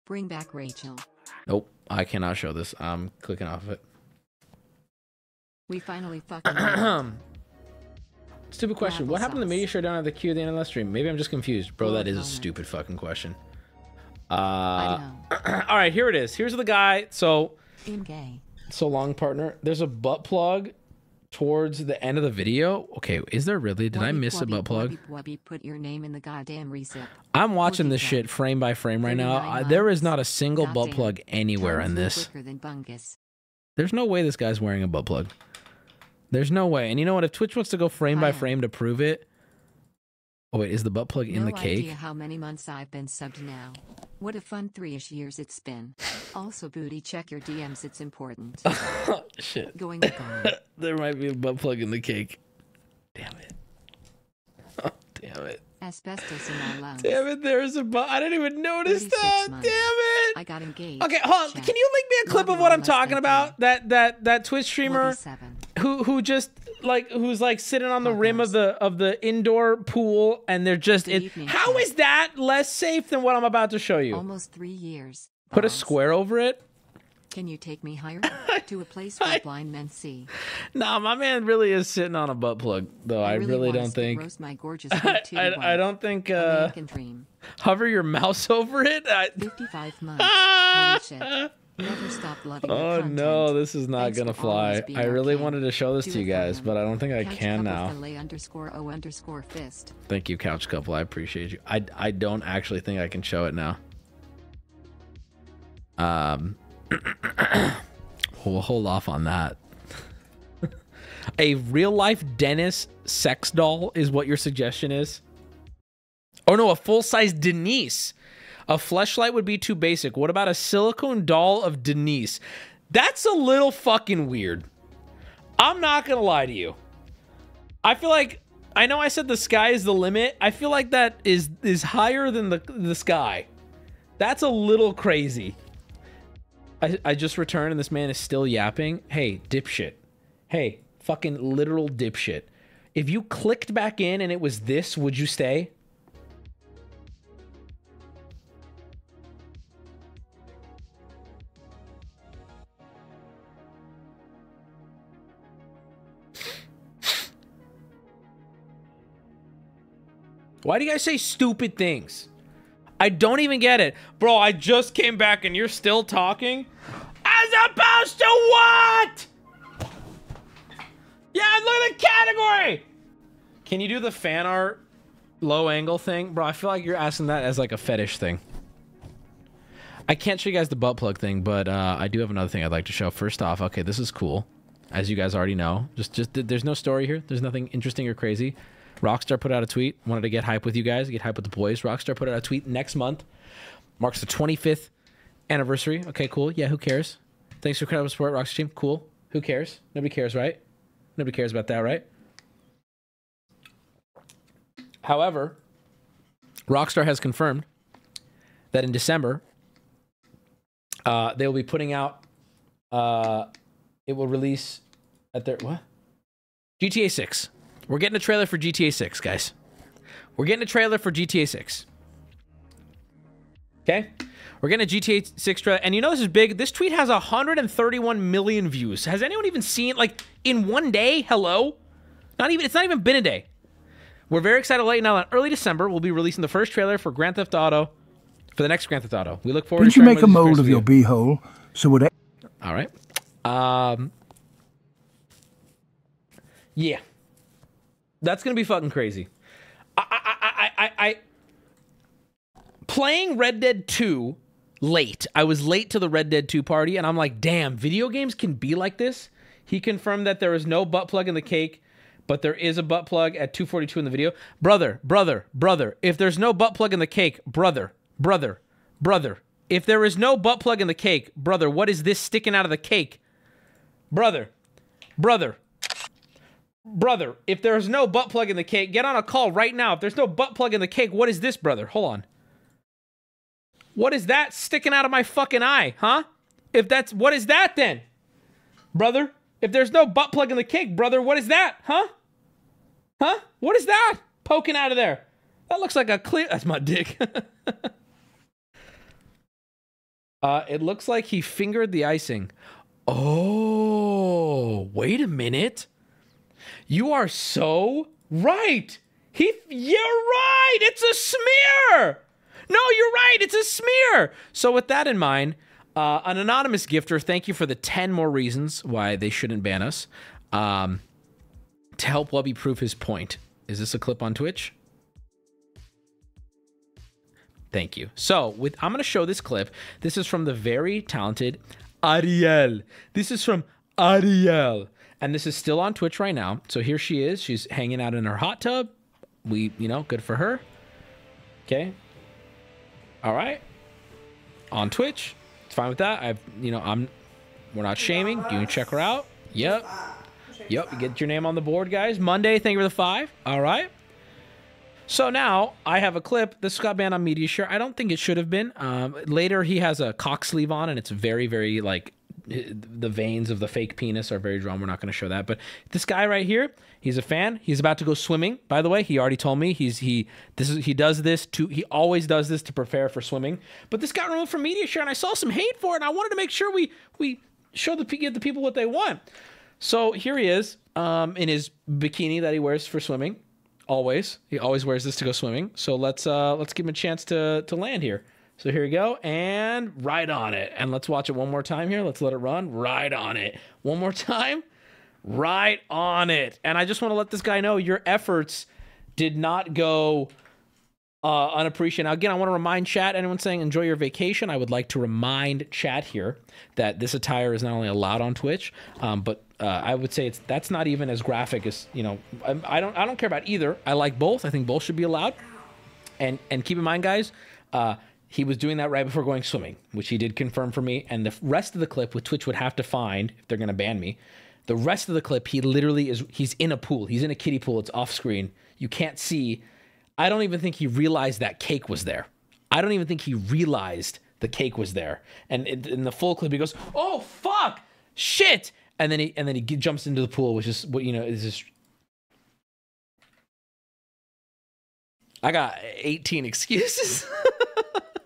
Bring back Rachel. Nope, I cannot show this. I'm clicking off of it. We finally fucking Stupid question. Apple what happened sauce. to Media Share down at the queue at the end of the stream? Maybe I'm just confused. Bro, that is a stupid fucking question. Uh, all right, here it is. Here's the guy. So, I'm gay. So long, partner. There's a butt plug towards the end of the video. Okay, is there really? Did Wubby, I miss Wubby, a butt plug? Wubby, Wubby, put your name in the goddamn reset. I'm watching Wubby, this shit frame by frame right now. I, there is not a single goddamn butt plug anywhere in this. There's no way this guy's wearing a butt plug. There's no way. And you know what? If Twitch wants to go frame Ohio. by frame to prove it. Oh wait, is the butt plug no in the cake? Idea how many months I've been subbed now. What a fun three-ish years it's been. Also, booty, check your D Ms. It's important. Shit. Going to there might be a butt plug in the cake. Damn it. Oh, damn it. Asbestos in my lungs. Damn it, there's a butt. I didn't even notice that. Months. Damn it. I got engaged. Okay, hold on. Check. Can you link me a clip Not of what I'm talking about? That that that Twitch streamer who who just like who's like sitting on the Focus. rim of the of the indoor pool and they're just in. How is that less safe than what I'm about to show you? Almost three years. Put boss. a square over it. Can you take me higher to a place where I, blind men see? Nah, my man really is sitting on a butt plug, though. I really, I really don't think. Roast my gorgeous I, I, I don't think. Uh, dream. Hover your mouse over it. I... Fifty-five months. Holy shit. Never stop loving. Oh no, this is not Thanks gonna fly. I really okay. wanted to show this Do to you guys, but I don't think couch I can now. Fist. Thank you, Couch Couple. I appreciate you. I I don't actually think I can show it now. Um. We'll hold off on that. A real-life Dennis sex doll is what your suggestion is? Oh, no, a full-size Denise. A fleshlight would be too basic. What about a silicone doll of Denise? That's a little fucking weird. I'm not gonna lie to you. I feel like... I know I said the sky is the limit. I feel like that is, is higher than the, the sky. That's a little crazy. I, I just returned and this man is still yapping. Hey, dipshit. Hey, fucking literal dipshit. If you clicked back in and it was this, would you stay? Why do you guys say stupid things? I don't even get it. Bro, I just came back and you're still talking? As opposed to what? Yeah, look at the category! Can you do the fan art low angle thing? Bro, I feel like you're asking that as like a fetish thing. I can't show you guys the butt plug thing, but uh, I do have another thing I'd like to show. First off, okay, this is cool. As you guys already know. Just, just there's no story here. There's nothing interesting or crazy. Rockstar put out a tweet. Wanted to get hype with you guys, get hype with the boys. Rockstar put out a tweet. Next month marks the twenty-fifth anniversary. Okay, cool. Yeah, who cares? Thanks for incredible support, Rockstar team. Cool. Who cares? Nobody cares, right? Nobody cares about that, right? However, Rockstar has confirmed that in December uh, they will be putting out. Uh, it will release at their what? G T A six. We're getting a trailer for G T A six, guys. We're getting a trailer for G T A six. Okay? We're getting a G T A six trailer. And you know this is big. This tweet has one hundred thirty-one million views. Has anyone even seen it? Like, in one day? Hello? Not even. It's not even been a day. We're very excited to let you know that early December, we'll be releasing the first trailer for Grand Theft Auto. For the next Grand Theft Auto. We look forward Didn't to... Didn't you make a mold of your b-hole? So would I... All right. Um... Yeah. That's gonna be fucking crazy. I, I, I, I, I, playing Red Dead two late. I was late to the Red Dead two party, and I'm like, damn, video games can be like this. He confirmed that there is no butt plug in the cake, but there is a butt plug at two forty-two in the video. Brother, brother, brother, if there's no butt plug in the cake, brother, brother, brother, if there is no butt plug in the cake, brother, what is this sticking out of the cake? Brother, brother. Brother, if there's no butt plug in the cake, get on a call right now. If there's no butt plug in the cake, what is this, brother? Hold on. What is that sticking out of my fucking eye, huh? If that's... What is that, then? Brother, if there's no butt plug in the cake, brother, what is that, huh? Huh? What is that poking out of there? That looks like a clear... That's my dick. uh, it looks like he fingered the icing. Oh, wait a minute. You are so right. He, you're right. It's a smear. No, you're right. It's a smear. So with that in mind, uh, an anonymous gifter, thank you for the ten more reasons why they shouldn't ban us. Um, to help Wubby prove his point. Is this a clip on Twitch? Thank you. So with, I'm going to show this clip. This is from the very talented Ariel. This is from Ariel. And this is still on Twitch right now. So here she is. She's hanging out in her hot tub. We, you know, good for her. Okay. All right. On Twitch. It's fine with that. I've, you know, I'm, we're not shaming. You can check her out. Yep. Yep. You get your name on the board, guys. Monday, thank you for the five. All right. So now I have a clip. This got banned on Media Share. I don't think it should have been. Um, later, he has a cock sleeve on, and it's very, very, like, the veins of the fake penis are very drawn. We're not going to show that. But this guy right here, he's a fan. He's about to go swimming. By the way, he already told me he's he this is he does this to he always does this to prepare for swimming. But this got removed from Media Share, and I saw some hate for it. And I wanted to make sure we we show the give the people what they want. So here he is um, in his bikini that he wears for swimming. Always. He always wears this to go swimming. So let's uh, let's give him a chance to, to land here. So here we go. And right on it. And let's watch it one more time here. Let's let it run. Right on it. One more time. Right on it. And I just want to let this guy know your efforts did not go uh, unappreciated. Now, again, I want to remind chat, anyone saying enjoy your vacation, I would like to remind chat here that this attire is not only allowed on Twitch, um, but Uh, I would say it's that's not even as graphic as, you know, I, I don't I don't care about either. I like both. I think both should be allowed. And and keep in mind, guys, uh, he was doing that right before going swimming, which he did confirm for me. And the rest of the clip, which Twitch would have to find if they're going to ban me, the rest of the clip, he literally is he's in a pool. He's in a kiddie pool. It's off screen. You can't see. I don't even think he realized that cake was there. I don't even think he realized the cake was there. And in, in the full clip, he goes, oh, fuck, shit. And then he and then he jumps into the pool, which is what you know is just. I got eighteen excuses.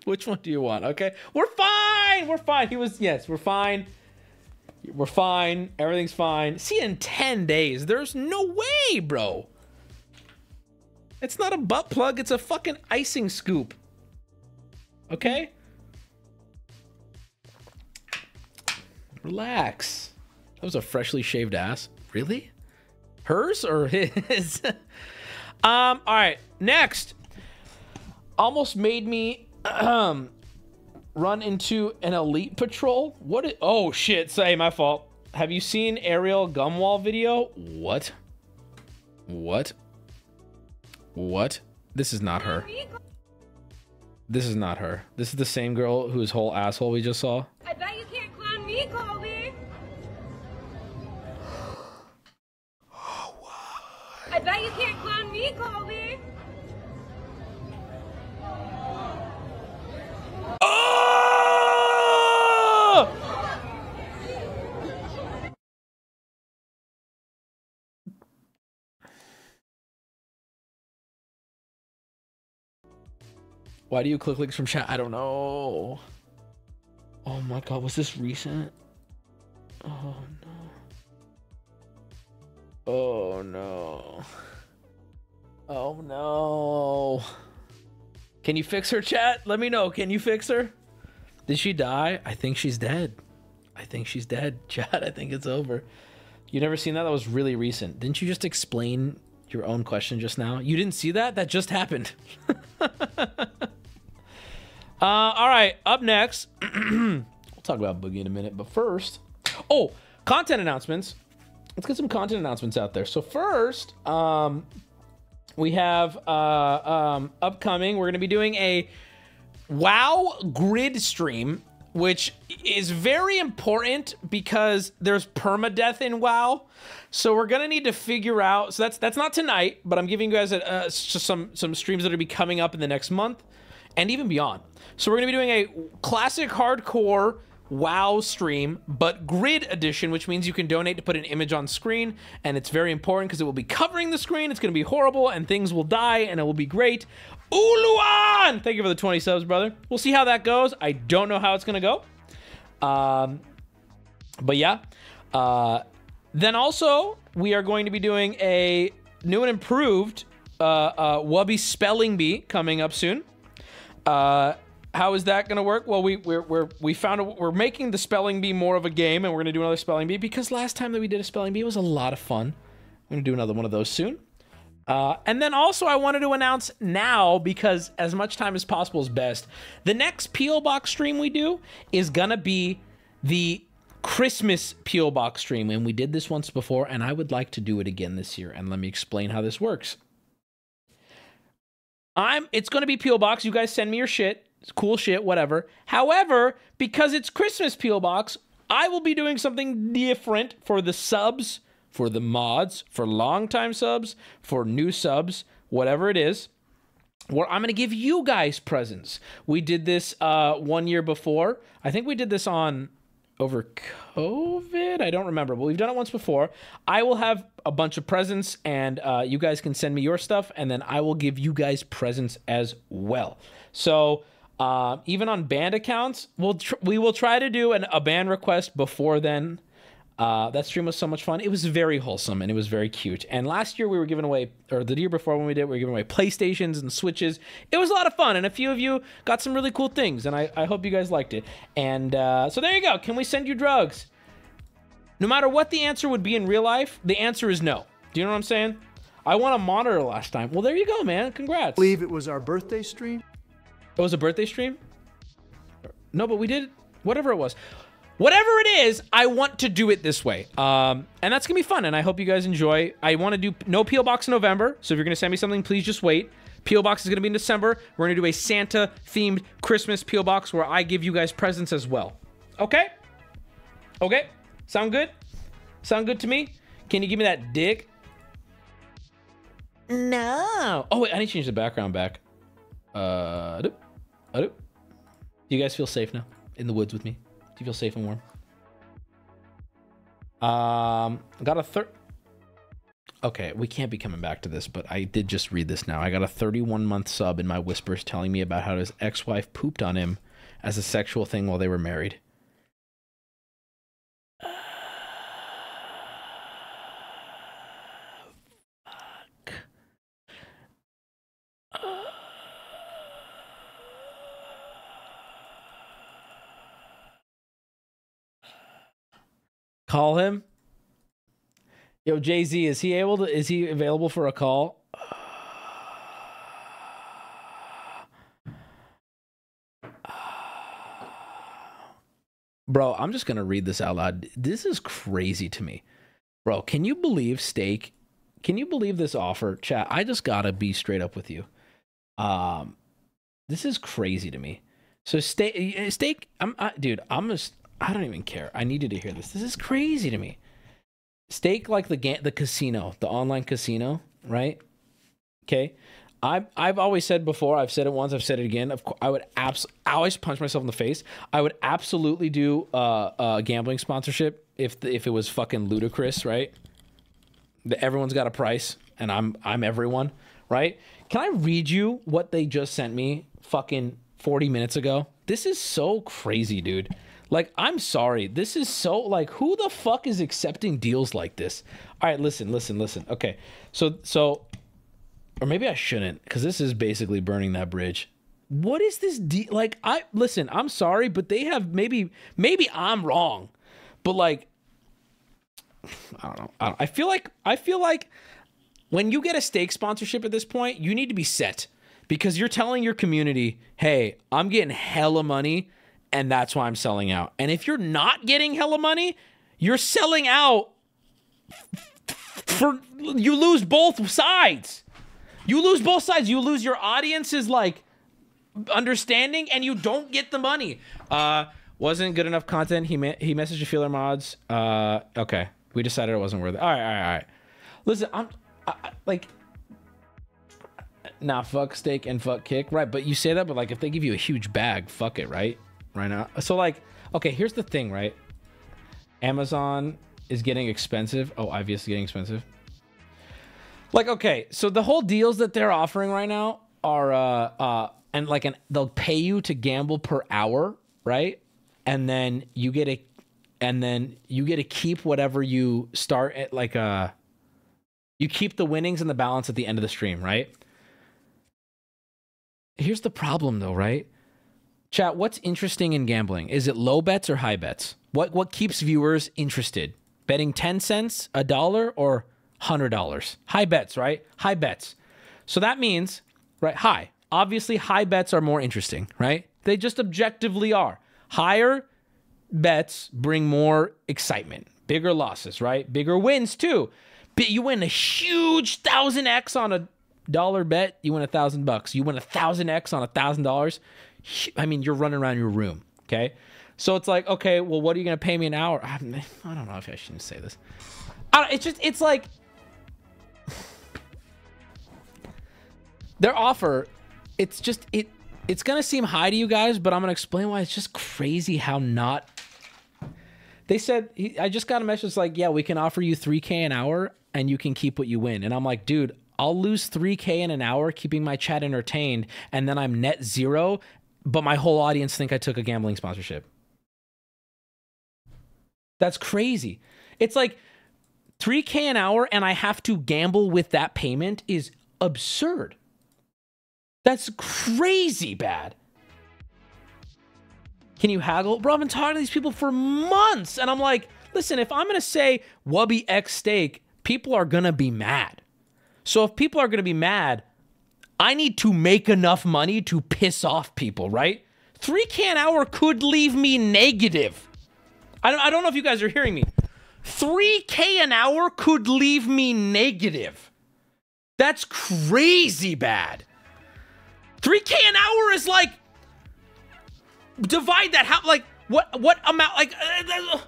Which one do you want? Okay, we're fine. We're fine. He was yes, we're fine. We're fine. Everything's fine. See you in ten days. There's no way, bro. It's not a butt plug. It's a fucking icing scoop. Okay. Relax. That was a freshly shaved ass. Really? Hers or his? um, all right, next. Almost made me um, run into an elite patrol. What is, oh shit, say my fault. Have you seen Ariel Gumwall video? What? What? What? This is not her. This is not her. This is the same girl whose whole asshole we just saw. I bet you can't clown me, Colby. I bet you can't clown me, Colby. Oh! Why do you click links from chat? I don't know. Oh my god, was this recent? Oh no. Oh no. Oh no. Can you fix her, chat? Let me know. Can you fix her? Did she die? I think she's dead. I think she's dead, chat. I think it's over. You never seen that? That was really recent. Didn't you just explain your own question just now? You didn't see that? That just happened. uh, all right. Up next, we'll talk about Boogie in a minute. But first, oh, content announcements. Let's get some content announcements out there. So first, um, we have uh, um, upcoming. We're going to be doing a WoW grid stream, which is very important because there's permadeath in WoW. So we're going to need to figure out. So that's that's not tonight, but I'm giving you guys a, uh, some some streams that are going to be coming up in the next month and even beyond. So we're going to be doing a classic hardcore WoW stream, but grid edition, which means you can donate to put an image on screen, and it's very important because it will be covering the screen. It's going to be horrible, and things will die, and it will be great. Uluan! Thank you for the twenty subs, brother. We'll see how that goes. I don't know how it's going to go. Um, but yeah. Uh, then also, we are going to be doing a new and improved uh, uh, Wubby Spelling Bee coming up soon. Uh... How is that going to work? Well, we we're, we're we found a, we're making the spelling bee more of a game, and we're going to do another spelling bee because last time that we did a spelling bee was a lot of fun. We're going to do another one of those soon. Uh, and then also, I wanted to announce now, because as much time as possible is best, the next P O Box stream we do is going to be the Christmas P O Box stream, and we did this once before, and I would like to do it again this year. And let me explain how this works. I'm it's going to be P O Box. You guys send me your shit. It's cool shit, whatever. However, because it's Christmas P O Box, I will be doing something different for the subs, for the mods, for longtime subs, for new subs, whatever it is. where I'm going to give you guys presents. We did this uh, one year before. I think we did this on over COVID. I don't remember, but we've done it once before. I will have a bunch of presents, and uh, you guys can send me your stuff, and then I will give you guys presents as well. So uh, even on banned accounts, we'll tr we will try to do an, a ban request before then. Uh, that stream was so much fun. It was very wholesome, and it was very cute. And last year we were giving away, or the year before when we did, we were giving away PlayStations and Switches. It was a lot of fun, and a few of you got some really cool things, and I, I hope you guys liked it. And uh, so there you go. Can we send you drugs? No matter what the answer would be in real life, the answer is no. Do you know what I'm saying? I won a monitor last time. Well, there you go, man. Congrats. I believe it was our birthday stream. It was a birthday stream? No, but we did whatever it was. Whatever it is, I want to do it this way. Um, and that's going to be fun, and I hope you guys enjoy. I want to do no P O Box in November, so if you're going to send me something, please just wait. P O Box is going to be in December. We're going to do a Santa-themed Christmas P O Box where I give you guys presents as well. Okay? Okay? Sound good? Sound good to me? Can you give me that dick? No. Oh, wait, I need to change the background back. Uh, do you guys feel safe now in the woods with me? You feel safe and warm. Um, I got a third. Okay, we can't be coming back to this, but I did just read this now. I got a thirty-one month sub in my whispers telling me about how his ex-wife pooped on him as a sexual thing while they were married. Uh, fuck. Uh. Call him. Yo, Jay-Z, is he able to, is he available for a call? Uh, uh, bro, I'm just going to read this out loud. This is crazy to me. Bro, can you believe Stake? Can you believe this offer? Chat, I just got to be straight up with you. Um, this is crazy to me. So Stake, Stake I'm, I, dude, I'm just... I don't even care. I needed to hear this. This is crazy to me. Stake like the the casino, the online casino, right? Okay. I've, I've always said before, I've said it once, I've said it again. Of course, I would abs I always punch myself in the face. I would absolutely do a uh, uh, gambling sponsorship if the, if it was fucking ludicrous, right? The, everyone's got a price, and I'm I'm everyone, right? Can I read you what they just sent me fucking forty minutes ago? This is so crazy, dude. Like, I'm sorry. This is so, like, who the fuck is accepting deals like this? All right, listen, listen, listen. Okay, so, so, or maybe I shouldn't, because this is basically burning that bridge. What is this deal? Like, I, listen, I'm sorry, but they have, maybe, maybe I'm wrong. But, like, I don't know. I, don't, I feel like, I feel like when you get a Stake sponsorship at this point, you need to be set. Because you're telling your community, hey, I'm getting hella money, and that's why I'm selling out. And if you're not getting hella money, you're selling out for, you lose both sides. You lose both sides. You lose your audience's like understanding, and you don't get the money. Uh, wasn't good enough content. He me he messaged a few other mods. Uh, okay, we decided it wasn't worth it. All right, all right, all right. Listen, I'm I, I, like, nah, fuck Stake and fuck Kick, right? But you say that, but like, if they give you a huge bag, fuck it, right? Right now. So like, okay, here's the thing, right? Amazon is getting expensive. Oh, obviously getting expensive. Like, okay, so the whole deals that they're offering right now are, uh, uh, and like an, they'll pay you to gamble per hour, right? And then you get a, and then you get to keep whatever you start at, like, uh, you keep the winnings and the balance at the end of the stream, right? Here's the problem though, right? Chat, what's interesting in gambling? Is it low bets or high bets? What what keeps viewers interested? Betting ten cents, a dollar, or one hundred dollars? High bets, right? High bets. So that means, right, high. Obviously, high bets are more interesting, right? They just objectively are. Higher bets bring more excitement. Bigger losses, right? Bigger wins, too. But you win a huge one thousand X on a dollar bet, you win a thousand bucks. You win a thousand X on a thousand dollars. I mean, you're running around your room, okay? So it's like, okay, well, what are you going to pay me an hour? I don't know if I shouldn't say this. I don't, it's just, it's like... Their offer it's just it it's gonna seem high to you guys, but I'm gonna explain why it's just crazy how not. They said, I just got a message like, yeah, we can offer you three K an hour and you can keep what you win. And I'm like, dude, I'll lose three K in an hour keeping my chat entertained, and then I'm net zero, but my whole audience think I took a gambling sponsorship. That's crazy. It's like three K an hour and I have to gamble with that payment is absurd. That's crazy bad. Can you haggle? Bro, I've been talking to these people for months. And I'm like, listen, if I'm going to say Wubby X Stake, people are going to be mad. So if people are going to be mad, I need to make enough money to piss off people, right? three K an hour could leave me negative. I don't, I don't know if you guys are hearing me. three K an hour could leave me negative. That's crazy bad. three K an hour is like... divide that, how, like, what, what amount, like, uh,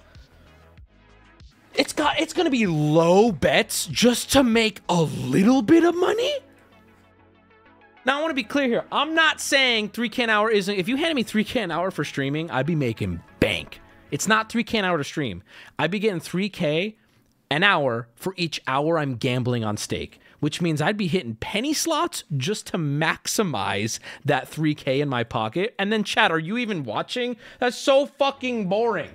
it's got, it's gonna be low bets just to make a little bit of money? Now, I want to be clear here. I'm not saying three K an hour isn't, if you handed me three K an hour for streaming, I'd be making bank. It's not three K an hour to stream. I'd be getting three K an hour for each hour I'm gambling on Stake, which means I'd be hitting penny slots just to maximize that three K in my pocket. And then, chat, are you even watching? That's so fucking boring.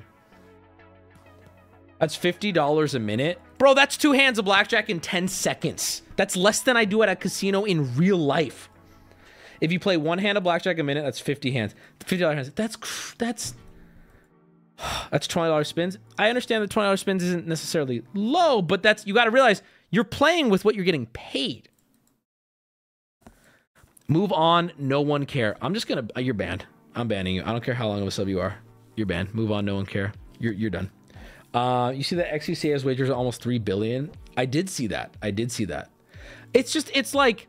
That's fifty dollars a minute. Bro, that's two hands of blackjack in ten seconds. That's less than I do at a casino in real life. If you play one hand of blackjack a minute, that's fifty hands. fifty dollar hands. That's, that's, that's twenty dollar spins. I understand that twenty dollar spins isn't necessarily low, but that's, you got to realize... you're playing with what you're getting paid. Move on. No one care. I'm just going to... you're banned. I'm banning you. I don't care how long of a sub you are. You're banned. Move on. No one care. You're, you're done. Uh, you see that X U C A's wagers are almost three billion dollars? I did see that. I did see that. It's just... it's like...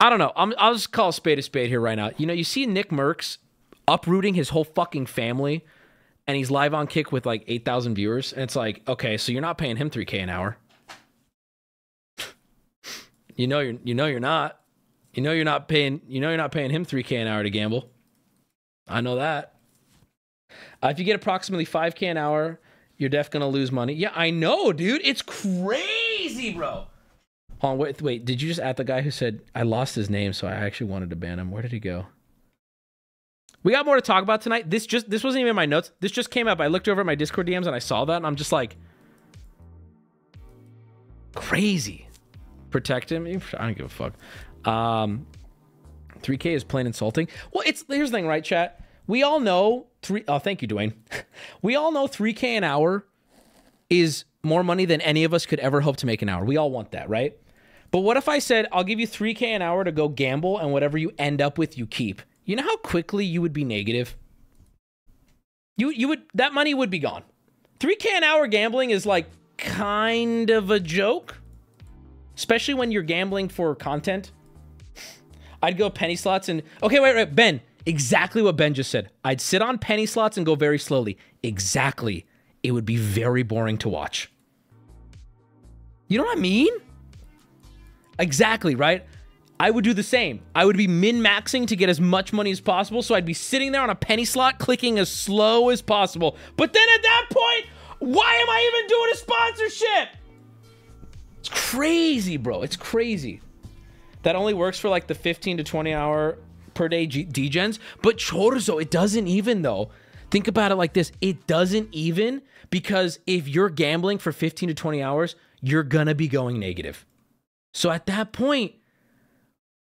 I don't know. I'm, I'll just call a spade a spade here right now. You know, you see Nick Merckx uprooting his whole fucking family... and he's live on Kick with like eight thousand viewers. And it's like, okay, so you're not paying him three K an hour. You know you're you know you're not. You know you're not paying you know you're not paying him three K an hour to gamble. I know that. Uh, if you get approximately five K an hour, you're def gonna lose money. Yeah, I know, dude. It's crazy, bro. Hold on, wait, wait, did you just add the guy who said I lost his name, so I actually wanted to ban him? Where did he go? We got more to talk about tonight. This just this wasn't even in my notes. This just came up. I looked over at my Discord D Ms and I saw that, and I'm just like, crazy. Protect him. I don't give a fuck. Um, three K is plain insulting. Well, it's here's the thing, right, chat? We all know three. Oh, thank you, Dwayne. We all know three K an hour is more money than any of us could ever hope to make an hour. We all want that, right? But what if I said I'll give you three K an hour to go gamble, and whatever you end up with, you keep. You know how quickly you would be negative? You you would that money would be gone. three K an hour gambling is like kind of a joke, especially when you're gambling for content. I'd go penny slots and okay, wait, wait, Ben, exactly what Ben just said. I'd sit on penny slots and go very slowly. Exactly. It would be very boring to watch. You know what I mean? Exactly, right? I would do the same. I would be min-maxing to get as much money as possible, so I'd be sitting there on a penny slot clicking as slow as possible. But then at that point, why am I even doing a sponsorship? It's crazy, bro. It's crazy. That only works for like the fifteen to twenty hour per day D gens. But chorizo, it doesn't even though. Think about it like this. It doesn't even, because if you're gambling for fifteen to twenty hours, you're gonna be going negative. So at that point,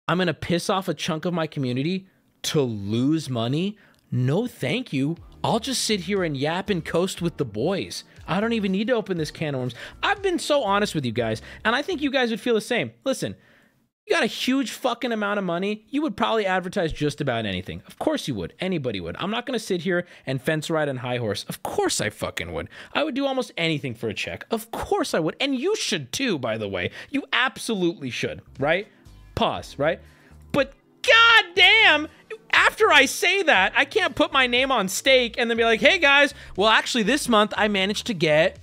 I'm going to piss off a chunk of my community to lose money? No, thank you. I'll just sit here and yap and coast with the boys. I don't even need to open this can of worms. I've been so honest with you guys, and I think you guys would feel the same. Listen, you got a huge fucking amount of money. You would probably advertise just about anything. Of course you would. Anybody would. I'm not going to sit here and fence ride on high horse. Of course I fucking would. I would do almost anything for a check. Of course I would. And you should too, by the way. You absolutely should, right? Pause, right? But goddamn, after I say that, I can't put my name on Stake and then be like, hey guys, well, actually this month I managed to get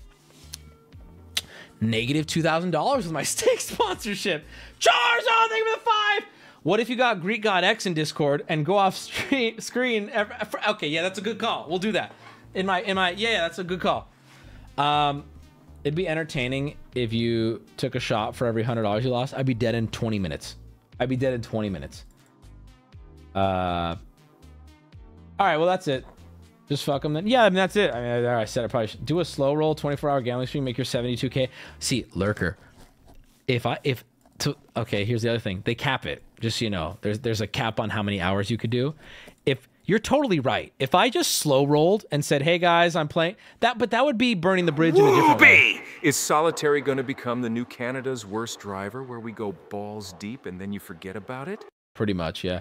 negative two thousand dollars with my Stake sponsorship. Charizard, thank you for the five. What if you got Greek God X in Discord and go off stream, screen? Every, okay, yeah, that's a good call. We'll do that. In my, in my, yeah, yeah, that's a good call. Um, it'd be entertaining if you took a shot for every hundred dollars you lost. I'd be dead in twenty minutes. I'd be dead in twenty minutes. Uh. All right, well that's it. Just fuck them then. Yeah, I mean that's it. I mean, I, I said I probably should do a slow roll, twenty-four hour gambling stream, make your seventy-two K. See, lurker. If I if. To, okay, here's the other thing. They cap it, just so you know. There's there's a cap on how many hours you could do. If you're totally right. If I just slow rolled and said, "Hey guys, I'm playing that," but that would be burning the bridge. Wubby! In a different way. Is solitary going to become the new Canada's worst driver, where we go balls deep and then you forget about it? Pretty much, yeah.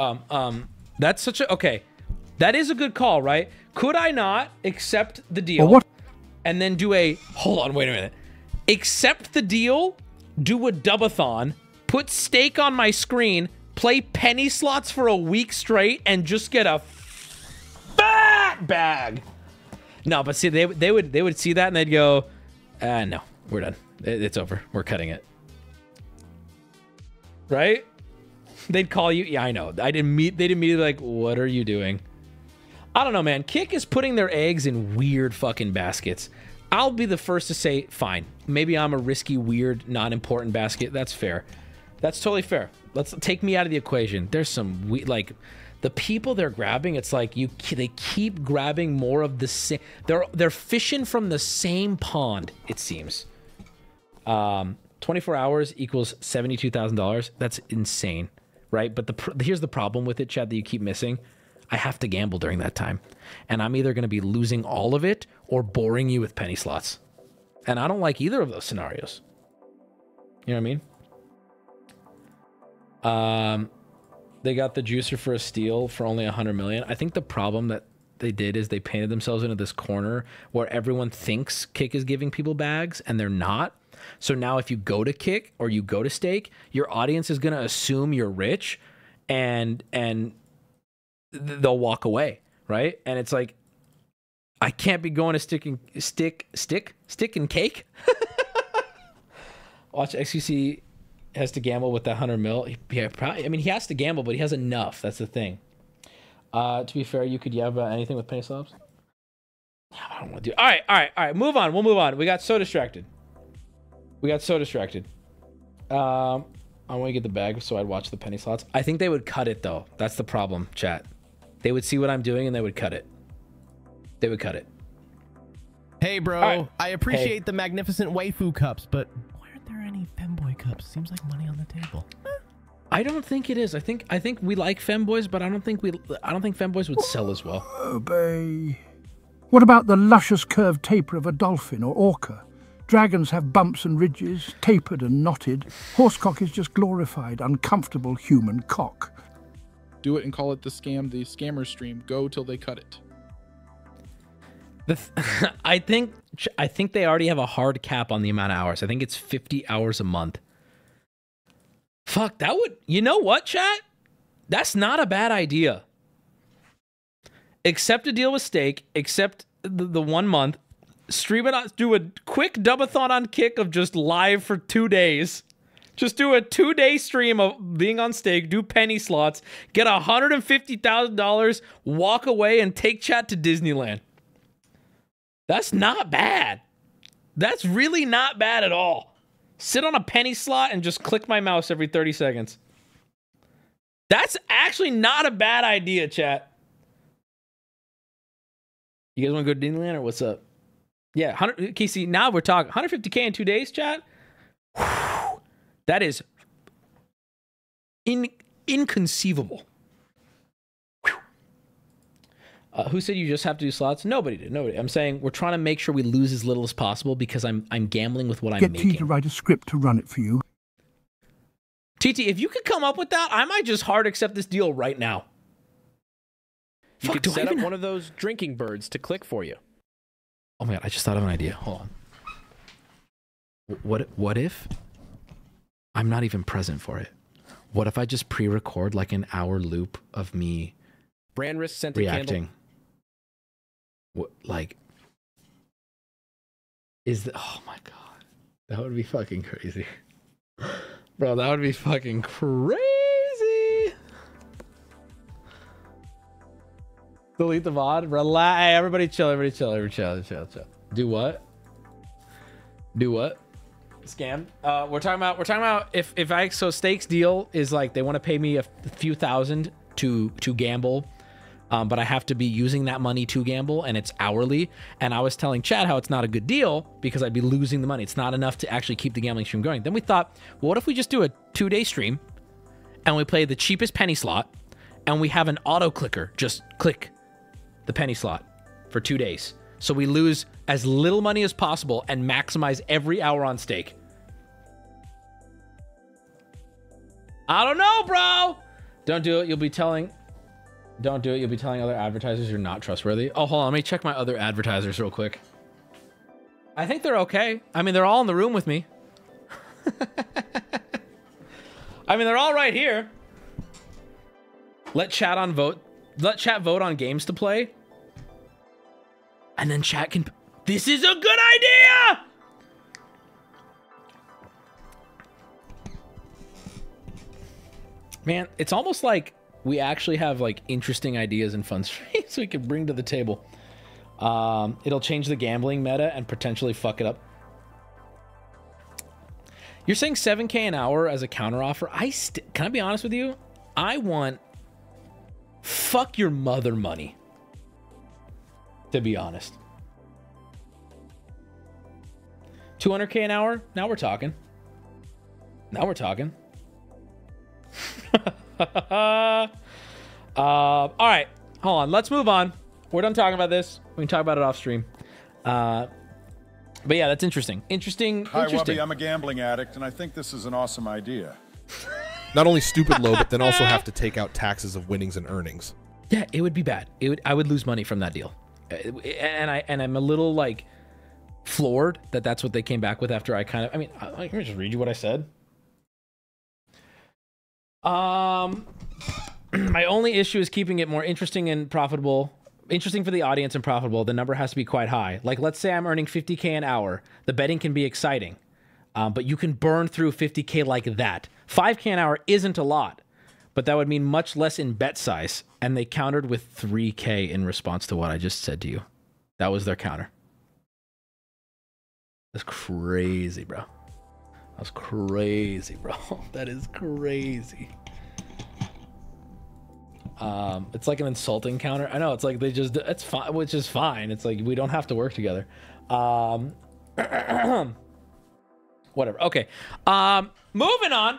Um, um, that's such a okay. That is a good call, right? Could I not accept the deal well, what? and then do a hold on, wait a minute, accept the deal? Do a dubathon, put Stake on my screen, play penny slots for a week straight, and just get a fat bag. No, but see, they they would they would see that and they'd go, ah, no, we're done. It's over. We're cutting it. Right? They'd call you. Yeah, I know. I didn't meet. They'd immediately be like, what are you doing? I don't know, man. Kick is putting their eggs in weird fucking baskets. I'll be the first to say, fine, maybe I'm a risky, weird, not important basket. That's fair. That's totally fair. Let's take me out of the equation. There's some we like the people they're grabbing. It's like you they keep grabbing more of the same. They're they're fishing from the same pond. It seems. Um, twenty-four hours equals seventy-two thousand dollars. That's insane, right? But the pr here's the problem with it, Chad, that you keep missing. I have to gamble during that time, and I'm either going to be losing all of it or boring you with penny slots, and I don't like either of those scenarios. You know what I mean? Um, they got the juicer for a steal for only a hundred million. I think the problem that they did is they painted themselves into this corner where everyone thinks Kick is giving people bags, and they're not. So now, if you go to Kick or you go to Stake, your audience is going to assume you're rich, and and. they'll walk away, right? And it's like, I can't be going to stick and stick, stick, stick and cake. Watch X Q C has to gamble with that hundred mil. Yeah, probably. I mean, he has to gamble, but he has enough. That's the thing. Uh, to be fair, you could yell about anything with penny slabs. I don't want to do. All right, all right, all right. Move on. We'll move on. We got so distracted. We got so distracted. Um, I want to get the bag, so I'd watch the penny slots. I think they would cut it though. That's the problem, chat. They would see what I'm doing and they would cut it. They would cut it. Hey, bro. Right. I appreciate hey. the magnificent waifu cups, but why aren't there any femboy cups? Seems like money on the table. I don't think it is. I think I think we like femboys, but I don't think we I don't think femboys would sell as well. Oh, bae. What about the luscious curved taper of a dolphin or orca? Dragons have bumps and ridges, tapered and knotted. Horsecock is just glorified, uncomfortable human cock. Do it and call it the scam, the scammer stream. Go till they cut it. The th I think I think they already have a hard cap on the amount of hours. I think it's fifty hours a month. Fuck, that would... You know what, chat? That's not a bad idea. Accept a deal with Stake, accept the, the one month, stream it on, do a quick dubathon on Kick of just live for two days. Just do a two-day stream of being on Stake, do penny slots, get one hundred fifty thousand dollars, walk away, and take chat to Disneyland. That's not bad. That's really not bad at all. Sit on a penny slot and just click my mouse every thirty seconds. That's actually not a bad idea, chat. You guys want to go to Disneyland or what's up? Yeah, Casey, now we're talking one hundred fifty K in two days, chat. Whew, that is in, inconceivable. Uh, who said you just have to do slots? Nobody did. Nobody. I'm saying we're trying to make sure we lose as little as possible because I'm I'm gambling with what Get I'm making. Get T to write a script to run it for you. T T, if you could come up with that, I might just hard accept this deal right now. You Fuck, could set up one of those drinking birds to click for you. Oh my god, I just thought of an idea. Hold on. What, what if I'm not even present for it? What if I just pre-record like an hour loop of me brand risk sent reacting? What, like, is the, oh my god. That would be fucking crazy. Bro, that would be fucking crazy. Delete the V O D. Relax. Hey, everybody chill, everybody chill, everybody chill, chill, chill. Do what? Do what? Scam. Uh, we're talking about, we're talking about if, if I, so Stake's deal is like, they want to pay me a few thousand to, to gamble. Um, but I have to be using that money to gamble, and it's hourly. And I was telling Chad how it's not a good deal because I'd be losing the money. It's not enough to actually keep the gambling stream going. Then we thought, well, what if we just do a two-day stream and we play the cheapest penny slot and we have an auto clicker just click the penny slot for two days. So we lose as little money as possible and maximize every hour on Stake. I don't know, bro. Don't do it. You'll be telling... Don't do it. You'll be telling other advertisers you're not trustworthy. Oh, hold on. Let me check my other advertisers real quick. I think they're okay. I mean, they're all in the room with me. I mean, they're all right here. Let chat on vote. Let chat vote on games to play. And then chat can... This is a good idea! Man, it's almost like... we actually have like interesting ideas and fun streams we can bring to the table. Um, it'll change the gambling meta and potentially fuck it up. You're saying seven K an hour as a counter offer. I st can I be honest with you? I want fuck your mother money, to be honest. two hundred K an hour. Now we're talking. Now we're talking. uh, all right, hold on. Let's move on. We're done talking about this. We can talk about it off stream. Uh, but yeah, that's interesting. Interesting. Hi, interesting. Wubby. I'm a gambling addict, and I think this is an awesome idea. Not only stupid low, but then also have to take out taxes of winnings and earnings. Yeah, it would be bad. It would. I would lose money from that deal, and I and I'm a little like floored that that's what they came back with after I kind of. I mean, I, let me just read you what I said. Um, my only issue is keeping it more interesting and profitable, interesting for the audience and profitable. The number has to be quite high. Like, let's say I'm earning fifty K an hour. The betting can be exciting, um, but you can burn through fifty K like that. five K an hour isn't a lot, but that would mean much less in bet size. And they countered with three K in response to what I just said to you. That was their counter. That's crazy, bro. That's crazy, bro. That is crazy. Um, it's like an insulting counter. I know. It's like they just. It's fine, which is fine. It's like we don't have to work together. Um, whatever. Okay. Um, moving on.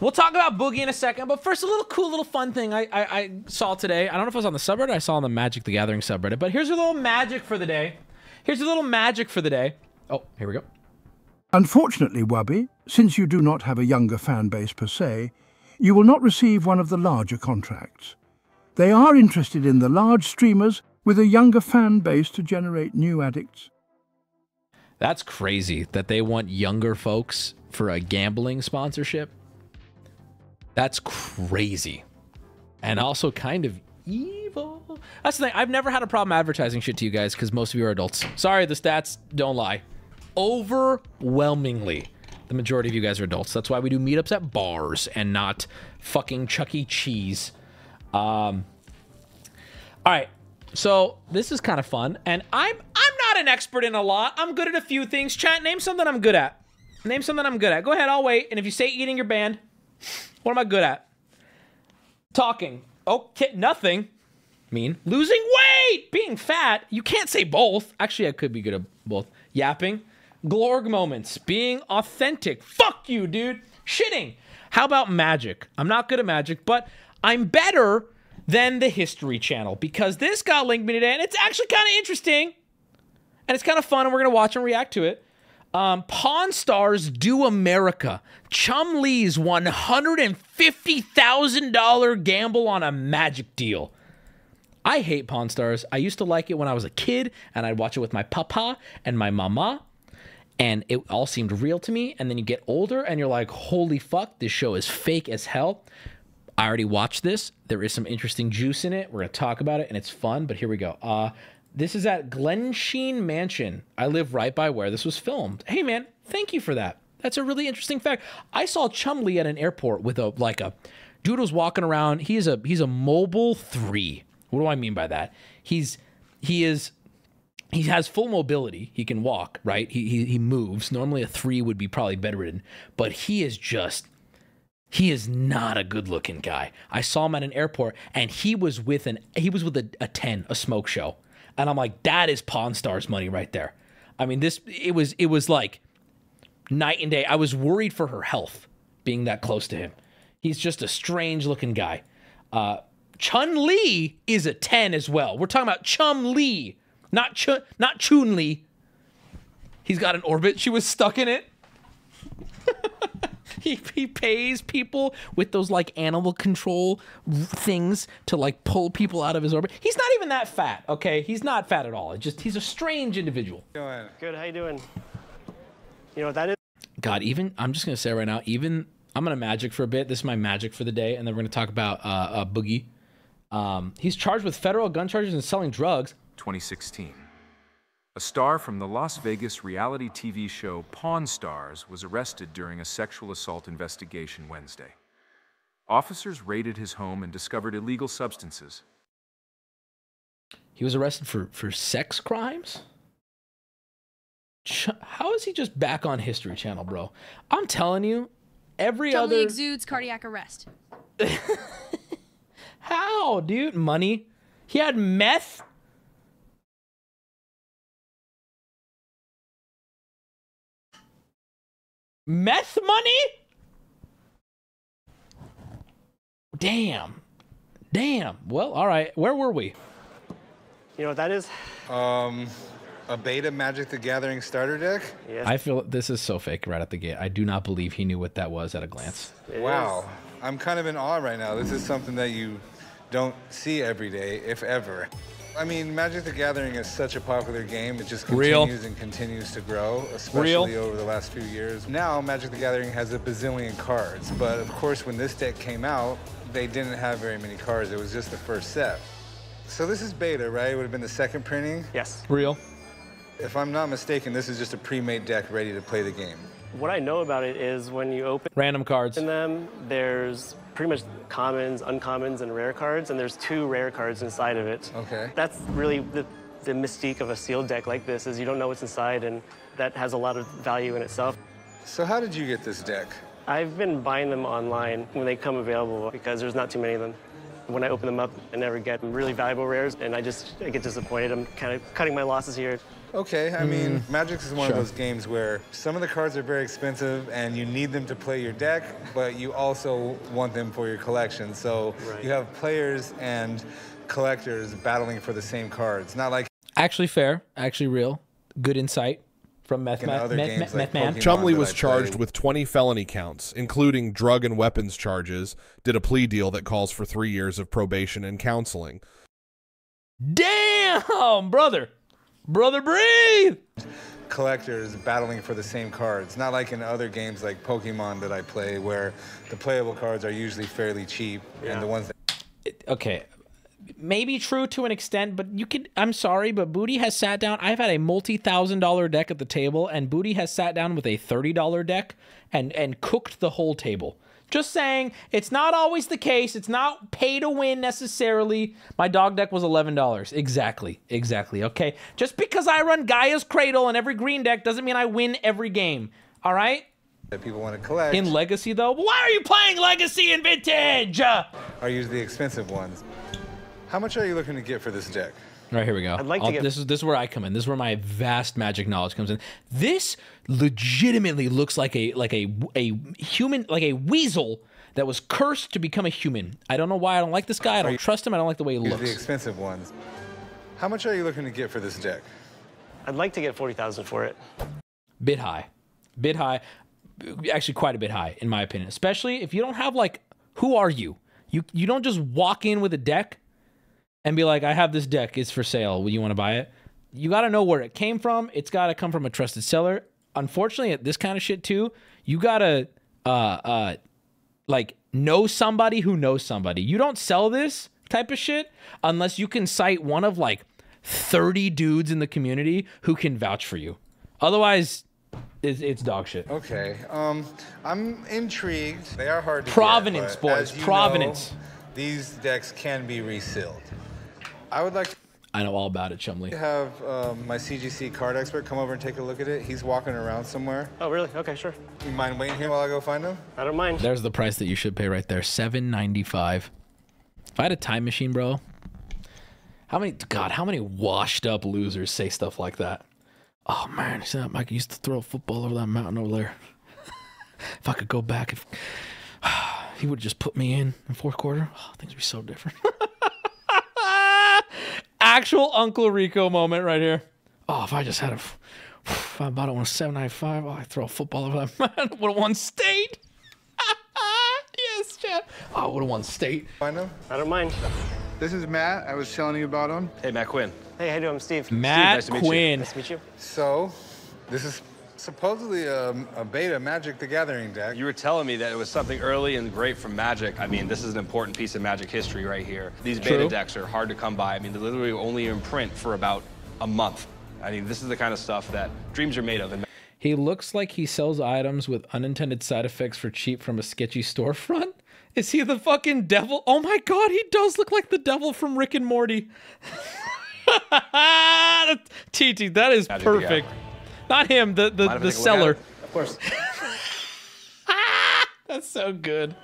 We'll talk about Boogie in a second, but first, a little cool, little fun thing I, I I saw today. I don't know if it was on the subreddit. I saw on the Magic the Gathering subreddit. But here's a little magic for the day. Here's a little magic for the day. Oh, here we go. Unfortunately, Wubby, since you do not have a younger fan base per se, you will not receive one of the larger contracts. They are interested in the large streamers with a younger fan base to generate new addicts. That's crazy that they want younger folks for a gambling sponsorship. That's crazy. And also kind of evil. That's the thing. I've never had a problem advertising shit to you guys because most of you are adults. Sorry, the stats don't lie. Overwhelmingly, the majority of you guys are adults. That's why we do meetups at bars and not fucking Chuck E. Cheese. Um, all right, so this is kind of fun, and I'm I'm not an expert in a lot. I'm good at a few things. Chat, name something I'm good at. Name something I'm good at. Go ahead, I'll wait. And if you say eating, your band. What am I good at? Talking. Okay, nothing. Mean losing weight, being fat. You can't say both. Actually, I could be good at both. Yapping. Glorg moments. Being authentic. Fuck you, dude. Shitting. How about magic? I'm not good at magic, but I'm better than the History Channel because this got linked me today, and it's actually kind of interesting, and it's kind of fun, and we're going to watch and react to it. Um, Pawn Stars Do America. Chumlee's one hundred fifty thousand dollar gamble on a magic deal. I hate Pawn Stars. I used to like it when I was a kid, and I'd watch it with my papa and my mama, and it all seemed real to me. And then you get older, and you're like, holy fuck, this show is fake as hell. I already watched this. There is some interesting juice in it. We're going to talk about it, and it's fun, but here we go. Uh, this is at Glensheen Mansion. I live right by where this was filmed. Hey, man, Thank you for that. That's a really interesting fact. I saw Chumlee at an airport with a, like a, dude was walking around. He's a, he's a mobile three. What do I mean by that? He's, he is, he has full mobility. He can walk, right? He, he, he moves. Normally a three would be probably bedridden, but he is just, he is not a good looking guy. I saw him at an airport and he was with an, he was with a, a ten, a smoke show. And I'm like, that is Pawn Stars money right there. I mean, this, it was, it was like night and day. I was worried for her health being that close to him. He's just a strange looking guy. Uh, Chun-Li is a ten as well. We're talking about Chum-Li, not Chun, not Chun-Li. He's got an orbit. She was stuck in it. he, he pays people with those like animal control things to like pull people out of his orbit. He's not even that fat. Okay. He's not fat at all. It's just, he's a strange individual. Good. How you doing? You know what that is? God, even, I'm just going to say right now, even, I'm going to magic for a bit. This is my magic for the day. And then we're going to talk about uh, uh, Boogie. Um, he's charged with federal gun charges and selling drugs. twenty sixteen. A star from the Las Vegas reality T V show Pawn Stars was arrested during a sexual assault investigation Wednesday. Officers raided his home and discovered illegal substances. He was arrested for, for sex crimes? How is he just back on History Channel, bro? I'm telling you, every Chumlee other exudes cardiac arrest. How, dude? Money? He had meth? Meth money? Damn. Damn. Well, all right. Where were we? You know what that is? Um... A Beta Magic the Gathering starter deck? Yes. I feel this is so fake right at the gate. I do not believe he knew what that was at a glance. It wow. Is. I'm kind of in awe right now. This is something that you don't see every day, if ever. I mean, Magic the Gathering is such a popular game. It just continues Real. and continues to grow, especially Real. over the last few years. Now, Magic the Gathering has a bazillion cards. But, of course, when this deck came out, they didn't have very many cards. It was just the first set. So this is Beta, right? It would have been the second printing? Yes. Real. If I'm not mistaken, this is just a pre-made deck ready to play the game. What I know about it is when you open random cards in them, there's pretty much commons, uncommons, and rare cards, and there's two rare cards inside of it. Okay. That's really the, the mystique of a sealed deck like this, is you don't know what's inside, and that has a lot of value in itself. So how did you get this deck? I've been buying them online when they come available because there's not too many of them. When I open them up, I never get really valuable rares, and I just I get disappointed. I'm kind of cutting my losses here. Okay, I mean, mm. Magic is one sure. of those games where some of the cards are very expensive and you need them to play your deck, but you also want them for your collection. So right. you have players and collectors battling for the same cards. Not like actually fair, actually real, good insight from Meth Man. Meth, like Meth Chumlee was charged with twenty felony counts, including drug and weapons charges. Did a plea deal that calls for three years of probation and counseling. Damn, brother. Brother, breathe! Collectors battling for the same cards. Not like in other games like Pokemon that I play, where the playable cards are usually fairly cheap, yeah. and the ones that... Okay, maybe true to an extent, but you could... I'm sorry, but Booty has sat down... I've had a multi-thousand dollar deck at the table, and Booty has sat down with a thirty dollar deck and, and cooked the whole table. Just saying, it's not always the case. It's not pay to win necessarily. My dog deck was eleven dollars. Exactly. Exactly. Okay. Just because I run Gaia's Cradle and every green deck doesn't mean I win every game. All right? That people want to collect. In Legacy, though, why are you playing Legacy and Vintage? Are usually the expensive ones. How much are you looking to get for this deck? All right, here we go. I'd like to get... This is this is where I come in. This is where my vast magic knowledge comes in. This legitimately looks like a like a a human, like a weasel that was cursed to become a human. I don't know why I don't like this guy. I don't trust him. I don't like the way he looks. The expensive ones. How much are you looking to get for this deck? I'd like to get forty thousand for it. Bit high, bit high. Actually, quite a bit high in my opinion. Especially if you don't have like, who are you? You you don't just walk in with a deck and be like, I have this deck, it's for sale, will you want to buy it? You got to know where it came from. It's got to come from a trusted seller. Unfortunately, at this kind of shit too, you got to uh, uh, like know somebody who knows somebody. You don't sell this type of shit unless you can cite one of like thirty dudes in the community who can vouch for you. Otherwise, It's, it's dog shit. Okay. Um, I'm intrigued. They are hard to Provenance, get, boys. Provenance. Know, these decks can be resealed. I would like to... I know all about it, Chumlee. I have um, my C G C card expert come over and take a look at it. He's walking around somewhere. Oh, really? Okay, sure. You mind waiting here while I go find him? I don't mind. There's the price that you should pay right there, seven ninety-five. If I had a time machine, bro, how many, God, how many washed up losers say stuff like that? Oh, man, you see that Mike used to throw a football over that mountain over there. If I could go back, if he would have just put me in in fourth quarter, oh, things would be so different. Actual Uncle Rico moment right here. Oh, if I just had a, if I bought it on a seven ninety-five, oh, I'd throw a football over that mountain. Would have won state. Yes, Chad. Oh, I would have won state. I know. I don't mind. This is Matt. I was telling you about him. Hey, Matt Quinn. Hey, how you doing? I'm Steve. Matt Steve, nice Quinn. Nice to meet you. So, this is supposedly a, a beta Magic the Gathering deck. You were telling me that it was something early and great from Magic. I mean, this is an important piece of Magic history right here. These beta True. decks are hard to come by. I mean, they're literally only in print for about a month. I mean, this is the kind of stuff that dreams are made of. And he looks like he sells items with unintended side effects for cheap from a sketchy storefront. Is he the fucking devil? Oh my God, he does look like the devil from Rick and Morty. T T, that is perfect. Not him, the the, the seller. Of course. That's so good.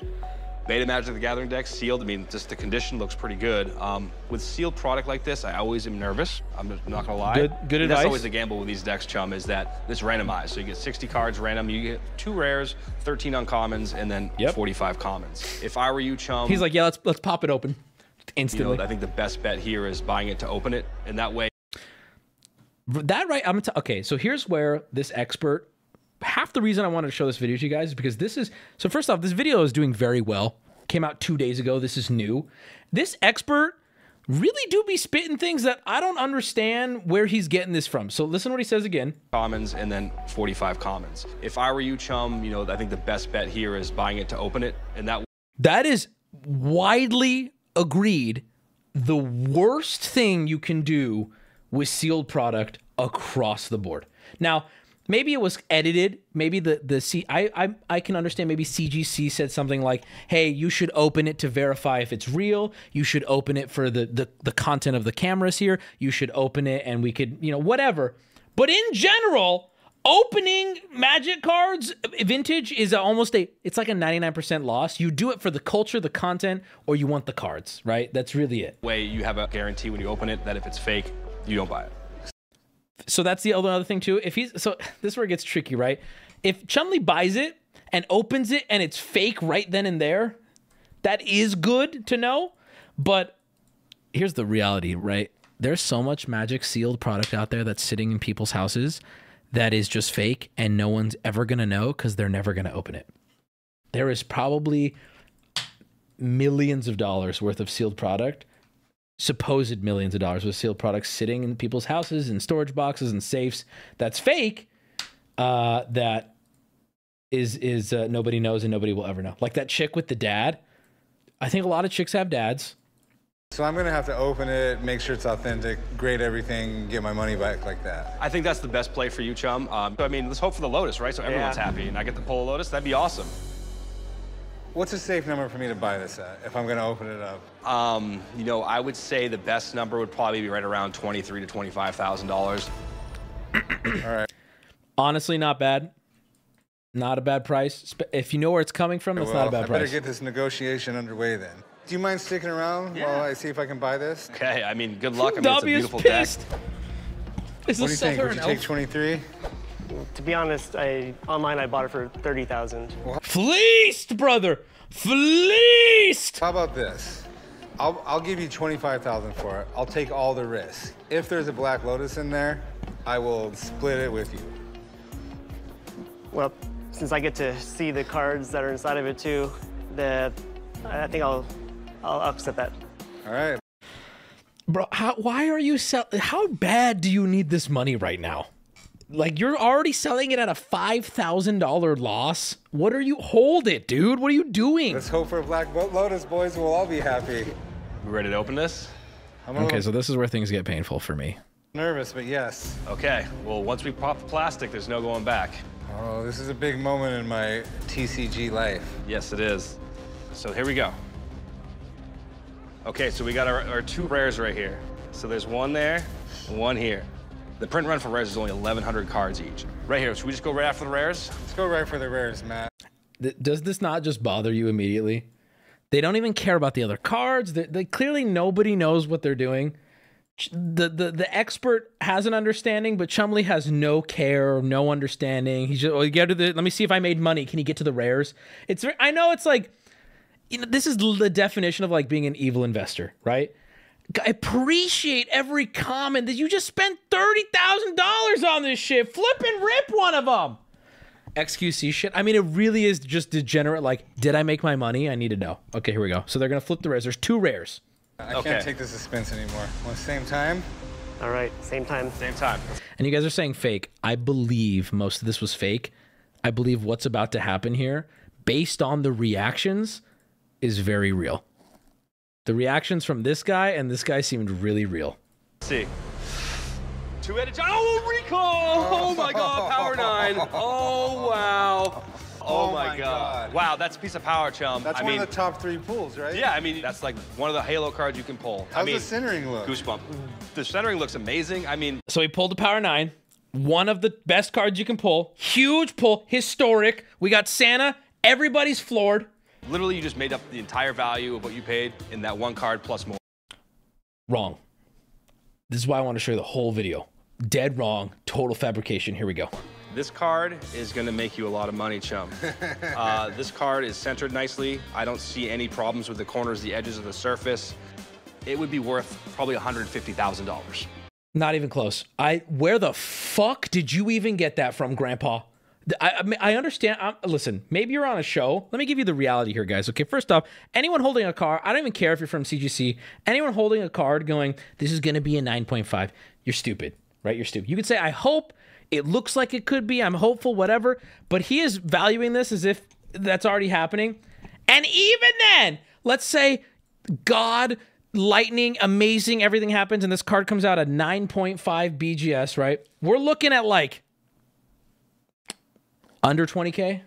Beta Magic the Gathering deck, sealed. I mean, just the condition looks pretty good. Um, with sealed product like this, I always am nervous. I'm not gonna lie. Good, good advice. That's always the gamble with these decks, chum, is that it's randomized. So you get sixty cards random, you get two rares, thirteen uncommons, and then yep. forty-five commons. If I were you, chum. He's like, yeah, let's let's pop it open instantly. You know, I think the best bet here is buying it to open it, and that way. That right, I'm t okay, so here's where this expert, half the reason I wanted to show this video to you guys is because this is, so first off, this video is doing very well. Came out two days ago, this is new. This expert really do be spitting things that I don't understand where he's getting this from. So listen to what he says again. Commons and then forty-five commons. If I were you, chum, you know, I think the best bet here is buying it to open it, and that- That is widely agreed the worst thing you can do with sealed product across the board. Now, maybe it was edited. Maybe the, the C, I, I, I can understand maybe C G C said something like, hey, you should open it to verify if it's real. You should open it for the, the, the content of the cameras here. You should open it and we could, you know, whatever. But in general, opening Magic cards, vintage is almost a, it's like a ninety-nine percent loss. You do it for the culture, the content, or you want the cards, right? That's really it. Way you have a guarantee when you open it that if it's fake, you don't buy it. So that's the other thing too. If he's so this is where it gets tricky, right? If Chumlee buys it and opens it and it's fake right then and there, that is good to know. But here's the reality, right? There's so much Magic sealed product out there that's sitting in people's houses that is just fake and no one's ever gonna know because they're never gonna open it. There is probably millions of dollars worth of sealed product. Supposed millions of dollars with sealed products sitting in people's houses and storage boxes and safes that's fake, uh, that is is uh, nobody knows and nobody will ever know. Like that chick with the dad. I think a lot of chicks have dads. So I'm gonna have to open it, make sure it's authentic, grade everything, get my money back like that. I think that's the best play for you, chum. Um, I mean, let's hope for the Lotus, right? So everyone's yeah. happy and I get to pull a Lotus, that'd be awesome. What's a safe number for me to buy this at if I'm going to open it up? Um, you know, I would say the best number would probably be right around twenty-three to twenty-five thousand dollars. All right. Honestly, not bad. Not a bad price. If you know where it's coming from, that's well, not a bad I price. I better get this negotiation underway then. Do you mind sticking around yeah. while I see if I can buy this? Okay. I mean, good luck. I mean, it's a beautiful deck. What do you think? Would you take twenty-three? To be honest, I online I bought it for thirty thousand. Fleeced, brother, fleeced. How about this? I'll I'll give you twenty-five thousand for it. I'll take all the risk. If there's a Black Lotus in there, I will split it with you. Well, since I get to see the cards that are inside of it too, the I think I'll I'll upset that. All right, bro. How? Why are you sell? How bad do you need this money right now? Like, you're already selling it at a five thousand dollar loss. What are you, hold it, dude. What are you doing? Let's hope for Black Lotus, boys. We'll all be happy. We ready to open this? I'm okay, so this is where things get painful for me. Nervous, but yes. Okay, well, once we pop the plastic, there's no going back. Oh, this is a big moment in my T C G life. Yes, it is. So here we go. Okay, so we got our, our two rares right here. So there's one there, and one here. The print run for rares is only eleven hundred cards each. Right here, should we just go right after the rares? Let's go right for the rares, Matt. Th does this not just bother you immediately? They don't even care about the other cards. They, they clearly nobody knows what they're doing. The, the the expert has an understanding, but Chumlee has no care, no understanding. He's just, well, you get to the, let me see if I made money. Can you get to the rares? It's, I know it's like, you know, this is the definition of like being an evil investor, right? I appreciate every comment that you just spent thirty thousand dollars on this shit. Flip and rip one of them. X Q C shit. I mean, it really is just degenerate. Like, did I make my money? I need to know. Okay, here we go. So they're going to flip the rares. There's two rares. I okay. can't take the suspense anymore. Well, same time? All right, same time. Same time. And you guys are saying fake. I believe most of this was fake. I believe what's about to happen here, based on the reactions, is very real. The reactions from this guy and this guy seemed really real. Let's see. Two-headed giant. Oh, recall! Oh, my God, power nine. Oh, wow. Oh, oh my, my God. God. Wow, that's a piece of power, chum. That's I one mean, of the top three pulls, right? Yeah, I mean, that's like one of the Halo cards you can pull. How's I mean, the centering look? Goosebump. The centering looks amazing. I mean... So he pulled the power nine, one of the best cards you can pull. Huge pull, historic. We got Santa. Everybody's floored. Literally, you just made up the entire value of what you paid in that one card plus more. Wrong. This is why I want to show you the whole video. Dead wrong, total fabrication. Here we go. This card is going to make you a lot of money, chum. Uh, this card is centered nicely. I don't see any problems with the corners, the edges of the surface. It would be worth probably one hundred fifty thousand dollars. Not even close. I, where the fuck did you even get that from, Grandpa? I, I understand. I'm, listen, maybe you're on a show. Let me give you the reality here, guys. Okay, first off, anyone holding a card, I don't even care if you're from C G C, anyone holding a card going, this is going to be a nine point five, you're stupid, right? You're stupid. You could say, I hope it looks like it could be. I'm hopeful, whatever. But he is valuing this as if that's already happening. And even then, let's say God, lightning, amazing, everything happens, and this card comes out at nine point five B G S, right? We're looking at like under twenty K.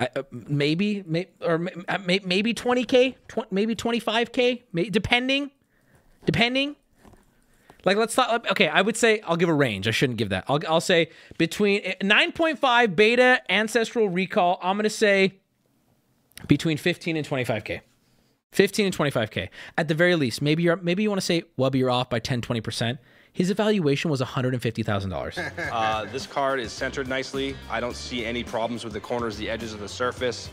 I, uh, maybe, maybe, or may, maybe twenty K, tw maybe twenty-five K, may, depending, depending. Like, let's stop. Okay, I would say I'll give a range. I shouldn't give that. I'll, I'll say between nine point five beta ancestral recall. I'm going to say between fifteen and twenty-five K, fifteen and twenty-five K at the very least. Maybe you're, maybe you want to say, well, you're off by ten, twenty percent. His evaluation was one hundred fifty thousand dollars. Uh, this card is centered nicely. I don't see any problems with the corners, the edges of the surface.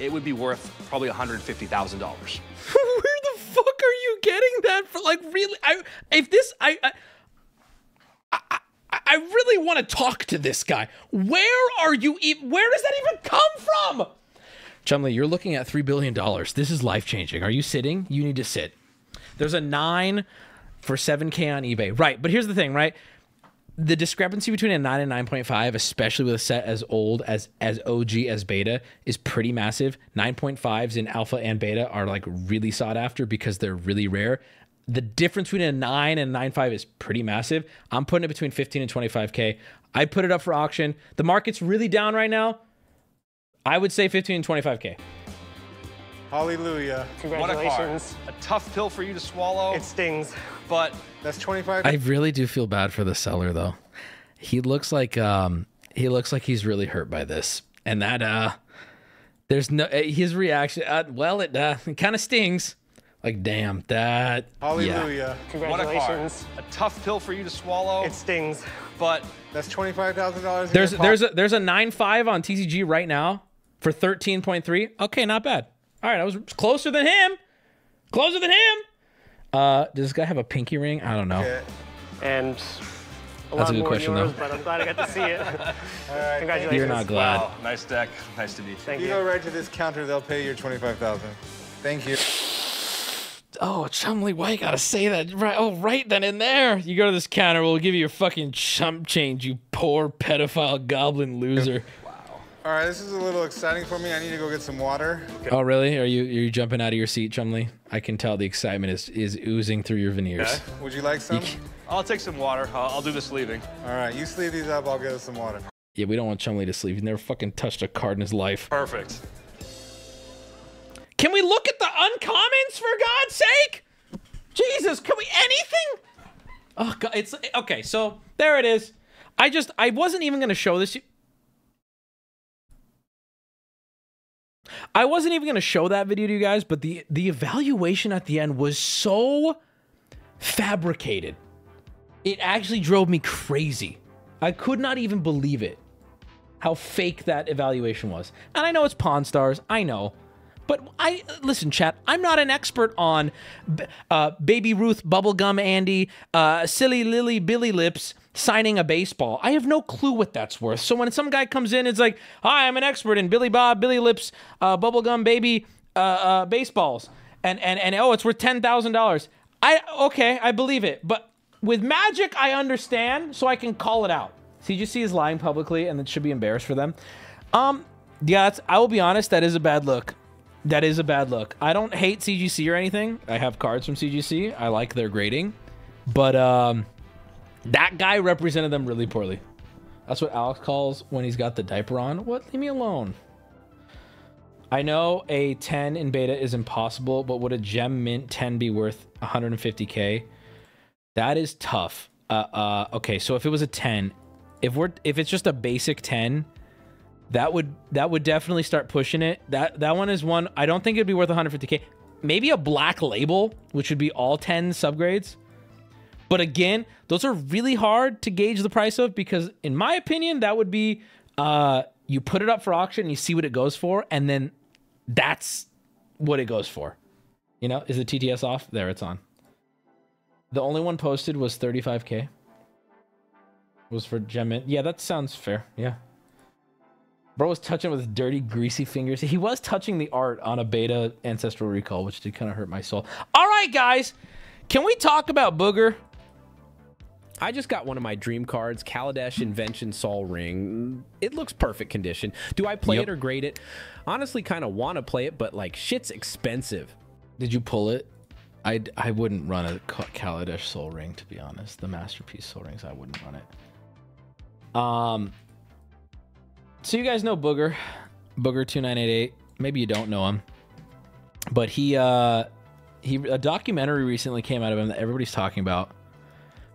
It would be worth probably one hundred fifty thousand dollars. Fuck are you getting that for? Like, really? I if this I I I, I really want to talk to this guy. Where are you even, where does that even come from? Chumlee, you're looking at three billion dollars. This is life-changing. Are you sitting? You need to sit. There's a nine for seven K on eBay. Right, but here's the thing, right? The discrepancy between a nine and nine point five, especially with a set as old as as O G as beta, is pretty massive. nine point fives in alpha and beta are like really sought after because they're really rare. The difference between a nine and nine point five is pretty massive. I'm putting it between fifteen and twenty-five K. I put it up for auction. The market's really down right now. I would say fifteen and twenty-five K. Hallelujah. Congratulations. What a, a tough pill for you to swallow. It stings. But that's twenty-five. I really do feel bad for the seller, though. He looks like um he looks like he's really hurt by this. And that uh there's no his reaction uh, well it uh it kind of stings. Like, damn, that hallelujah. Yeah. Congratulations. What a, a tough pill for you to swallow. It stings. But that's twenty-five thousand dollars. There's there's a there's a nine point five on T C G right now for thirteen point three. Okay, not bad. All right, I was closer than him. Closer than him. Uh, does this guy have a pinky ring? I don't know. Yeah. And a that's a good question, yours, though. But I'm glad I got to see it. All right, congratulations. You're not glad. Wow, nice deck. Nice to meet you. Thank you. You go right to this counter, they'll pay your twenty-five thousand dollars. Thank you. Oh, Chumlee, why you gotta say that? Right, oh, right then in there. You go to this counter, we'll give you your fucking chump change, you poor pedophile goblin loser. Wow. All right, this is a little exciting for me. I need to go get some water. Okay. Oh, really? Are you are you jumping out of your seat, Chumlee? I can tell the excitement is, is oozing through your veneers. Okay. Would you like some? You I'll take some water. I'll, I'll do the sleeving. All right, you sleeve these up. I'll get us some water. Yeah, we don't want Chumlee to sleeve. He's never fucking touched a card in his life. Perfect. Can we look at the uncommons, for God's sake? Jesus, can we anything? Oh, God, it's okay. So there it is. I just I wasn't even gonna show this. I wasn't even gonna show that video to you guys, but the the evaluation at the end was so fabricated. It actually drove me crazy. I could not even believe it, how fake that evaluation was. And I know it's Pawn Stars. I know. But I listen, chat, I'm not an expert on uh, Baby Ruth, Bubblegum Andy, uh, Silly Lily Billy Lips signing a baseball. I have no clue what that's worth. So when some guy comes in, it's like, hi, I'm an expert in Billy Bob, Billy Lips, uh, Bubblegum Baby uh, uh, baseballs. And, and, and oh, it's worth ten thousand dollars. I, okay, I believe it. But with magic, I understand, so I can call it out. C G C is lying publicly, and it should be embarrassed for them. Um, yeah, that's, I will be honest, that is a bad look. That is a bad look. I don't hate C G C or anything. I have cards from C G C. I like their grading. But um, that guy represented them really poorly. That's what Alex calls when he's got the diaper on. What? Leave me alone. I know a ten in beta is impossible, but would a gem mint ten be worth one hundred fifty K? That is tough. Uh, uh, okay, so if it was a ten, if we're if it's just a basic ten, That would that would definitely start pushing it. That that one is one I don't think it'd be worth one hundred fifty K. Maybe a black label, which would be all ten subgrades. But again, those are really hard to gauge the price of because, in my opinion, that would be uh, you put it up for auction, and you see what it goes for, and then that's what it goes for. You know, is the T T S off? There, it's on. The only one posted was thirty-five K. Was for gem mint. Yeah, that sounds fair. Yeah. Bro was touching with dirty, greasy fingers. He was touching the art on a beta ancestral recall, which did kind of hurt my soul. All right, guys. Can we talk about Booger? I just got one of my dream cards, Kaladesh Invention Sol Ring. It looks perfect condition. Do I play yep. it or grade it? Honestly, kind of want to play it, but like shit's expensive. Did you pull it? I'd, I wouldn't run a Kaladesh Sol Ring, to be honest. The Masterpiece Sol Rings, I wouldn't run it. Um... So you guys know Booger, Booger two nine eight eight. Maybe you don't know him, but he uh, he a documentary recently came out of him that everybody's talking about.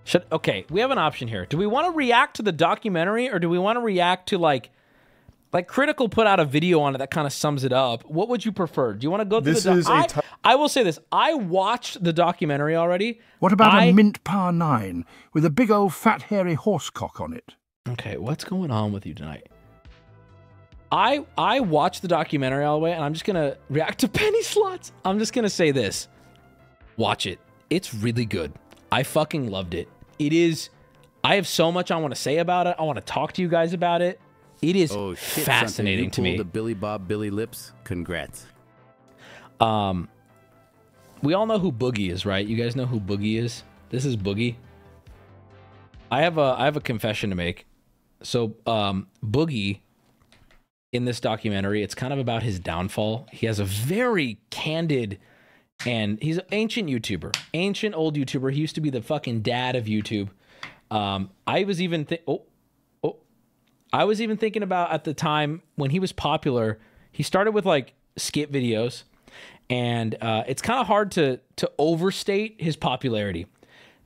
Should okay, we have an option here. Do we want to react to the documentary, or do we want to react to like, like Critical put out a video on it that kind of sums it up? What would you prefer? Do you want to go through this? The is I, I will say this: I watched the documentary already. What about I, a mint par nine with a big old fat hairy horse cock on it? Okay, what's going on with you tonight? I, I watched the documentary all the way, and I'm just going to react to penny slots. I'm just going to say this. Watch it. It's really good. I fucking loved it. It is... I have so much I want to say about it. I want to talk to you guys about it. It is oh, shit, fascinating to me. The Billy Bob Billy Lips. Congrats. Um, we all know who Boogie is, right? You guys know who Boogie is? This is Boogie. I have a, I have a confession to make. So, um, Boogie... in this documentary, it's kind of about his downfall. He has a very candid, and he's an ancient YouTuber, ancient old YouTuber. He used to be the fucking dad of YouTube. Um, I was even think, oh, oh, I was even thinking about at the time when he was popular. He started with like skit videos, and uh, it's kind of hard to to overstate his popularity.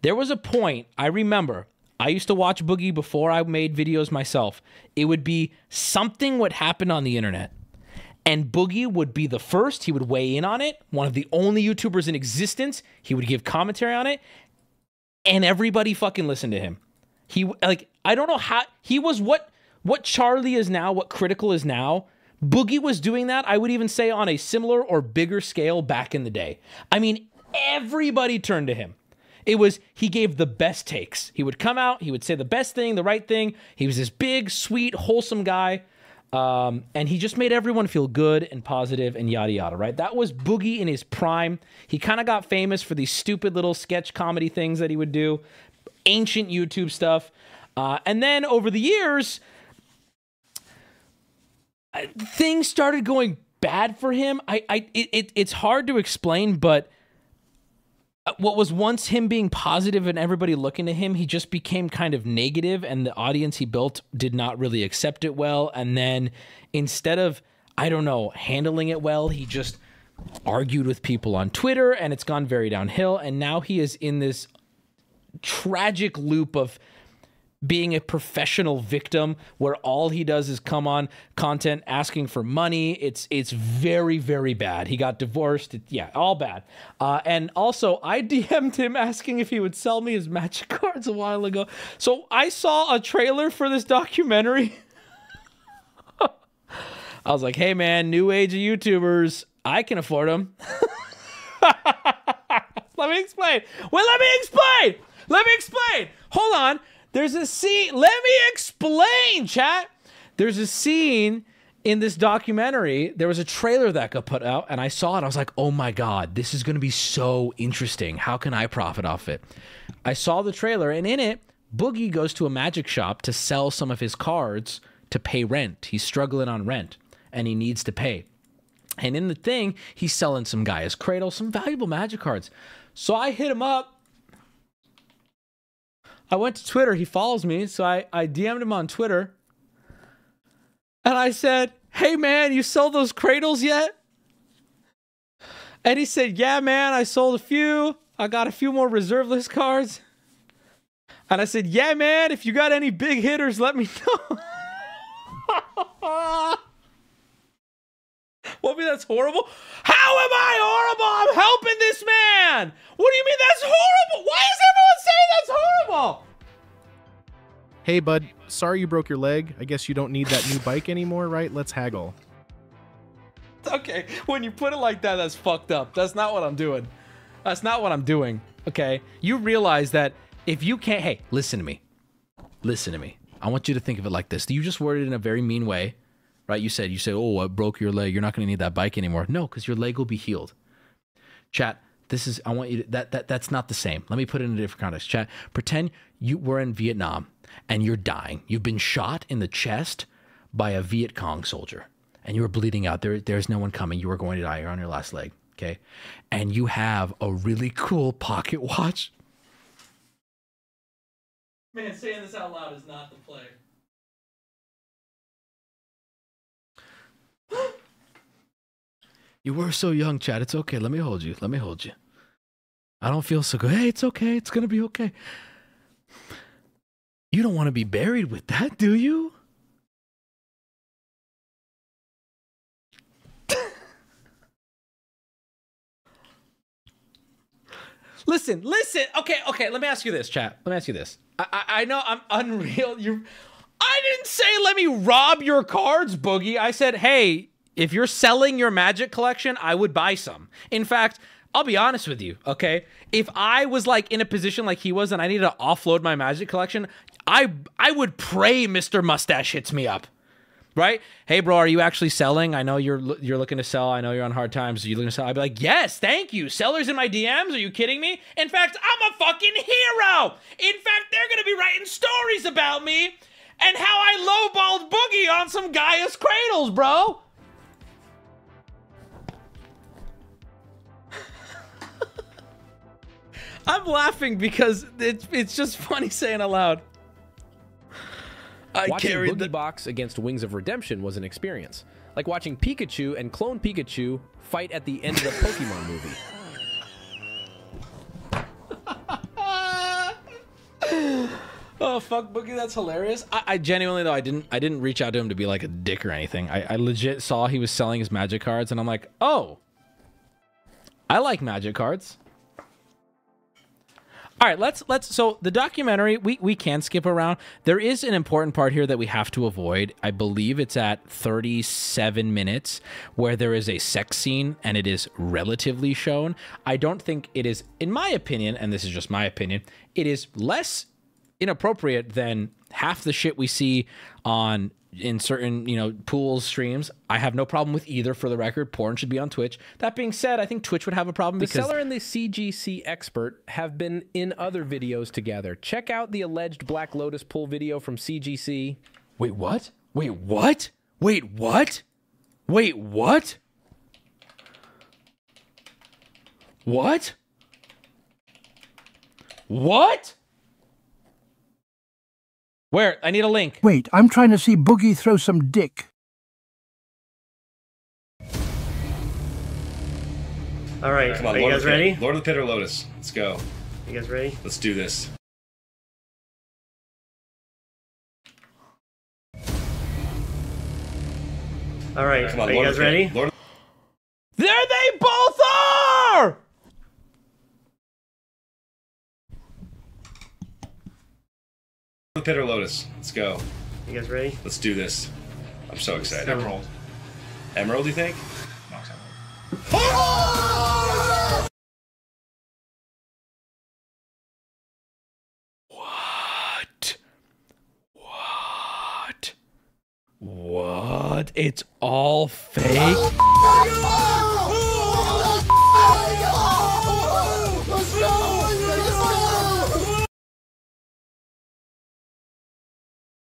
There was a point I remember. I used to watch Boogie before I made videos myself. It would be something would happen on the internet. And Boogie would be the first. He would weigh in on it. One of the only YouTubers in existence. He would give commentary on it. And everybody fucking listened to him. He, like, I don't know how... He was what, what Charlie is now, what Critical is now. Boogie was doing that, I would even say, on a similar or bigger scale back in the day. I mean, everybody turned to him. It was, he gave the best takes. He would come out, he would say the best thing, the right thing. He was this big, sweet, wholesome guy. Um, and he just made everyone feel good and positive and yada yada, right? That was Boogie in his prime. He kind of got famous for these stupid little sketch comedy things that he would do. Ancient YouTube stuff. Uh, and then over the years, things started going bad for him. I, I, it, it, it's hard to explain, but what was once him being positive and everybody looking to him, he just became kind of negative, and the audience he built did not really accept it well. And then instead of, I don't know, handling it well, he just argued with people on Twitter, and it's gone very downhill. And now he is in this tragic loop of being a professional victim where all he does is come on content asking for money. It's it's very, very bad. He got divorced. It, yeah, all bad. Uh, and also, I D M'd him asking if he would sell me his Magic cards a while ago. So I saw a trailer for this documentary. I was like, hey, man, new age of YouTubers. I can afford them. Let me explain. Well, let me explain. Let me explain. Hold on. There's a scene. Let me explain, chat. There's a scene in this documentary. There was a trailer that got put out, and I saw it. I was like, oh, my God, this is going to be so interesting. How can I profit off it? I saw the trailer, and in it, Boogie goes to a magic shop to sell some of his cards to pay rent. He's struggling on rent, and he needs to pay. And in the thing, he's selling some guy his cradle, some valuable magic cards. So I hit him up. I went to Twitter. He follows me, so I, I D M'd him on Twitter. And I said, hey, man, you sell those cradles yet? And he said, yeah, man, I sold a few. I got a few more reserve list cards. And I said, yeah, man, if you got any big hitters, let me know. What, that's horrible? How am I horrible? I'm helping this man. What do you mean that's horrible? Why is everyone saying that's horrible? Hey, bud. Sorry you broke your leg. I guess you don't need that new bike anymore, right? Let's haggle. Okay. When you put it like that, that's fucked up. That's not what I'm doing. That's not what I'm doing. Okay. You realize that if you can't... Hey, listen to me. Listen to me. I want you to think of it like this. You just worded it in a very mean way. Right? You said, you said, oh, I broke your leg. You're not going to need that bike anymore. No, because your leg will be healed. Chat, this is, I want you to, that, that, that's not the same. Let me put it in a different context. Chat, pretend you were in Vietnam and you're dying. You've been shot in the chest by a Viet Cong soldier and you were bleeding out. There, there's no one coming. You are going to die. You're on your last leg. Okay. And you have a really cool pocket watch. Man, saying this out loud is not the play. You were so young, Chad. It's okay. Let me hold you. Let me hold you. I don't feel so good. Hey, it's okay. It's going to be okay. You don't want to be buried with that, do you? Listen, listen. Okay, okay. Let me ask you this, Chad. Let me ask you this. I, I, I know I'm unreal. You're... I didn't say let me rob your cards, Boogie. I said, hey, if you're selling your Magic collection, I would buy some. In fact, I'll be honest with you, okay? If I was like in a position like he was and I needed to offload my Magic collection, I I would pray Mister Mustache hits me up. Right? Hey, bro, are you actually selling? I know you're you're looking to sell. I know you're on hard times. Are you looking to sell? I'd be like, yes, thank you. Sellers in my D Ms? Are you kidding me? In fact, I'm a fucking hero. In fact, they're going to be writing stories about me and how I lowballed Boogie on some Gaia's cradles, bro. I'm laughing because it's it's just funny saying aloud. I watching carried Boogie the Box against Wings of Redemption was an experience, like watching Pikachu and Clone Pikachu fight at the end of the Pokemon movie. Oh fuck, Boogie, that's hilarious. I, I genuinely though I didn't I didn't reach out to him to be like a dick or anything. I, I legit saw he was selling his Magic cards, and I'm like, oh, I like Magic cards. All right, let's let's. So the documentary, we we can skip around. There is an important part here that we have to avoid. I believe it's at thirty-seven minutes, where there is a sex scene and it is relatively shown. I don't think it is, in my opinion, and this is just my opinion, it is less inappropriate than half the shit we see on in certain, you know, pools, streams. I have no problem with either, for the record. Porn should be on Twitch. That being said, I think Twitch would have a problem because... The seller and the C G C expert have been in other videos together. Check out the alleged Black Lotus pool video from C G C. Wait, what? Wait, what? Wait, what? Wait, what? What? What? Where? I need a link. Wait, I'm trying to see Boogie throw some dick. All right, come on, are you guys ready? Lord of the Pit or Lotus? Let's go. You guys ready? Let's do this. All right, come on, are you guys ready? Lord of the Pit. There they both are! Lord of the Pit or Lotus? Let's go. You guys ready? Let's do this. I'm so excited. Emerald. Emerald, you think? No, it's Emerald. Oh! What? It's all fake?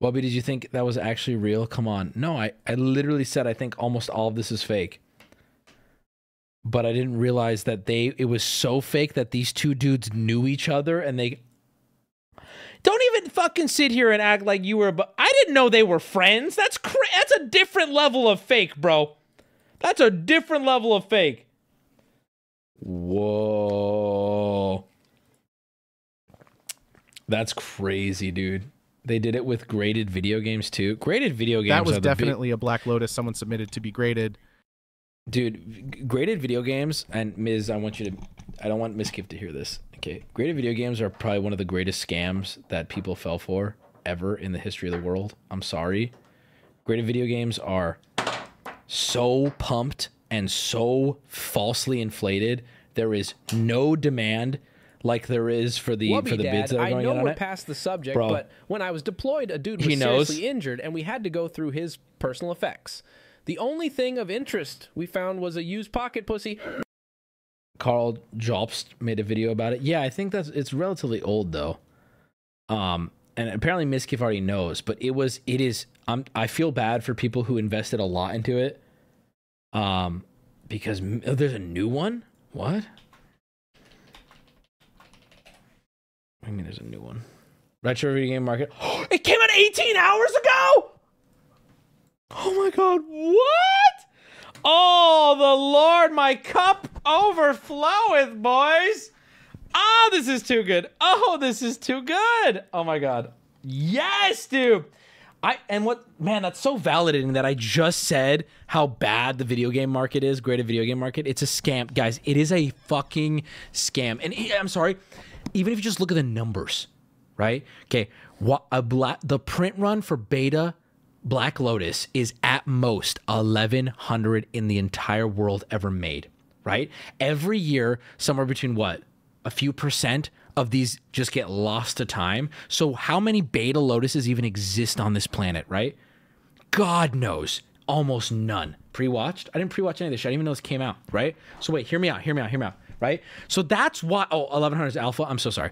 Wubby, did you think that was actually real? Come on. No, I, I literally said I think almost all of this is fake. But I didn't realize that they it was so fake that these two dudes knew each other and they... Don't even fucking sit here and act like you were... But I didn't know they were friends. That's cra That's a different level of fake, bro. That's a different level of fake. Whoa. That's crazy, dude. They did it with graded video games, too. Graded video games. That was definitely a Black Lotus someone submitted to be graded. Dude, graded video games... And Miz, I want you to... I don't want Miskiff to hear this. Okay, graded video games are probably one of the greatest scams that people fell for ever in the history of the world. I'm sorry. Graded video games are so pumped and so falsely inflated. There is no demand like there is for the Wubby, for the Dad, bids that are going on. I know we're it. past the subject, Bro, but when I was deployed, a dude was seriously injured, and we had to go through his personal effects. The only thing of interest we found was a used pocket pussy. Carl Jobst made a video about it. Yeah, I think that's it's relatively old though, um, and apparently Miskiff already knows. But it was it is. I'm I feel bad for people who invested a lot into it, um, because oh, there's a new one. What? I mean, there's a new one. Retro video game market. Oh, it came out eighteen hours ago. Oh my God! What? Oh, the Lord, my cup overfloweth, boys. Oh, this is too good. Oh, this is too good. Oh my God. Yes, dude. I and what man, that's so validating that I just said how bad the video game market is, graded video game market. It's a scam, guys. It is a fucking scam. And I'm sorry, even if you just look at the numbers, right? Okay, what a black the print run for Beta Black Lotus is at most eleven hundred in the entire world ever made. Right? Every year, somewhere between what? A few percent of these just get lost to time. So how many Beta Lotuses even exist on this planet, right? God knows. Almost none. Pre-watched? I didn't pre-watch any of this shit. I didn't even know this came out, right? So wait, hear me out, hear me out, hear me out, right? So that's why... Oh, eleven hundred is alpha. I'm so sorry.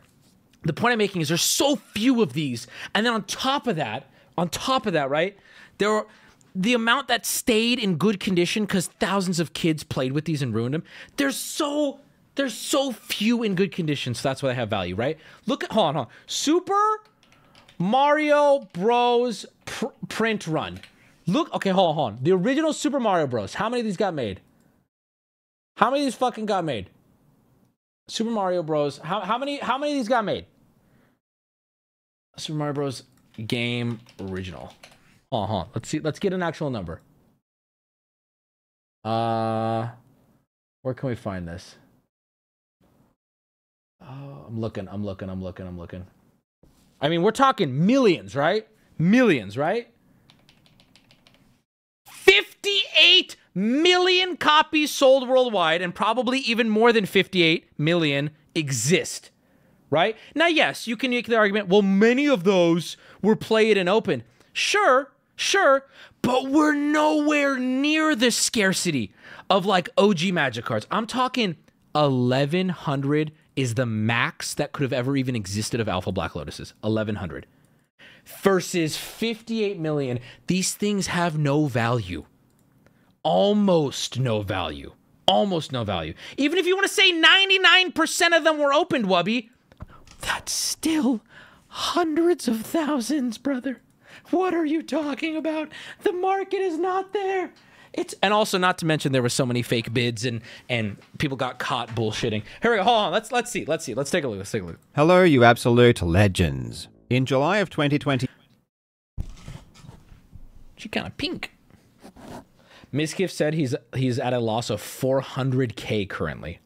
The point I'm making is there's so few of these. And then on top of that, on top of that, right? There are... The amount that stayed in good condition because thousands of kids played with these and ruined them. There's so there's so few in good condition, so that's why they have value, right? Look at hold on, hold on. Super Mario Bros. Pr print run. Look, okay, hold on, hold on. The original Super Mario Bros. How many of these got made? How many of these fucking got made? Super Mario Bros. How how many how many of these got made? Super Mario Bros. Game original. Hold on, hold on. Let's see. Let's get an actual number. Uh, where can we find this? Oh, I'm looking. I'm looking. I'm looking. I'm looking. I mean, we're talking millions, right? Millions, right? fifty-eight million copies sold worldwide, and probably even more than fifty-eight million exist, right? Now, yes, you can make the argument, well, many of those were played and open. Sure. Sure, but we're nowhere near the scarcity of like O G Magic cards. I'm talking eleven hundred is the max that could have ever even existed of Alpha Black Lotuses. eleven hundred. versus fifty-eight million. These things have no value. Almost no value. Almost no value. Even if you want to say ninety-nine percent of them were opened, Wubby, that's still hundreds of thousands, brother. What are you talking about? The market is not there. It's, and also not to mention there were so many fake bids and and people got caught bullshitting. Here we go. Hold on. Let's let's see. Let's see. Let's take a look. Let's take a look. Hello, you absolute legends. In July of twenty twenty, she kind of pink. Miskiff said he's he's at a loss of four hundred K currently.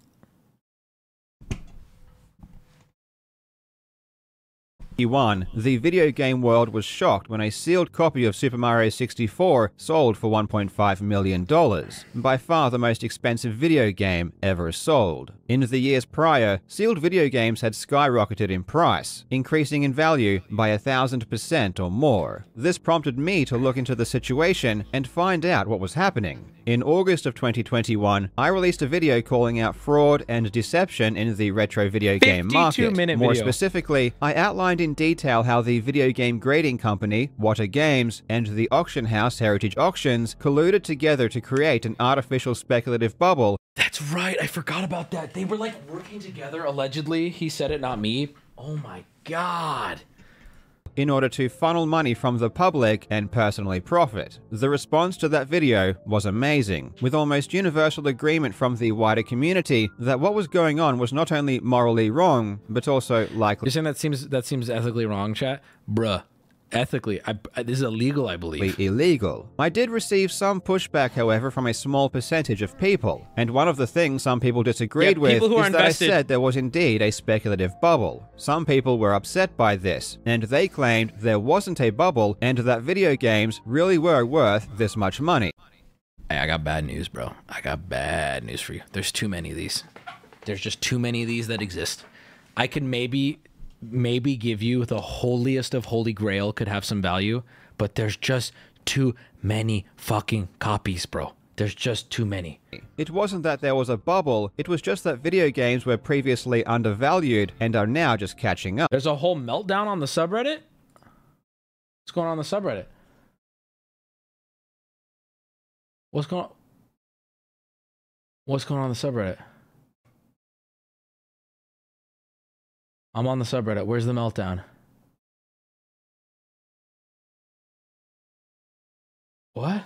twenty-one, the video game world was shocked when a sealed copy of Super Mario sixty-four sold for one point five million dollars, by far the most expensive video game ever sold. In the years prior, sealed video games had skyrocketed in price, increasing in value by a thousand percent or more. This prompted me to look into the situation and find out what was happening. In August of twenty twenty-one, I released a video calling out fraud and deception in the retro video game market. More specifically, I outlined in detail how the video game grading company, Wata Games, and the auction house Heritage Auctions colluded together to create an artificial speculative bubble. That's right, I forgot about that. They were like working together, allegedly. He said it, not me. Oh my God. In order to funnel money from the public and personally profit. The response to that video was amazing, with almost universal agreement from the wider community that what was going on was not only morally wrong, but also likely— You're saying that seems, that seems ethically wrong, chat? Bruh. Ethically, I, I, this is illegal, I believe. Illegal. I did receive some pushback, however, from a small percentage of people, and one of the things some people disagreed yeah, people with is invested. that I said there was indeed a speculative bubble. Some people were upset by this, and they claimed there wasn't a bubble and that video games really were worth this much money. Hey, I got bad news, bro. I got bad news for you. There's too many of these. There's just too many of these that exist. I could maybe... maybe give you the holiest of holy grail could have some value, but there's just too many fucking copies, bro. There's just too many. It wasn't that there was a bubble, it was just that video games were previously undervalued and are now just catching up. There's a whole meltdown on the subreddit? What's going on the subreddit? What's going on? What's going on the subreddit? I'm on the subreddit. Where's the meltdown? What?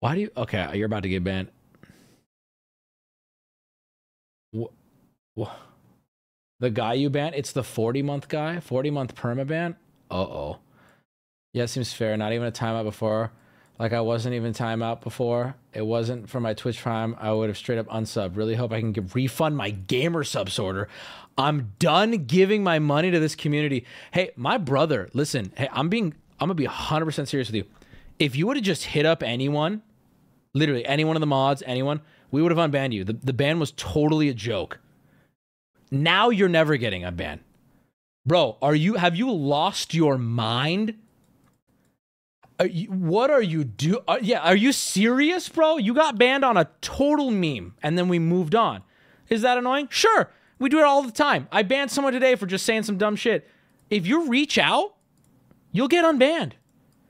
Why do you... Okay, you're about to get banned. What? What? The guy you banned? It's the forty-month guy? forty-month permaban? Uh-oh. Yeah, it seems fair. Not even a timeout before. Like, I wasn't even timeout before. It wasn't for my Twitch Prime. I would have straight up unsubbed. Really hope I can get, refund my GamerSupps order. I'm done giving my money to this community. Hey, my brother, listen. Hey, I'm being, I'm gonna be one hundred percent serious with you. If you would have just hit up anyone, literally any one of the mods, anyone, we would have unbanned you. The, the ban was totally a joke. Now you're never getting unbanned. Bro, are you, have you lost your mind? Are you, what are you do? Are, yeah, are you serious, bro? You got banned on a total meme, and then we moved on. Is that annoying? Sure, we do it all the time. I banned someone today for just saying some dumb shit. If you reach out, you'll get unbanned.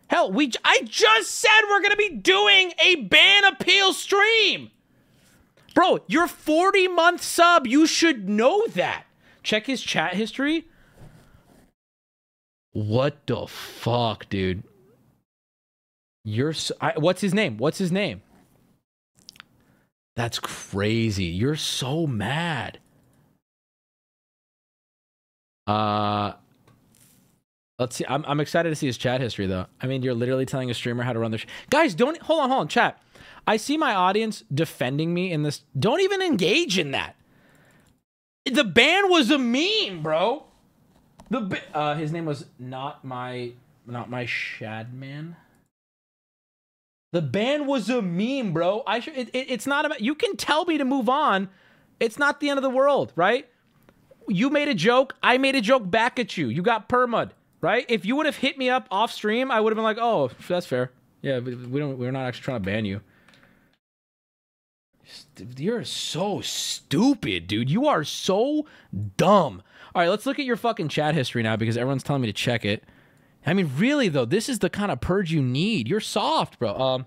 Hell, we I just said we're gonna be doing a ban appeal stream, bro. Your forty-month sub, you should know that. Check his chat history. What the fuck, dude? You're so, I, what's his name? What's his name? That's crazy. You're so mad. Uh, let's see. I'm, I'm excited to see his chat history, though. I mean, you're literally telling a streamer how to run their sh guys. Don't hold on, hold on, chat. I see my audience defending me in this. Don't even engage in that. The ban was a meme, bro. The uh, his name was not my not my Shadman. The ban was a meme, bro. I should, it, it, it's not about, you can tell me to move on. It's not the end of the world, right? You made a joke. I made a joke back at you. You got permud, right? If you would have hit me up off stream, I would have been like, oh, that's fair. Yeah, we don't, we're not actually trying to ban you. You're so stupid, dude. You are so dumb. All right, let's look at your fucking chat history now because everyone's telling me to check it. I mean, really though, this is the kind of purge you need. You're soft, bro. Um.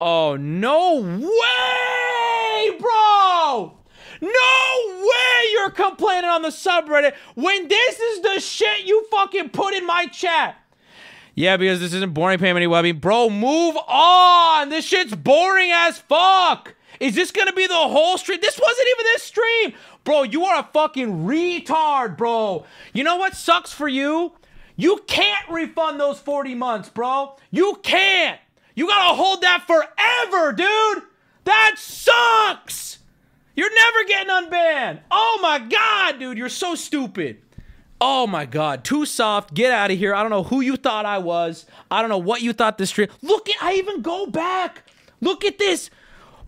Oh no way, bro! No way you're complaining on the subreddit when this is the shit you fucking put in my chat. Yeah, because this isn't boring payment, Wubby. Bro, move on. This shit's boring as fuck. Is this gonna be the whole stream? This wasn't even this stream. Bro, you are a fucking retard, bro. You know what sucks for you? You can't refund those forty months, bro. You can't. You gotta hold that forever, dude. That sucks. You're never getting unbanned. Oh my God, dude, you're so stupid. Oh my God, too soft, get out of here. I don't know who you thought I was. I don't know what you thought this stream. Look at, I even go back. Look at this.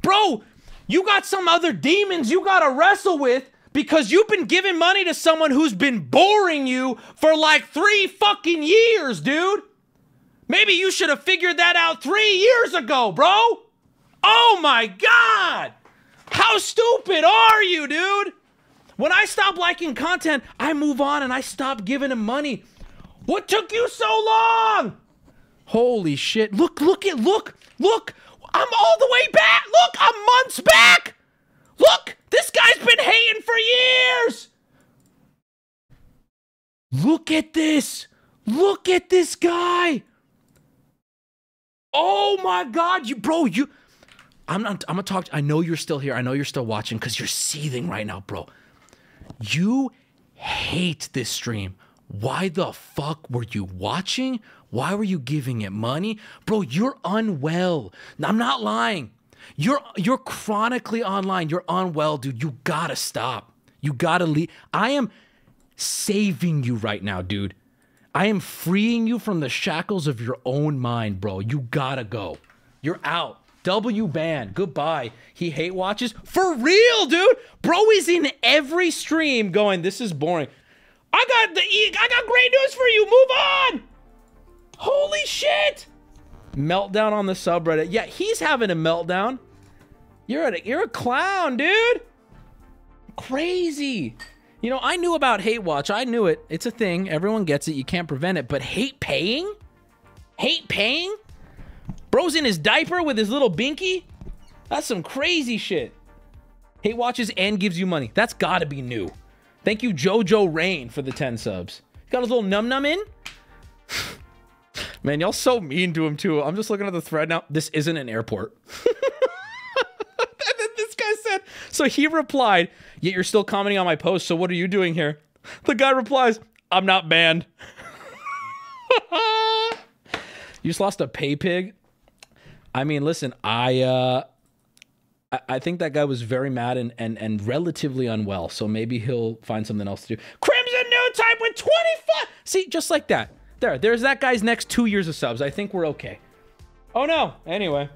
Bro, you got some other demons you gotta wrestle with because you've been giving money to someone who's been boring you for like three fucking years, dude. Maybe you should have figured that out three years ago, bro. Oh my God. How stupid are you, dude? When I stop liking content, I move on and I stop giving him money. What took you so long? Holy shit. Look, look at, look, look. I'm all the way back. Look, I'm months back. Look, this guy's been hating for years. Look at this. Look at this guy. Oh my God, you, bro, you. I'm not, I'm gonna talk, I know you're still here. I know you're still watching because you're seething right now, bro. You hate this stream. Why the fuck were you watching? Why were you giving it money? Bro, you're unwell. I'm not lying. You're you're chronically online. You're unwell, dude. You gotta stop. You gotta leave. I am saving you right now, dude. I am freeing you from the shackles of your own mind, bro. You gotta go. You're out. W ban, goodbye. He hate watches for real, dude. Bro is in every stream going, this is boring. I got the e I got great news for you. Move on. Holy shit. Meltdown on the subreddit. Yeah, he's having a meltdown. You're a you're a clown, dude. Crazy. You know, I knew about hate watch. I knew it. It's a thing. Everyone gets it. You can't prevent it. But hate paying? Hate paying? Bro's in his diaper with his little binky? That's some crazy shit. Hate watches and gives you money. That's gotta be new. Thank you, JoJo Rain, for the ten subs. Got his little num-num in? Man, y'all so mean to him, too. I'm just looking at the thread now. This isn't an airport. And then this guy said, so he replied, yet you're still commenting on my post, so what are you doing here? The guy replies, I'm not banned. You just lost a pay pig? I mean, listen, I, uh, I I think that guy was very mad and, and, and relatively unwell. So maybe he'll find something else to do. Crimson New Type with twenty-five. See, just like that. There, there's that guy's next two years of subs. I think we're okay. Oh, no. Anyway.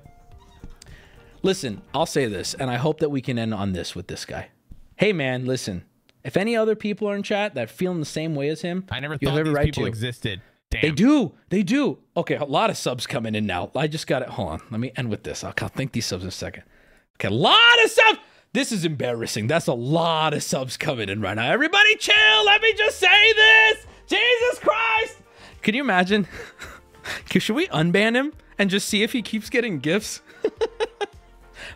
Listen, I'll say this, and I hope that we can end on this with this guy. Hey, man, listen. If any other people are in chat that are feeling the same way as him, I never thought these right people to. existed. Damn. They do. They do. Okay, a lot of subs coming in now. I just got it. Hold on. Let me end with this. I'll think these subs in a second. Okay, a lot of subs. This is embarrassing. That's a lot of subs coming in right now. Everybody chill. Let me just say this. Jesus Christ. Can you imagine? Should we unban him and just see if he keeps getting gifts?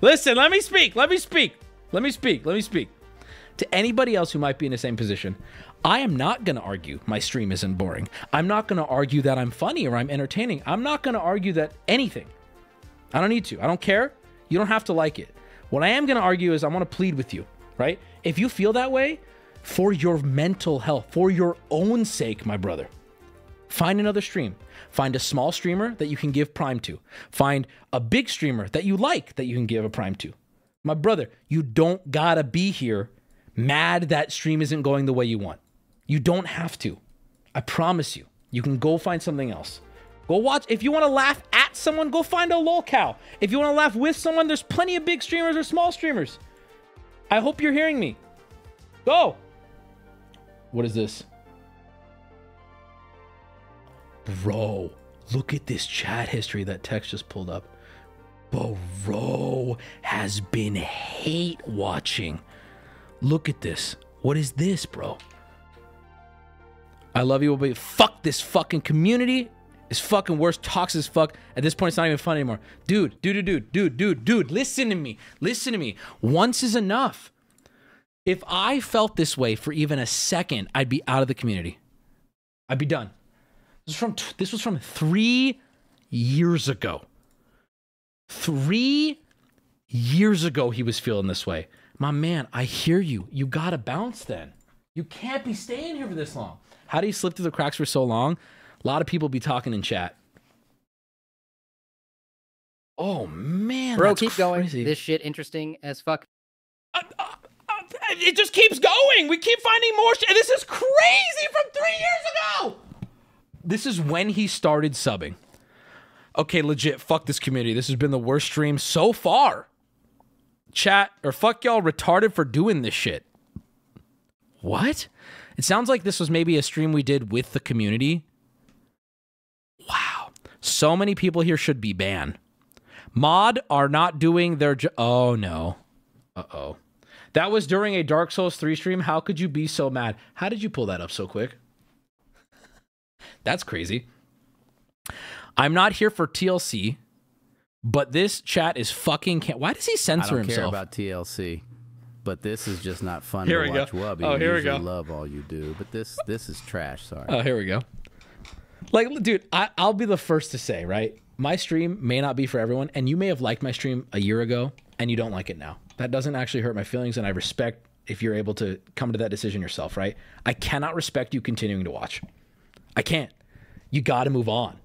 Listen, let me speak. Let me speak. Let me speak. Let me speak. To anybody else who might be in the same position, I am not going to argue my stream isn't boring. I'm not going to argue that I'm funny or I'm entertaining. I'm not going to argue that anything. I don't need to. I don't care. You don't have to like it. What I am going to argue is I want to plead with you, right? If you feel that way, for your mental health, for your own sake, my brother, find another stream. Find a small streamer that you can give prime to. Find a big streamer that you like that you can give a prime to. My brother, you don't got to be here mad that stream isn't going the way you want. You don't have to. I promise you. You can go find something else. Go watch. If you want to laugh at someone, go find a lol cow. If you want to laugh with someone, there's plenty of big streamers or small streamers. I hope you're hearing me. Go. What is this? Bro, look at this chat history that Tex just pulled up. Bro has been hate watching. Look at this. What is this, bro? I love you, but fuck this fucking community. It's fucking worse, toxic as fuck. At this point, it's not even fun anymore. Dude, dude, dude, dude, dude, dude, listen to me. Listen to me. Once is enough. If I felt this way for even a second, I'd be out of the community. I'd be done. This was from, this was from three years ago. Three years ago, he was feeling this way. My man, I hear you. You gotta bounce then. You can't be staying here for this long. How do you slip through the cracks for so long? A lot of people be talking in chat. Oh, man. Bro, keep going. This shit interesting as fuck. Uh, uh, uh, it just keeps going. We keep finding more shit. This is crazy from three years ago. This is when he started subbing. Okay, legit, fuck this community. This has been the worst stream so far. Chat, or fuck y'all retarded for doing this shit. What? It sounds like this was maybe a stream we did with the community. Wow. So many people here should be banned. Mod are not doing their jo- Oh, no. Uh-oh. That was during a Dark Souls three stream. How could you be so mad? How did you pull that up so quick? That's crazy. I'm not here for T L C, but this chat is fucking... Can Why does he censor himself? I don't care about T L C, but this is just not fun to watch. Wubby. Oh, here we go. Love all you do, but this this is trash. Sorry. Oh, here we go. Like, dude, I, I'll be the first to say, right? My stream may not be for everyone, and you may have liked my stream a year ago, and you don't like it now. That doesn't actually hurt my feelings, and I respect if you're able to come to that decision yourself, right? I cannot respect you continuing to watch. I can't. You got to move on.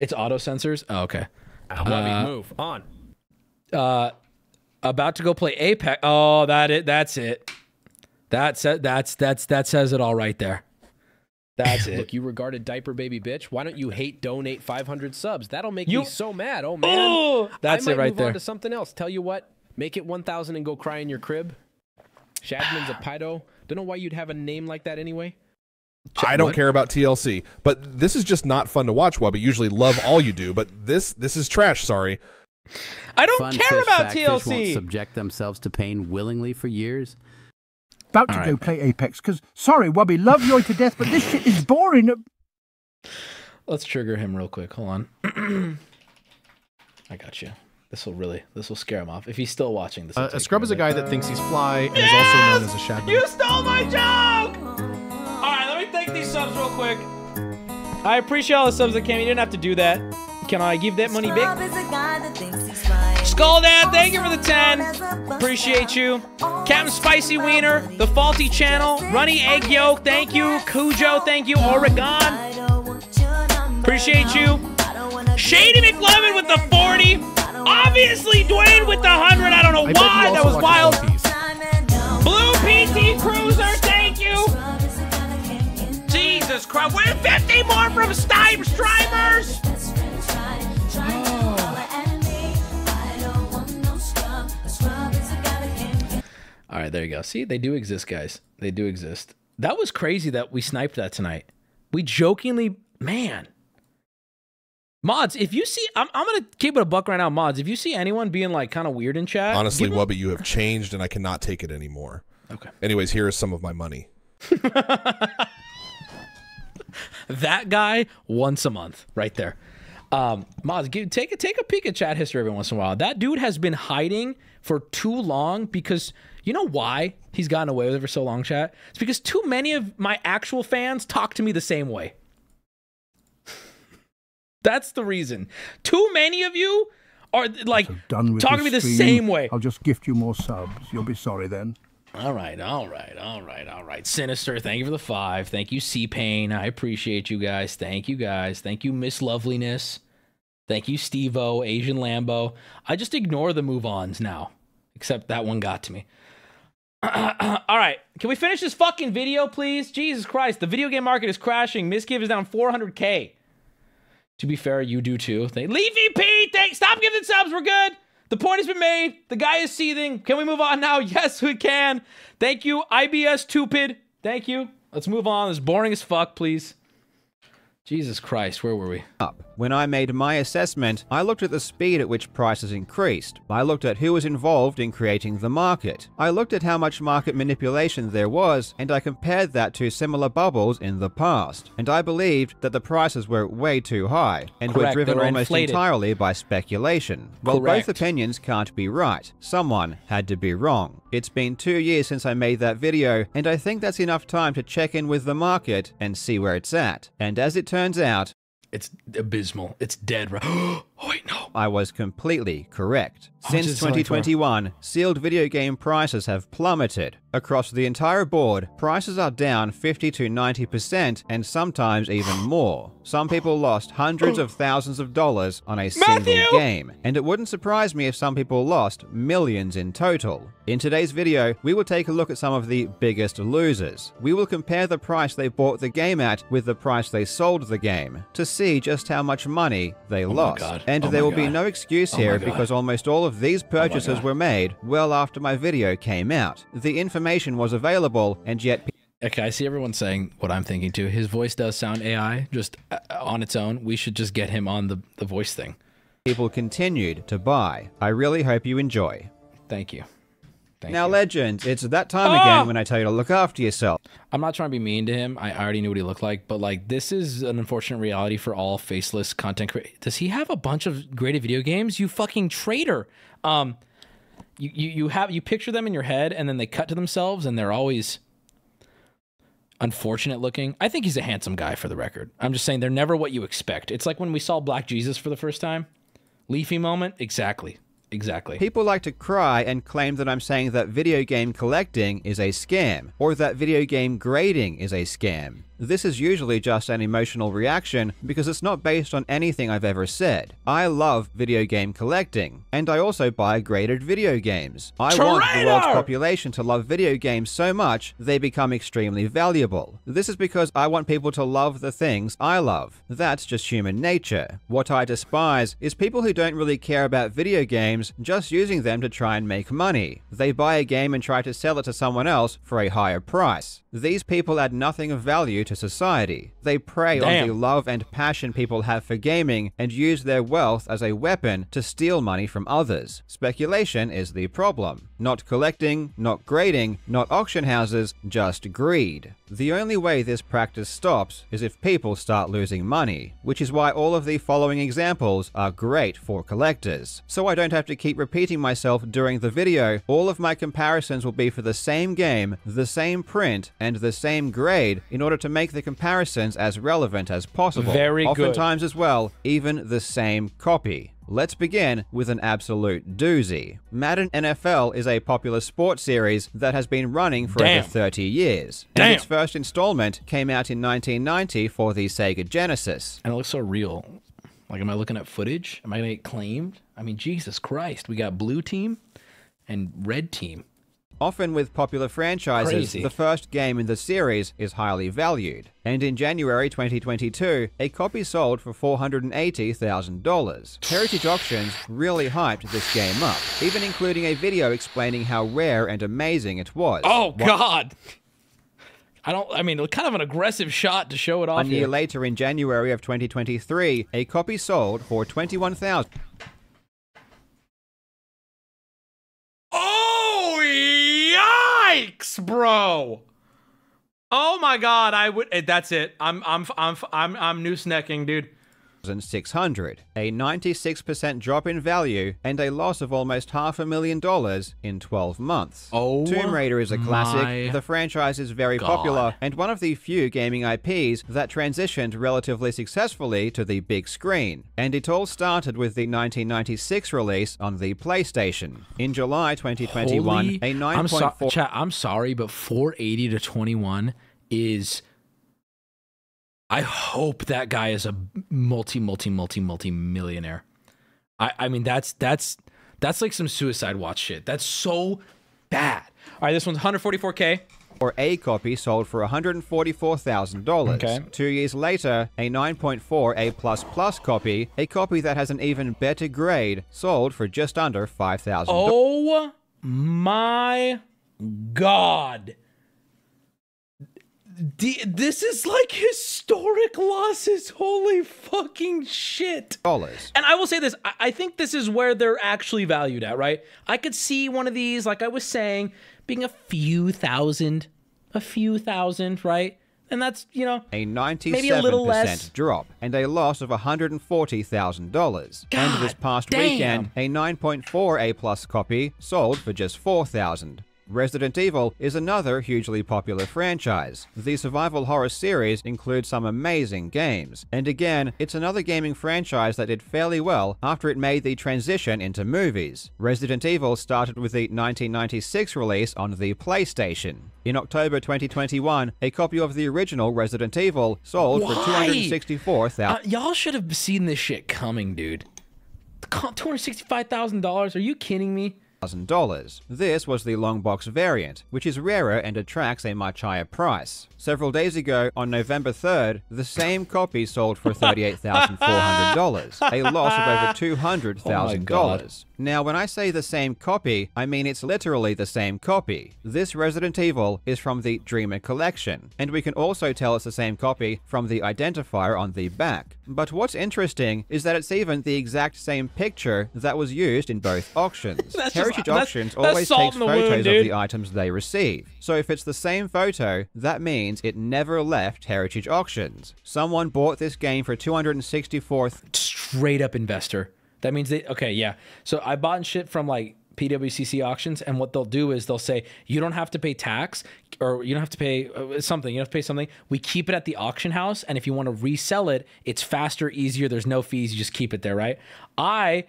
It's auto censors. Oh, okay. Let uh, me move on. Uh, about to go play Apex. Oh, that it. That's it. That's it. That's that's that says it all right there. That's it. Look, you regarded diaper baby bitch. Why don't you hate donate five hundred subs? That'll make you... me so mad. Oh man. Oh, that's I might it right move there. On to something else. Tell you what. Make it one thousand and go cry in your crib. Shadman's a pido. Don't know why you'd have a name like that anyway. Check I don't what? care about T L C, but this is just not fun to watch. Wubby, usually love all you do, but this this is trash. Sorry, I don't fun care about T L C. Won't subject themselves to pain willingly for years. About all to right. go play Apex, because sorry, Wubby, love Yoy to death, but this shit is boring. Let's trigger him real quick. Hold on. I got you. This will really, this will scare him off if he's still watching this. Uh, a scrub is a guy that thinks he's fly and yes! is also known as a shadow. You stole my joke. All right, let me thank these subs real quick. I appreciate all the subs that came. You didn't have to do that. Can I give that money back? Skull Dad, thank you for the ten. Appreciate you. Captain Spicy Wiener, The Faulty Channel, Runny Egg Yolk, thank you. Cujo, thank you. Oregon, appreciate you. Shady McLovin with the forty. Obviously, Dwayne with the one hundred. I don't know why. That was wild. Blue P T Cruiser, thank you. Jesus Christ, we're fifty more from Steam Streamers! Oh. Alright, there you go. See, they do exist, guys. They do exist. That was crazy that we sniped that tonight. We jokingly... Man. Mods, if you see... I'm, I'm gonna keep it a buck right now, mods. If you see anyone being, like, kind of weird in chat... Honestly, Wubby, them... you have changed and I cannot take it anymore. Okay. Anyways, here is some of my money. That guy once a month, right there. Um, Moz, give, take a take a peek at chat history every once in a while. That dude has been hiding for too long because you know why he's gotten away with it for so long, chat? It's because too many of my actual fans talk to me the same way. That's the reason. Too many of you are like talking to me the same way. I'll just gift you more subs. You'll be sorry then. All right, all right, all right, all right. Sinister, thank you for the five. Thank you, C-Pain. I appreciate you guys. Thank you, guys. Thank you, Miss Loveliness. Thank you, Steve-O, Asian Lambo. I just ignore the move-ons now, except that one got to me. All right, can we finish this fucking video, please? Jesus Christ, the video game market is crashing. Miskiff is down four hundred K. To be fair, you do too. Thank Leafy P, thanks. Stop giving subs. We're good. The point has been made. The guy is seething. Can we move on now? Yes, we can. Thank you, I B S Stupid. Thank you. Let's move on. It's boring as fuck, please. Jesus Christ, where were we? Up. When I made my assessment, I looked at the speed at which prices increased. I looked at who was involved in creating the market. I looked at how much market manipulation there was, and I compared that to similar bubbles in the past. And I believed that the prices were way too high, and Correct. were driven almost inflated. entirely by speculation. Well, Correct. both opinions can't be right. Someone had to be wrong. It's been two years since I made that video, and I think that's enough time to check in with the market and see where it's at. And as it turns Turns out, it's abysmal. It's dead. Oh wait, no. I was completely correct. Since twenty twenty-one, sealed video game prices have plummeted. Across the entire board, prices are down fifty to ninety percent and sometimes even more. Some people lost hundreds of thousands of dollars on a single Matthew! game, and it wouldn't surprise me if some people lost millions in total. In today's video, we will take a look at some of the biggest losers. We will compare the price they bought the game at with the price they sold the game to see just how much money they oh lost. My God. And oh there will God. be no excuse oh here because almost all of these purchases oh were made well after my video came out. The information was available, and yet... Okay, I see everyone saying what I'm thinking too. His voice does sound A I, just on its own. We should just get him on the, the voice thing. People continued to buy. I really hope you enjoy. Thank you. Thank now, you. Legends, it's that time ah! again when I tell you to look after yourself. I'm not trying to be mean to him. I already knew what he looked like, but like, this is an unfortunate reality for all faceless content creators. Does he have a bunch of graded video games? You fucking traitor. Um... You, you you have you picture them in your head, and then they cut to themselves, and they're always unfortunate looking. I think he's a handsome guy, for the record. I'm just saying they're never what you expect. It's like when we saw Black Jesus for the first time. Leafy moment, exactly. Exactly. People like to cry and claim that I'm saying that video game collecting is a scam, or that video game grading is a scam. This is usually just an emotional reaction because it's not based on anything I've ever said. I love video game collecting, and I also buy graded video games. I Traitor! want the world's population to love video games so much they become extremely valuable. This is because I want people to love the things I love. That's just human nature. What I despise is people who don't really care about video games, just using them to try and make money. They buy a game and try to sell it to someone else for a higher price. These people add nothing of value to society. They prey Damn. on the love and passion people have for gaming and use their wealth as a weapon to steal money from others. Speculation is the problem. Not collecting, not grading, not auction houses, just greed. The only way this practice stops is if people start losing money, which is why all of the following examples are great for collectors. So I don't have to keep repeating myself during the video. All of my comparisons will be for the same game, the same print, and the same grade in order to to make the comparisons as relevant as possible. Very good. Oftentimes as well, even the same copy. Let's begin with an absolute doozy. Madden N F L is a popular sports series that has been running for Damn. over thirty years. Damn. And its first installment came out in nineteen ninety for the Sega Genesis. And it looks so real. Like, am I looking at footage? Am I gonna get claimed? I mean, Jesus Christ, we got blue team and red team. Often with popular franchises, Crazy. the first game in the series is highly valued. And in January twenty twenty-two, a copy sold for four hundred eighty thousand dollars. Heritage Auctions really hyped this game up, even including a video explaining how rare and amazing it was. Oh, what God! I don't, I mean, kind of an aggressive shot to show it off. A year later, in January of twenty twenty-three, a copy sold for twenty-one thousand dollars. Yikes, bro! Oh my God, I would. That's it. I'm, I'm, I'm, I'm, I'm noose necking, dude. six hundred, a ninety-six percent drop in value, and a loss of almost half a million dollars in twelve months. Oh, Tomb Raider is a classic. The franchise is very God. popular, and one of the few gaming I Ps that transitioned relatively successfully to the big screen. And it all started with the nineteen ninety-six release on the PlayStation. In July twenty twenty-one, Holy, a nine point four... I'm, so Chat, I'm sorry, but four eighty to twenty-one is... I hope that guy is a multi, multi, multi, multi millionaire. I, I mean, that's, that's, that's like some Suicide Watch shit. That's so bad. All right, this one's one forty-four K. Or a copy sold for one hundred forty-four thousand dollars. Okay. Two years later, a nine point four A plus plus copy, a copy that has an even better grade, sold for just under five thousand dollars. Oh my God. D this is like historic losses. Holy fucking shit. Dollars. And I will say this. I, I think this is where they're actually valued at, right? I could see one of these, like I was saying, being a few thousand, a few thousand, right? And that's, you know, a ninety-seven percent drop and a loss of one hundred forty thousand dollars. And this past damn. weekend, a nine point four A plus copy sold for just four thousand dollars. Resident Evil is another hugely popular franchise. The survival horror series includes some amazing games, and again, it's another gaming franchise that did fairly well after it made the transition into movies. Resident Evil started with the nineteen ninety-six release on the PlayStation. In October twenty twenty-one, a copy of the original Resident Evil sold Why? for two hundred sixty-four thousand dollars. Uh, y'all should have seen this shit coming, dude. two hundred sixty-five thousand dollars? Are you kidding me? one thousand dollars. This was the long box variant, which is rarer and attracts a much higher price. Several days ago, on November third, the same copy sold for thirty-eight thousand four hundred dollars, a loss of over two hundred thousand dollars. Oh now, when I say the same copy, I mean it's literally the same copy. This Resident Evil is from the Dreamer Collection, and we can also tell it's the same copy from the identifier on the back. But what's interesting is that it's even the exact same picture that was used in both auctions. Heritage Auctions always takes photos of the items they receive, so if it's the same photo, that means it never left Heritage Auctions. Someone bought this game for two hundred sixty-four thousand dollars. Straight up investor. That means they, okay, yeah. So I bought shit from like P W C C auctions, and what they'll do is they'll say, you don't have to pay tax, or you don't have to pay something, you don't have to pay something. We keep it at the auction house, and if you want to resell it, it's faster, easier, there's no fees, you just keep it there, right? I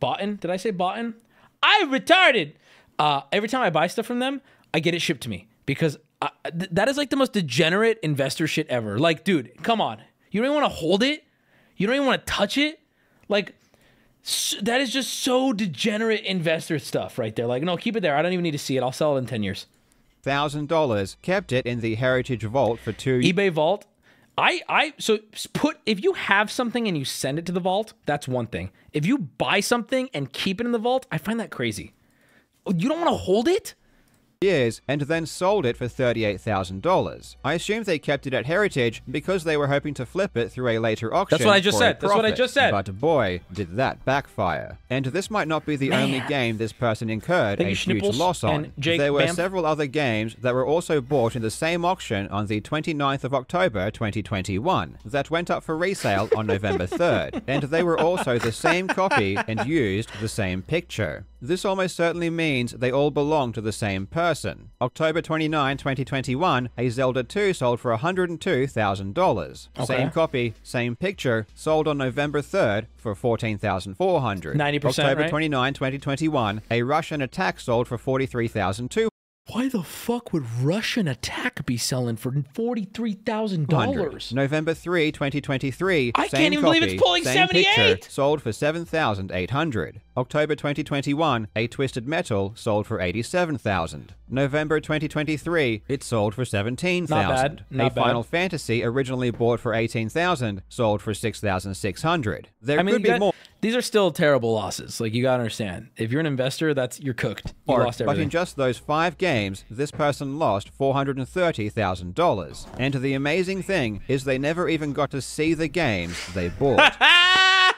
bought in, did I say bought in? I retarded. Uh, every time I buy stuff from them, I get it shipped to me because I, th that is like the most degenerate investor shit ever. Like, dude, come on. You don't even want to hold it. You don't even want to touch it. Like, so, that is just so degenerate investor stuff right there. Like, no, keep it there. I don't even need to see it. I'll sell it in ten years. one thousand dollars. Kept it in the Heritage Vault for two years. eBay Vault. I, I, so put, if you have something and you send it to the vault, that's one thing. If you buy something and keep it in the vault, I find that crazy. You don't want to hold it? Years, and then sold it for thirty-eight thousand dollars. I assume they kept it at Heritage because they were hoping to flip it through a later auction. That's what I just said. That's what I just said. But boy, did that backfire. And this might not be the Man. only game this person incurred Thank a huge loss on. There were Bamp. several other games that were also bought in the same auction on the twenty-ninth of October twenty twenty-one that went up for resale on November third, and they were also the same copy and used the same picture. This almost certainly means they all belong to the same person. October twenty-ninth, twenty twenty-one, a Zelda two sold for one hundred two thousand dollars. Okay. Same copy, same picture, sold on November third for fourteen thousand four hundred dollars. ninety percent, October twenty-ninth, twenty twenty-one, a Russian Attack sold for forty-three thousand two hundred dollars. Why the fuck would Russian Attack be selling for forty-three thousand dollars? November third, twenty twenty-three. I can't even copy, believe it's pulling seventy-eight. Picture, sold for seven thousand eight hundred dollars. October twenty twenty-one, a Twisted Metal sold for eighty-seven thousand dollars. November twenty twenty-three, it sold for seventeen thousand dollars. Not bad. Not a bad. Final Fantasy originally bought for eighteen thousand dollars, sold for six thousand six hundred dollars. There I mean, could be got, more. These are still terrible losses. Like, you gotta understand. If you're an investor, that's you're cooked. You or, lost everything. But in just those five games, this person lost four hundred thirty thousand dollars. And the amazing thing is they never even got to see the games they bought.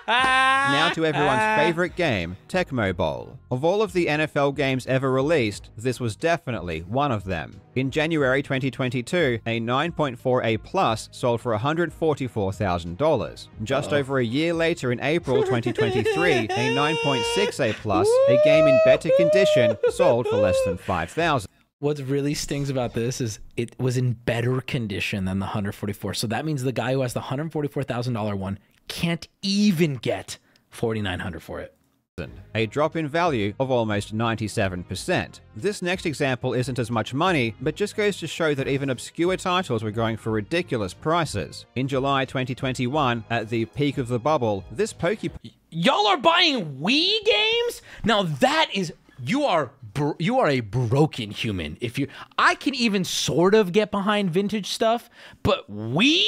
Now to everyone's favorite game, Tecmo Bowl. Of all of the N F L games ever released, this was definitely one of them. In January twenty twenty-two, a nine point four A plus sold for one hundred forty-four thousand dollars. Just Uh-oh. over a year later, in April twenty twenty-three, a nine point six A plus, a game in better condition, sold for less than five thousand dollars. What really stings about this is it was in better condition than the one hundred forty-four thousand dollars. So that means the guy who has the one hundred forty-four thousand dollar one can't even get forty-nine hundred dollars for it. A drop in value of almost ninety-seven percent. This next example isn't as much money, but just goes to show that even obscure titles were going for ridiculous prices. In July twenty twenty-one, at the peak of the bubble, this Pokey... Y'all are buying Wii games? Now that is... You are bro you are a broken human. If you... I can even sort of get behind vintage stuff, but Wii...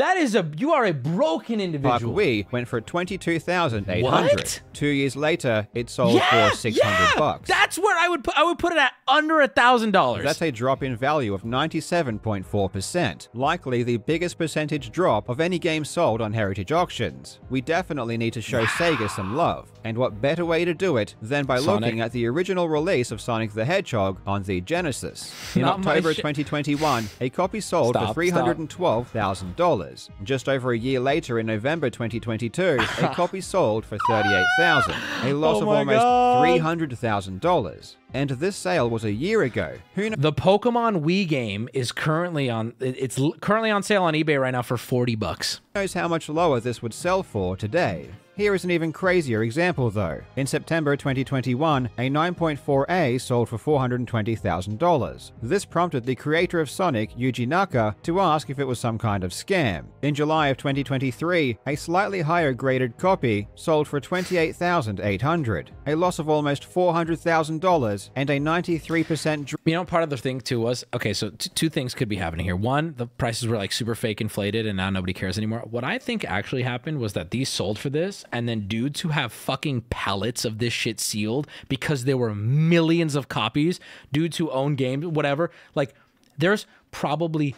That is a, you are a broken individual. Parkway went for twenty-two thousand eight hundred dollars. What? Two years later, it sold yeah, for six hundred dollars. Yeah. Bucks. That's where I would put, I would put it at under one thousand dollars. That's a drop in value of ninety-seven point four percent. Likely the biggest percentage drop of any game sold on Heritage Auctions. We definitely need to show wow. Sega some love. And what better way to do it than by Sonic. looking at the original release of Sonic the Hedgehog on the Genesis. In Not October twenty twenty-one, a copy sold stop, for three hundred twelve thousand dollars. Just over a year later, in November twenty twenty-two, a copy sold for thirty-eight thousand dollars, a loss oh of almost three hundred thousand dollars. And this sale was a year ago. Who knows? The Pokemon Wii game is currently on it's currently on sale on eBay right now for forty bucks. Who knows how much lower this would sell for today? Here is an even crazier example, though. In September twenty twenty-one, a nine point four A sold for four hundred twenty thousand dollars. This prompted the creator of Sonic, Yuji Naka, to ask if it was some kind of scam. In July of twenty twenty-three, a slightly higher graded copy sold for twenty-eight thousand eight hundred dollars, a loss of almost four hundred thousand dollars and a ninety-three percent. You know, part of the thing too was, okay, so t two things could be happening here. One, the prices were like super fake inflated and now nobody cares anymore. What I think actually happened was that these sold for this, and then dudes who have fucking pallets of this shit sealed because there were millions of copies, dudes who own games, whatever, like there's probably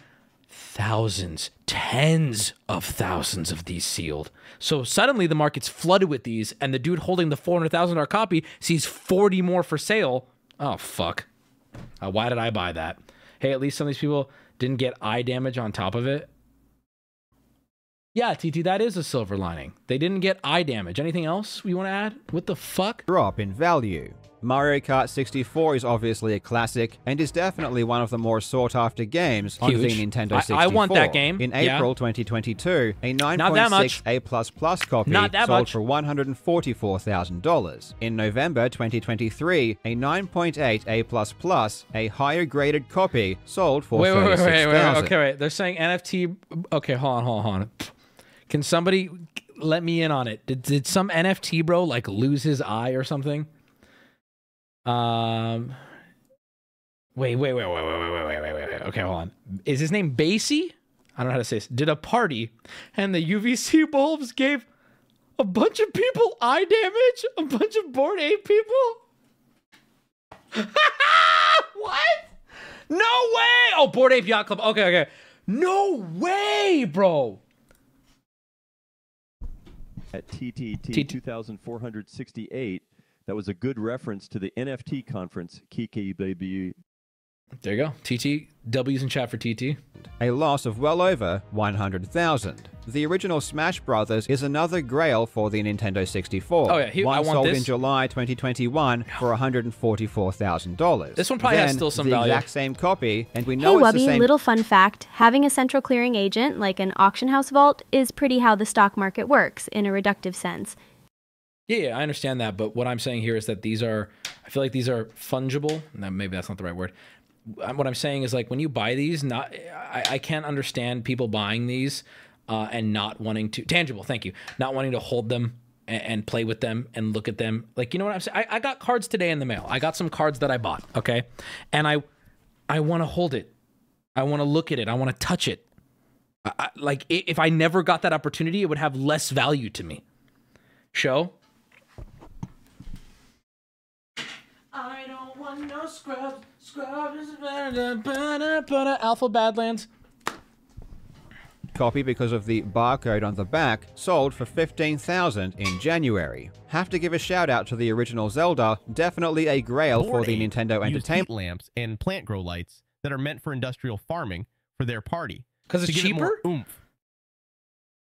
thousands, tens of thousands of these sealed. So suddenly the market's flooded with these and the dude holding the four hundred thousand dollar copy sees forty more for sale. Oh, fuck. Uh, why did I buy that? Hey, at least some of these people didn't get eye damage on top of it. Yeah, T T, that is a silver lining. They didn't get eye damage. Anything else we want to add? What the fuck? Drop in value. Mario Kart sixty-four is obviously a classic and is definitely one of the more sought-after games Huge. on the Nintendo sixty-four. I, I want that game. In April yeah. twenty twenty-two, a nine point six A plus plus copy Not that sold much. for one hundred forty-four thousand dollars. In November twenty twenty-three, a nine point eight A plus plus, a higher-graded copy, sold for wait, wait, wait, wait, wait, okay, wait. They're saying N F T... Okay, hold on, hold on, hold on. Can somebody let me in on it? Did, did some N F T bro, like, lose his eye or something? Um, wait, wait, wait, wait, wait, wait, wait, wait, wait, wait. Okay, hold on. Is his name Basie? I don't know how to say this. Did a party and the U V C bulbs gave a bunch of people eye damage? A bunch of Bored Ape people? What? No way! Oh, Bored Ape Yacht Club. Okay, okay. No way, bro! At T T T two thousand four hundred sixty-eight, that was a good reference to the N F T conference, Kiki baby. There you go. T T, W's in chat for T T. A loss of well over one hundred thousand. The original Smash Brothers is another grail for the Nintendo sixty-four. Oh yeah, he, one I want sold this. in July twenty twenty-one for one hundred forty-four thousand dollars. This one probably then has still some the value. The exact same copy, and we know hey, it's Wubby, the same. Little fun fact: having a central clearing agent like an auction house vault is pretty how the stock market works in a reductive sense. Yeah, yeah, I understand that, but what I'm saying here is that these are, I feel like these are fungible. No, maybe that's not the right word. What I'm saying is, like, when you buy these, not I, I can't understand people buying these. Uh, and not wanting to tangible, thank you, not wanting to hold them and, and play with them and look at them. Like, you know what I'm saying? I, I got cards today in the mail. I got some cards that I bought, okay? And I I want to hold it. I want to look at it. I want to touch it. I, I, like, if I never got that opportunity, it would have less value to me. Show? I don't want no scrubs. Scrubs is better, better, better. Alpha Badlands. Copy because of the barcode on the back, sold for fifteen thousand dollars in January. Have to give a shout out to the original Zelda, definitely a grail for the Nintendo Entertainment. Lamps and plant grow lights that are meant for industrial farming for their party. Because it's cheaper? Oomph.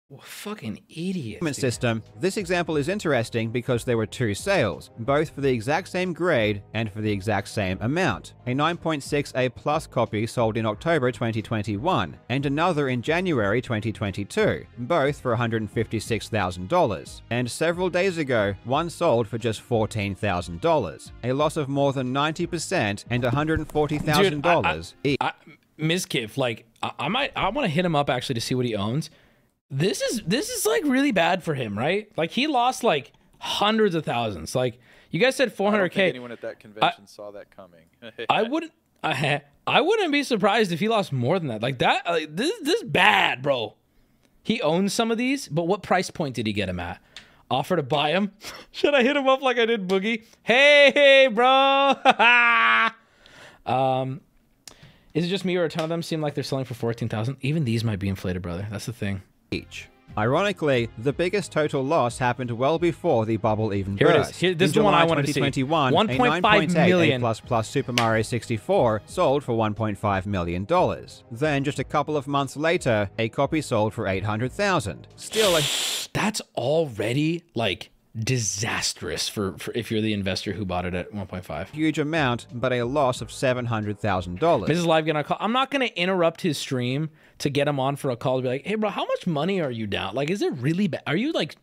Well, fucking idiot. System. This example is interesting because there were two sales, both for the exact same grade and for the exact same amount. A nine point six A plus copy sold in October twenty twenty-one and another in January twenty twenty-two, both for one hundred fifty-six thousand dollars. And several days ago, one sold for just fourteen thousand dollars, a loss of more than ninety percent and one hundred forty thousand dollars. Miskiff, like, I, I might, I want to hit him up actually to see what he owns. This is, this is like really bad for him, right? Like, he lost like hundreds of thousands. Like, you guys said four hundred K. I don't think anyone at that convention I, saw that coming. I wouldn't, I, I wouldn't be surprised if he lost more than that. Like that, like, this, this is bad, bro. He owns some of these, but what price point did he get him at? Offer to buy him? Should I hit him up like I did Boogie? Hey, hey, bro! um, is it just me or a ton of them seem like they're selling for fourteen thousand dollars? Even these might be inflated, brother. That's the thing. Each. Ironically, the biggest total loss happened well before the bubble even burst. Here it is. Here, this is the one I wanted to see. one point five million plus plus Super Mario sixty-four sold for one point five million dollars. Then, just a couple of months later, a copy sold for eight hundred thousand. Still, a that's already like disastrous for, for if you're the investor who bought it at one point five. Huge amount, but a loss of seven hundred thousand dollars. Missus Live gonna call. I'm not going to interrupt his stream to get him on for a call to be like, hey bro, how much money are you down? Like, is it really bad? Are you like,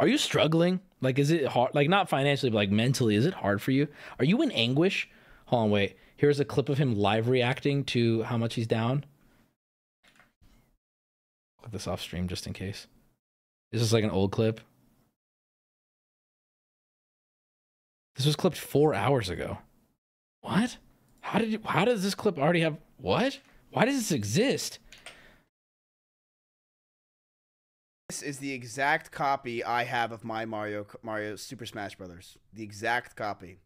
are you struggling? Like, is it hard? Like, not financially, but like mentally, is it hard for you? Are you in anguish? Hold on, wait. Here's a clip of him live reacting to how much he's down. Put this off stream just in case. This is like an old clip. This was clipped four hours ago. What? How did you, how does this clip already have, what? Why does this exist? This is the exact copy I have of my Mario, Mario Super Smash Brothers. The exact copy.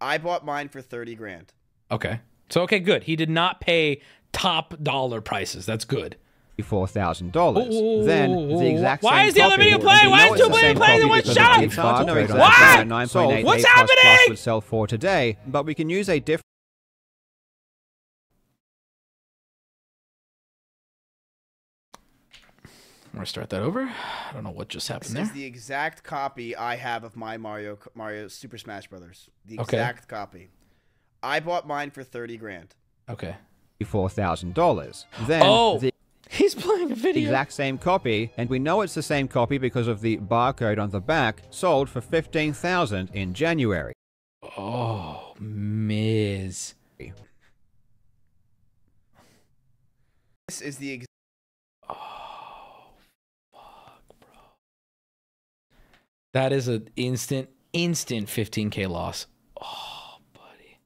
I bought mine for thirty grand. Okay. So, okay, good. He did not pay top dollar prices. That's good. four thousand dollars. Then the exact same. Why is the other video playing? Why is two video playing the one? Shut up! Why? So what's happening? Would sell for today, but we can use a different. I'm gonna start that over. I don't know what just happened there. This is the exact copy I have of my Mario Mario Super Smash Brothers. The exact copy. I bought mine for thirty grand. Okay. Four thousand dollars. Then. Oh. He's playing a video. Exact same copy, and we know it's the same copy because of the barcode on the back, sold for fifteen thousand dollars in January. Oh, Miz. This is the exact... Oh, fuck, bro. That is an instant, instant fifteen K loss. Oh, buddy.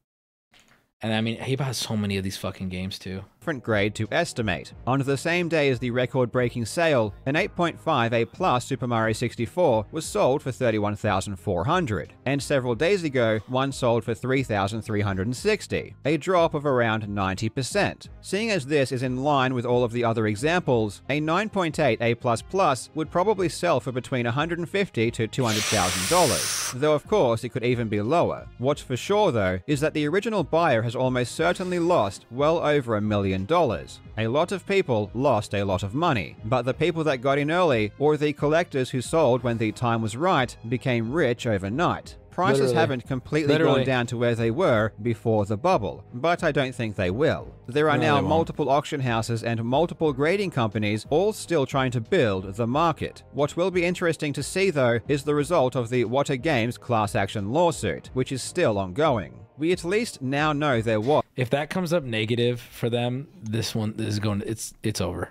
And I mean, he bought so many of these fucking games, too. Different grade to estimate. On the same day as the record-breaking sale, an eight point five A plus Super Mario sixty-four was sold for thirty-one thousand four hundred dollars, and several days ago, one sold for three thousand three hundred sixty dollars, a drop of around ninety percent. Seeing as this is in line with all of the other examples, a nine point eight A plus plus would probably sell for between one hundred fifty thousand dollars to two hundred thousand dollars, though of course it could even be lower. What's for sure though is that the original buyer has almost certainly lost well over a million dollars. A lot of people lost a lot of money, but the people that got in early, or the collectors who sold when the time was right, became rich overnight. Prices Literally. haven't completely Literally. gone down to where they were before the bubble, but I don't think they will. There are no, now multiple auction houses and multiple grading companies all still trying to build the market. What will be interesting to see though is the result of the What Are Games class action lawsuit, which is still ongoing. We at least now know there was. If that comes up negative for them, this one is going. It's it's over.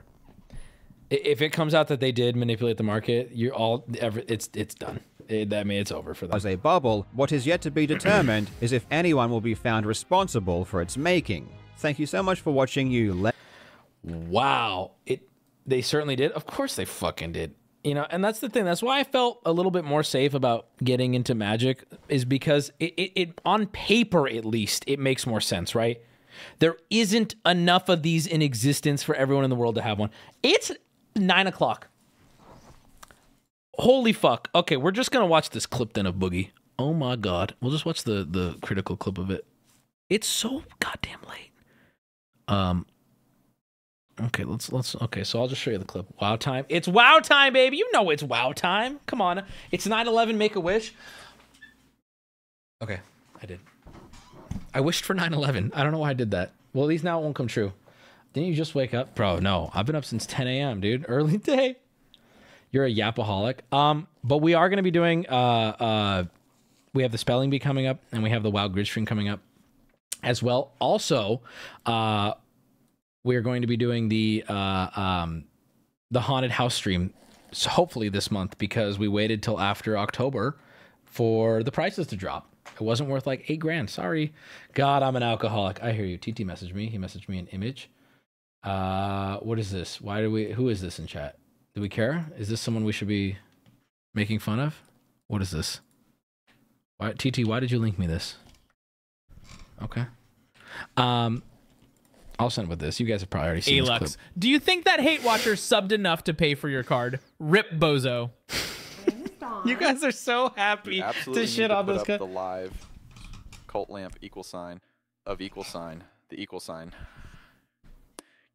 If it comes out that they did manipulate the market, you're all. Every, it's it's done. It, I mean, it's over for them. As a bubble, what is yet to be determined is if anyone will be found responsible for its making. Thank you so much for watching. You. Wow, it. They certainly did. Of course, they fucking did. You know, and that's the thing. That's why I felt a little bit more safe about getting into Magic, is because it, it, it on paper, at least, it makes more sense, right? There isn't enough of these in existence for everyone in the world to have one. It's nine o'clock. Holy fuck. Okay, we're just going to watch this clip then of Boogie. Oh my God. We'll just watch the, the critical clip of it. It's so goddamn late. Um... Okay, let's, let's, okay, so I'll just show you the clip. WoW time. It's WoW time, baby. You know it's WoW time. Come on. It's nine eleven, make a wish. Okay, I did. I wished for nine eleven. I don't know why I did that. Well, at least now it won't come true. Didn't you just wake up? Bro, no. I've been up since ten A M, dude. Early day. You're a yapaholic. Um, but we are going to be doing, uh, uh, we have the spelling bee coming up, and we have the WoW grid stream coming up as well. Also, uh, we're going to be doing the uh, um, the haunted house stream, so hopefully this month, because we waited till after October for the prices to drop. It wasn't worth like eight grand. Sorry. God, I'm an alcoholic. I hear you. T T messaged me. He messaged me an image. Uh, what is this? Why do we? Who is this in chat? Do we care? Is this someone we should be making fun of? What is this? Why, T T, why did you link me this? Okay. Um, I'll send with this. You guys have probably already seen Alux. This clip. Do you think that hate watcher subbed enough to pay for your card? Rip Bozo. You guys are so happy to shit on this guy. The live cult lamp equal sign of equal sign. The equal sign.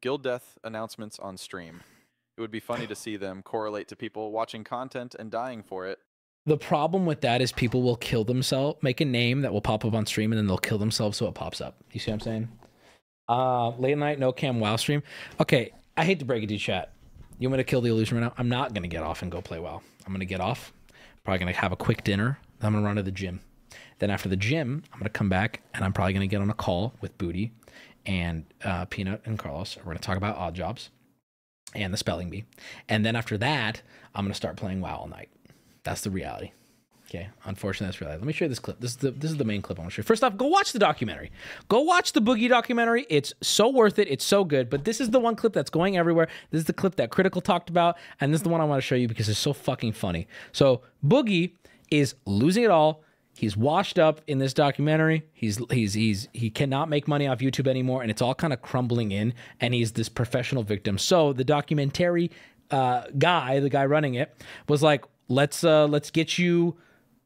Guild death announcements on stream. It would be funny to see them correlate to people watching content and dying for it. The problem with that is people will kill themselves, make a name that will pop up on stream, and then they'll kill themselves so it pops up. You see what I'm saying? Uh, late night, no cam, WoW stream. Okay, I hate to break it to you, chat. You want me to kill the illusion right now? I'm not going to get off and go play WoW. I'm going to get off. Probably going to have a quick dinner. Then I'm going to run to the gym. Then after the gym, I'm going to come back, and I'm probably going to get on a call with Booty and uh, Peanut and Carlos. We're going to talk about odd jobs and the spelling bee. And then after that, I'm going to start playing WoW all night. That's the reality. Okay, unfortunately, that's reality. Let me show you this clip. This is the this is the main clip I want to show you. First off, go watch the documentary. Go watch the Boogie documentary. It's so worth it. It's so good. But this is the one clip that's going everywhere. This is the clip that Critical talked about, and this is the one I want to show you because it's so fucking funny. So Boogie is losing it all. He's washed up in this documentary. He's he's he's he cannot make money off YouTube anymore, and it's all kind of crumbling in. And he's this professional victim. So the documentary uh, guy, the guy running it, was like, let's uh, let's get you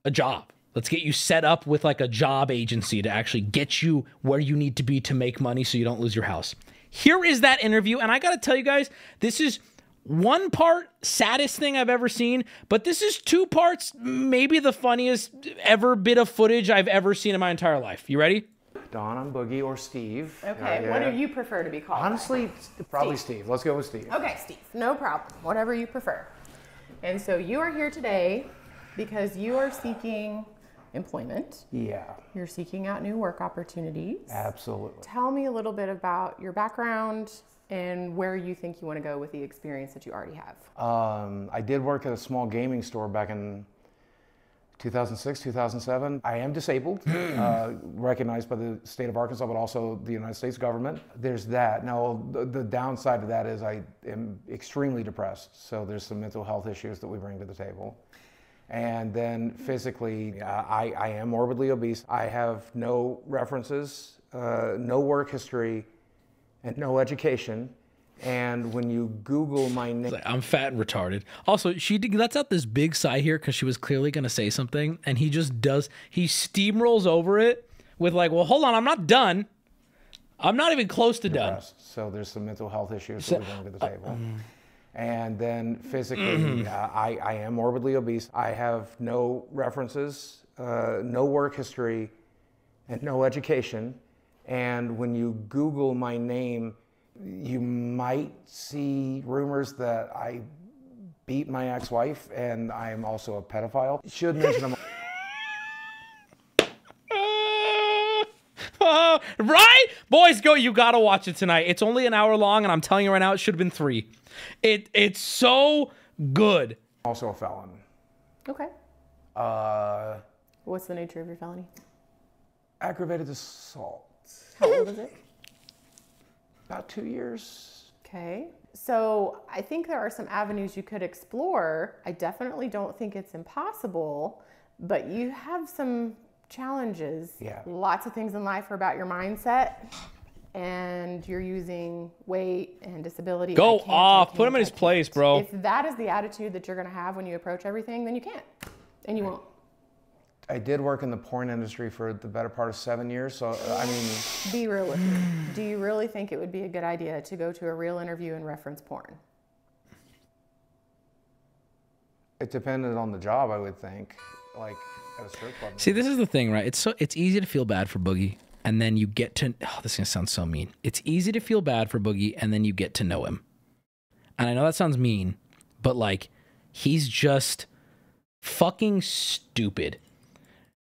a job. Let's get you set up with like a job agency to actually get you where you need to be to make money so you don't lose your house. Here is that interview. And I got to tell you guys, this is one part saddest thing I've ever seen, but this is two parts, maybe the funniest ever bit of footage I've ever seen in my entire life. You ready? Don, I'm Boogie or Steve. Okay, yeah. What do you prefer to be called? Honestly, by? probably Steve. Steve. Let's go with Steve. Okay, Steve, no problem. Whatever you prefer. And so you are here today because you are seeking employment. Yeah. You're seeking out new work opportunities. Absolutely. Tell me a little bit about your background and where you think you want to go with the experience that you already have. Um, I did work at a small gaming store back in two thousand six, two thousand seven. I am disabled, uh, recognized by the state of Arkansas, but also the United States government. There's that. Now, the, the downside to that is I am extremely depressed. So there's some mental health issues that we bring to the table. And then physically, I, I am morbidly obese. I have no references, uh, no work history, and no education. And when you Google my name... Like, I'm fat and retarded. Also, she lets out this big sigh here because she was clearly going to say something. And he just does... He steamrolls over it with like, well, hold on, I'm not done. I'm not even close to done. So there's some mental health issues so, that we bring to the table. Uh, um, And then physically, uh, I, I am morbidly obese. I have no references, uh, no work history, and no education. And when you Google my name, you might see rumors that I beat my ex-wife, and I am also a pedophile. Should mention I'm Uh, right? Boys, go. You got to watch it tonight. It's only an hour long, and I'm telling you right now, it should have been three. It It's so good. Also a felon. Okay. Uh, What's the nature of your felony? Aggravated assault. How old is it? About two years. Okay. So I think there are some avenues you could explore. I definitely don't think it's impossible, but you have some... challenges. Yeah. Lots of things in life are about your mindset, and you're using weight and disability. Go off. Put him in his place, bro. If that is the attitude that you're going to have when you approach everything, then you can't, and you won't. I did work in the porn industry for the better part of seven years, so I mean... Be real with me. Do you really think it would be a good idea to go to a real interview and reference porn? It depended on the job, I would think. Like... See, this is the thing, right? It's so it's easy to feel bad for Boogie, and then you get to... Oh, this is going to sound so mean. It's easy to feel bad for Boogie, and then you get to know him. And I know that sounds mean, but, like, he's just fucking stupid.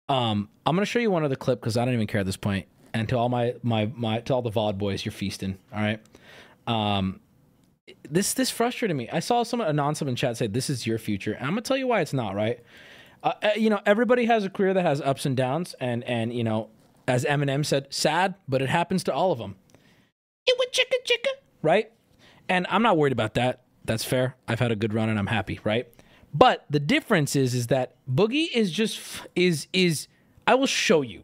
Um, I'm going to show you one other clip, because I don't even care at this point. And to all my, my, my... To all the V O D boys, you're feasting, all right? Um... This, this frustrated me. I saw someone, a non-sub in chat say, this is your future. And I'm going to tell you why it's not, right? Uh, you know, everybody has a career that has ups and downs, and, and you know, as Eminem said, sad, but it happens to all of them. It was chicka chicka, right? And I'm not worried about that. That's fair. I've had a good run and I'm happy, right? But the difference is, is that Boogie is just, is, is, I will show you.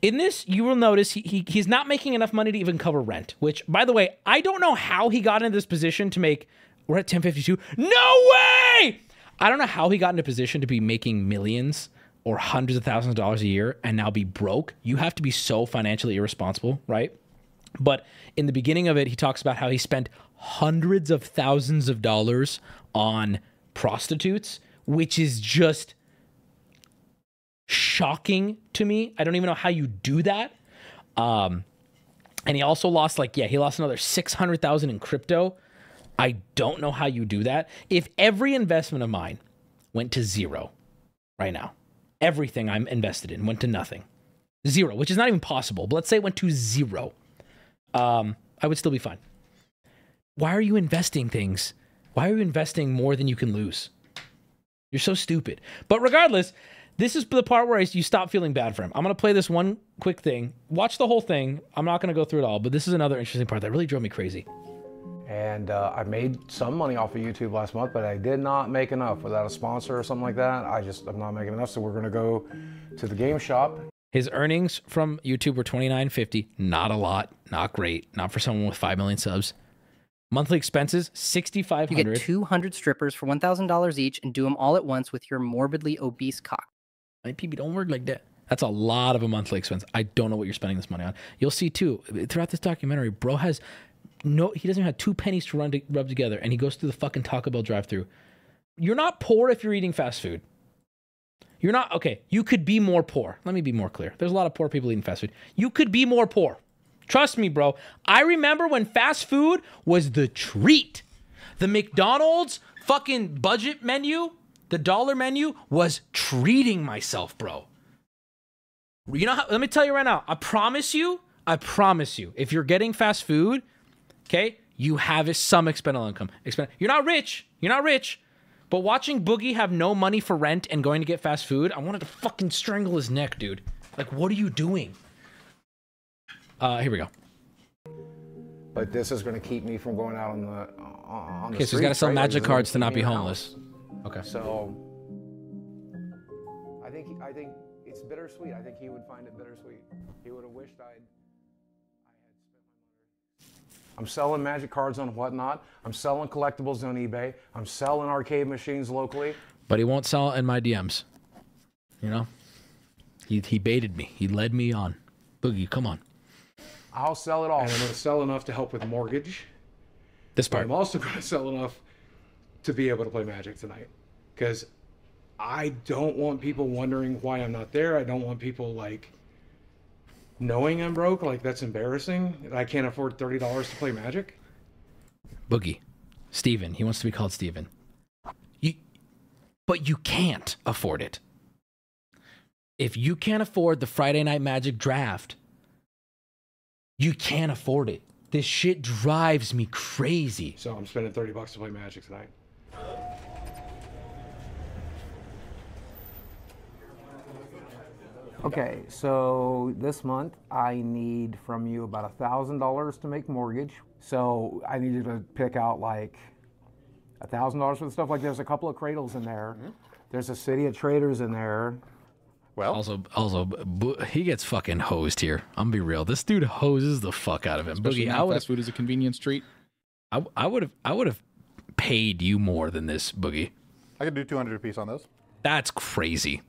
In this, you will notice he, he he's not making enough money to even cover rent, which, by the way, I don't know how he got into this position to make, we're at ten fifty-two. No way! I don't know how he got into a position to be making millions or hundreds of thousands of dollars a year and now be broke. You have to be so financially irresponsible, right? But in the beginning of it, he talks about how he spent hundreds of thousands of dollars on prostitutes, which is just shocking to me. I don't even know how you do that. Um, and he also lost like, yeah, he lost another six hundred thousand in crypto. I don't know how you do that. If every investment of mine went to zero right now, everything I'm invested in went to nothing, zero, which is not even possible. But let's say it went to zero. Um, I would still be fine. Why are you investing things? Why are you investing more than you can lose? You're so stupid. But regardless, this is the part where you stop feeling bad for him. I'm going to play this one quick thing. Watch the whole thing. I'm not going to go through it all, but this is another interesting part that really drove me crazy. And uh, I made some money off of YouTube last month, but I did not make enough. Without a sponsor or something like that, I just, I'm not making enough. So we're going to go to the game shop. His earnings from YouTube were twenty-nine fifty. Not a lot. Not great. Not for someone with five million subs. Monthly expenses, sixty-five hundred dollars. You get two hundred strippers for one thousand dollars each and do them all at once with your morbidly obese cock. My P B, don't word like that. That's a lot of a monthly expense. I don't know what you're spending this money on. You'll see, too, throughout this documentary, bro has no, he doesn't even have two pennies to, run to rub together, and he goes through the fucking Taco Bell drive-thru. You're not poor if you're eating fast food. You're not, okay, you could be more poor. Let me be more clear. There's a lot of poor people eating fast food. You could be more poor. Trust me, bro. I remember when fast food was the treat. The McDonald's fucking budget menu, the dollar menu was treating myself, bro. You know how, let me tell you right now, I promise you, I promise you, if you're getting fast food, okay, you have some expendable income. You're not rich. You're not rich. But watching Boogie have no money for rent and going to get fast food, I wanted to fucking strangle his neck, dude. Like, what are you doing? Uh, here we go. But this is going to keep me from going out on the uh, on the okay, street, so he's got to sell right? magic cards to not be homeless. House. Okay. So I think I think it's bittersweet. I think he would find it bittersweet. He would have wished I'd. I'm selling magic cards on Whatnot. I'm selling collectibles on eBay. I'm selling arcade machines locally. But he won't sell in my D Ms. You know, he he baited me. He led me on. Boogie, come on. I'll sell it all. I'm going to sell enough to help with mortgage. This part. But I'm also going to sell enough to be able to play Magic tonight. Because I don't want people wondering why I'm not there. I don't want people, like, knowing I'm broke. Like, that's embarrassing. I can't afford thirty dollars to play Magic. Boogie. Steven. He wants to be called Steven. You, but you can't afford it. If you can't afford the Friday Night Magic draft, you can't afford it. This shit drives me crazy. So I'm spending thirty bucks to play Magic tonight. Okay, so this month I need from you about one thousand dollars to make mortgage. So I need you to pick out like one thousand dollars for the stuff. Like there's a couple of cradles in there. There's a City of Traders in there. Well, also, also, he gets fucking hosed here. I'm gonna be real. This dude hoses the fuck out of him. Especially Boogie, I would fast food is a convenience treat. I, I would have, I would have paid you more than this, Boogie. I could do two hundred apiece on those. That's crazy.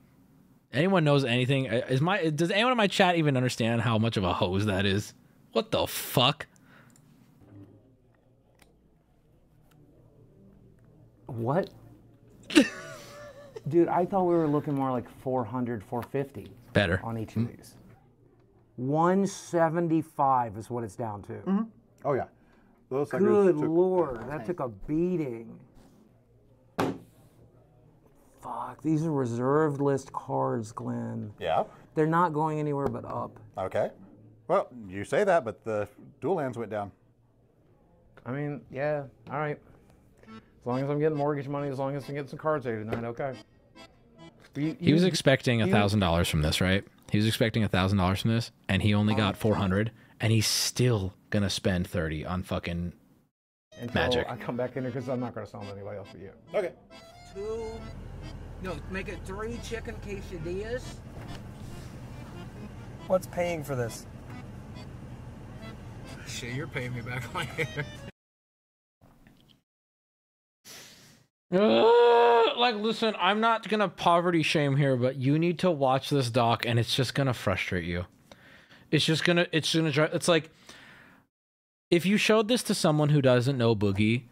Anyone knows anything? Is my does anyone in my chat even understand how much of a hose that is? What the fuck? What? Dude, I thought we were looking more like four hundred, four fifty. Better. On each of these. Mm-hmm. one seventy-five is what it's down to. Mm-hmm. Oh, yeah. Those Good took... Lord, that nice. Took a beating. Fuck, these are reserved list cards, Glenn. Yeah? They're not going anywhere but up. Okay. Well, you say that, but the dual lands went down. I mean, yeah, all right. As long as I'm getting mortgage money, as long as I can get some cards here tonight, okay. You, you, he was expecting a thousand dollars from this, right? He was expecting a thousand dollars from this, and he only got four hundred, and he's still gonna spend thirty on fucking until Magic. I come back in here because I'm not going to sell them to anybody else but you. Okay. Two, no, make it three chicken quesadillas. What's paying for this? Shit, you're paying me back on here. Uh, like, listen, I'm not gonna poverty shame here, but you need to watch this doc, and it's just gonna frustrate you. It's just gonna, it's gonna, it's like, if you showed this to someone who doesn't know Boogie,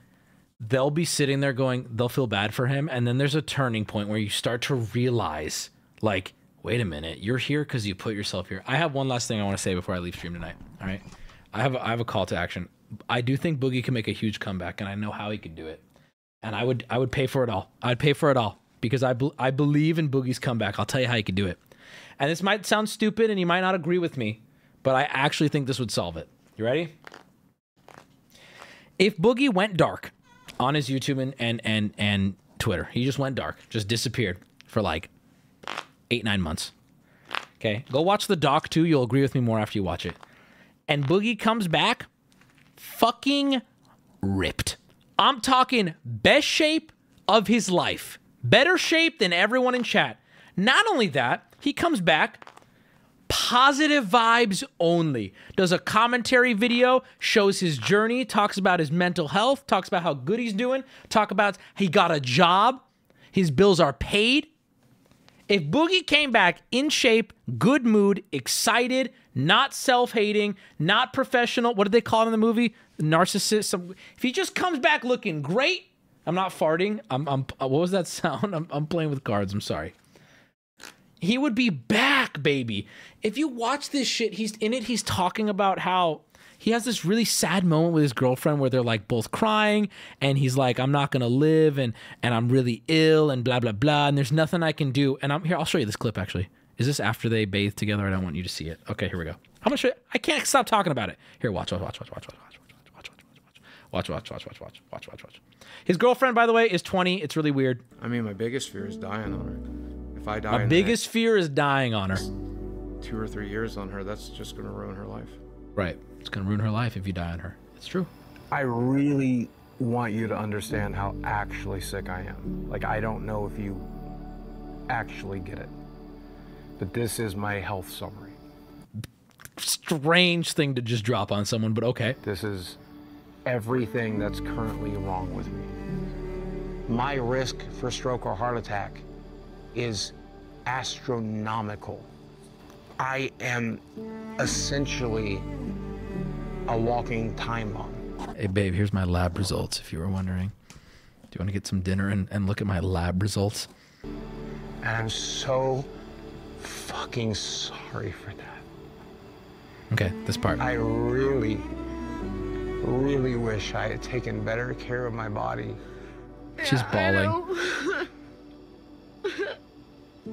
they'll be sitting there going, they'll feel bad for him, and then there's a turning point where you start to realize, like, wait a minute, you're here because you put yourself here. I have one last thing I want to say before I leave stream tonight. All right, I have, I have a call to action. I do think Boogie can make a huge comeback, and I know how he could do it. And I would, I would pay for it all. I'd pay for it all because I, be, I believe in Boogie's comeback. I'll tell you how you could do it. And this might sound stupid and you might not agree with me, but I actually think this would solve it. You ready? If Boogie went dark on his YouTube and, and, and, and Twitter, he just went dark, just disappeared for like eight, nine months. Okay. Go watch the doc too. You'll agree with me more after you watch it. And Boogie comes back fucking ripped. I'm talking best shape of his life. Better shape than everyone in chat. Not only that, he comes back, positive vibes only. Does a commentary video, shows his journey, talks about his mental health, talks about how good he's doing, talk about he got a job, his bills are paid. If Boogie came back in shape, good mood, excited, not self-hating, not professional, what did they call it in the movie? Narcissist. If he just comes back looking great, I'm not farting. I'm. I'm. What was that sound? I'm, I'm playing with cards. I'm sorry. He would be back, baby. If you watch this shit, he's in it. He's talking about how he has this really sad moment with his girlfriend where they're like both crying, and he's like, "I'm not gonna live," and and I'm really ill, and blah blah blah, and there's nothing I can do. And I'm here. I'll show you this clip actually. Is this after they bathe together? I don't want you to see it. Okay, here we go. I'm gonna show you. I can't stop talking about it. Here, watch, watch, watch, watch, watch, watch. Watch, watch, watch, watch, watch, watch, watch, watch. His girlfriend, by the way, is twenty. It's really weird. I mean, my biggest fear is dying on her. If I die, my biggest fear is dying on her. Two or three years on her, that's just going to ruin her life. Right. It's going to ruin her life if you die on her. It's true. I really want you to understand how actually sick I am. Like, I don't know if you actually get it. But this is my health summary. Strange thing to just drop on someone, but okay. This is everything that's currently wrong with me. My risk for stroke or heart attack is astronomical. I am essentially a walking time bomb. Hey babe, here's my lab results if you were wondering. Do you want to get some dinner and, and look at my lab results? And I'm so fucking sorry for that. Okay, this part. I really... really wish I had taken better care of my body. She's bawling.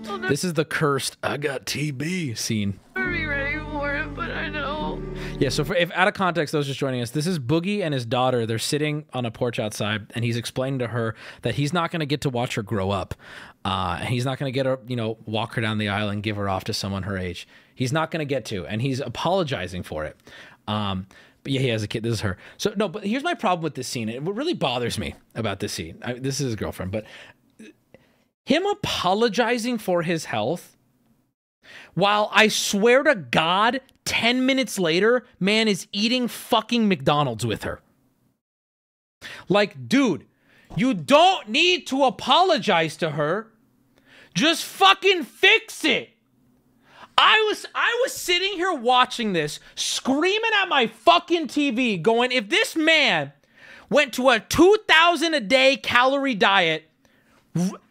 Well, this is the cursed I got T B scene. I'll be ready for it, but I know. Yeah, so for, if out of context, those just joining us, this is Boogie and his daughter. They're sitting on a porch outside, and he's explaining to her that he's not going to get to watch her grow up. Uh, he's not going to get her, you know, walk her down the aisle and give her off to someone her age. He's not going to get to, and he's apologizing for it. Um... Yeah, he has a kid. This is her. So, no, but here's my problem with this scene. It, what really bothers me about this scene, I, this is his girlfriend, but him apologizing for his health, while I swear to God, ten minutes later, man is eating fucking McDonald's with her. Like, dude, you don't need to apologize to her. Just fucking fix it. I was I was sitting here watching this, screaming at my fucking T V, going, if this man went to a two thousand a day calorie diet,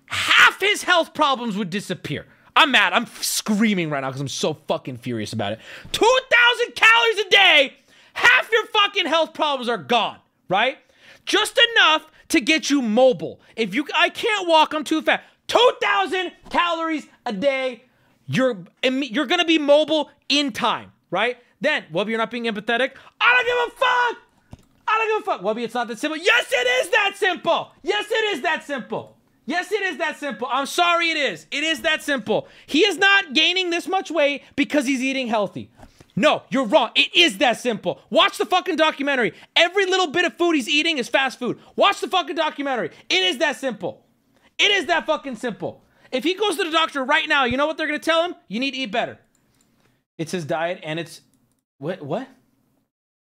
half his health problems would disappear. I'm mad. I'm screaming right now because I'm so fucking furious about it. two thousand calories a day, half your fucking health problems are gone, right? Just enough to get you mobile. If you, I can't walk, I'm too fat. two thousand calories a day. You're, you're going to be mobile in time, right? Then, Wubby, you're not being empathetic. I don't give a fuck. I don't give a fuck. Wubby, it's not that simple. Yes, it is that simple. Yes, it is that simple. Yes, it is that simple. I'm sorry it is. It is that simple. He is not gaining this much weight because he's eating healthy. No, you're wrong. It is that simple. Watch the fucking documentary. Every little bit of food he's eating is fast food. Watch the fucking documentary. It is that simple. It is that fucking simple. If he goes to the doctor right now, you know what they're going to tell him? You need to eat better. It's his diet and it's... What? What?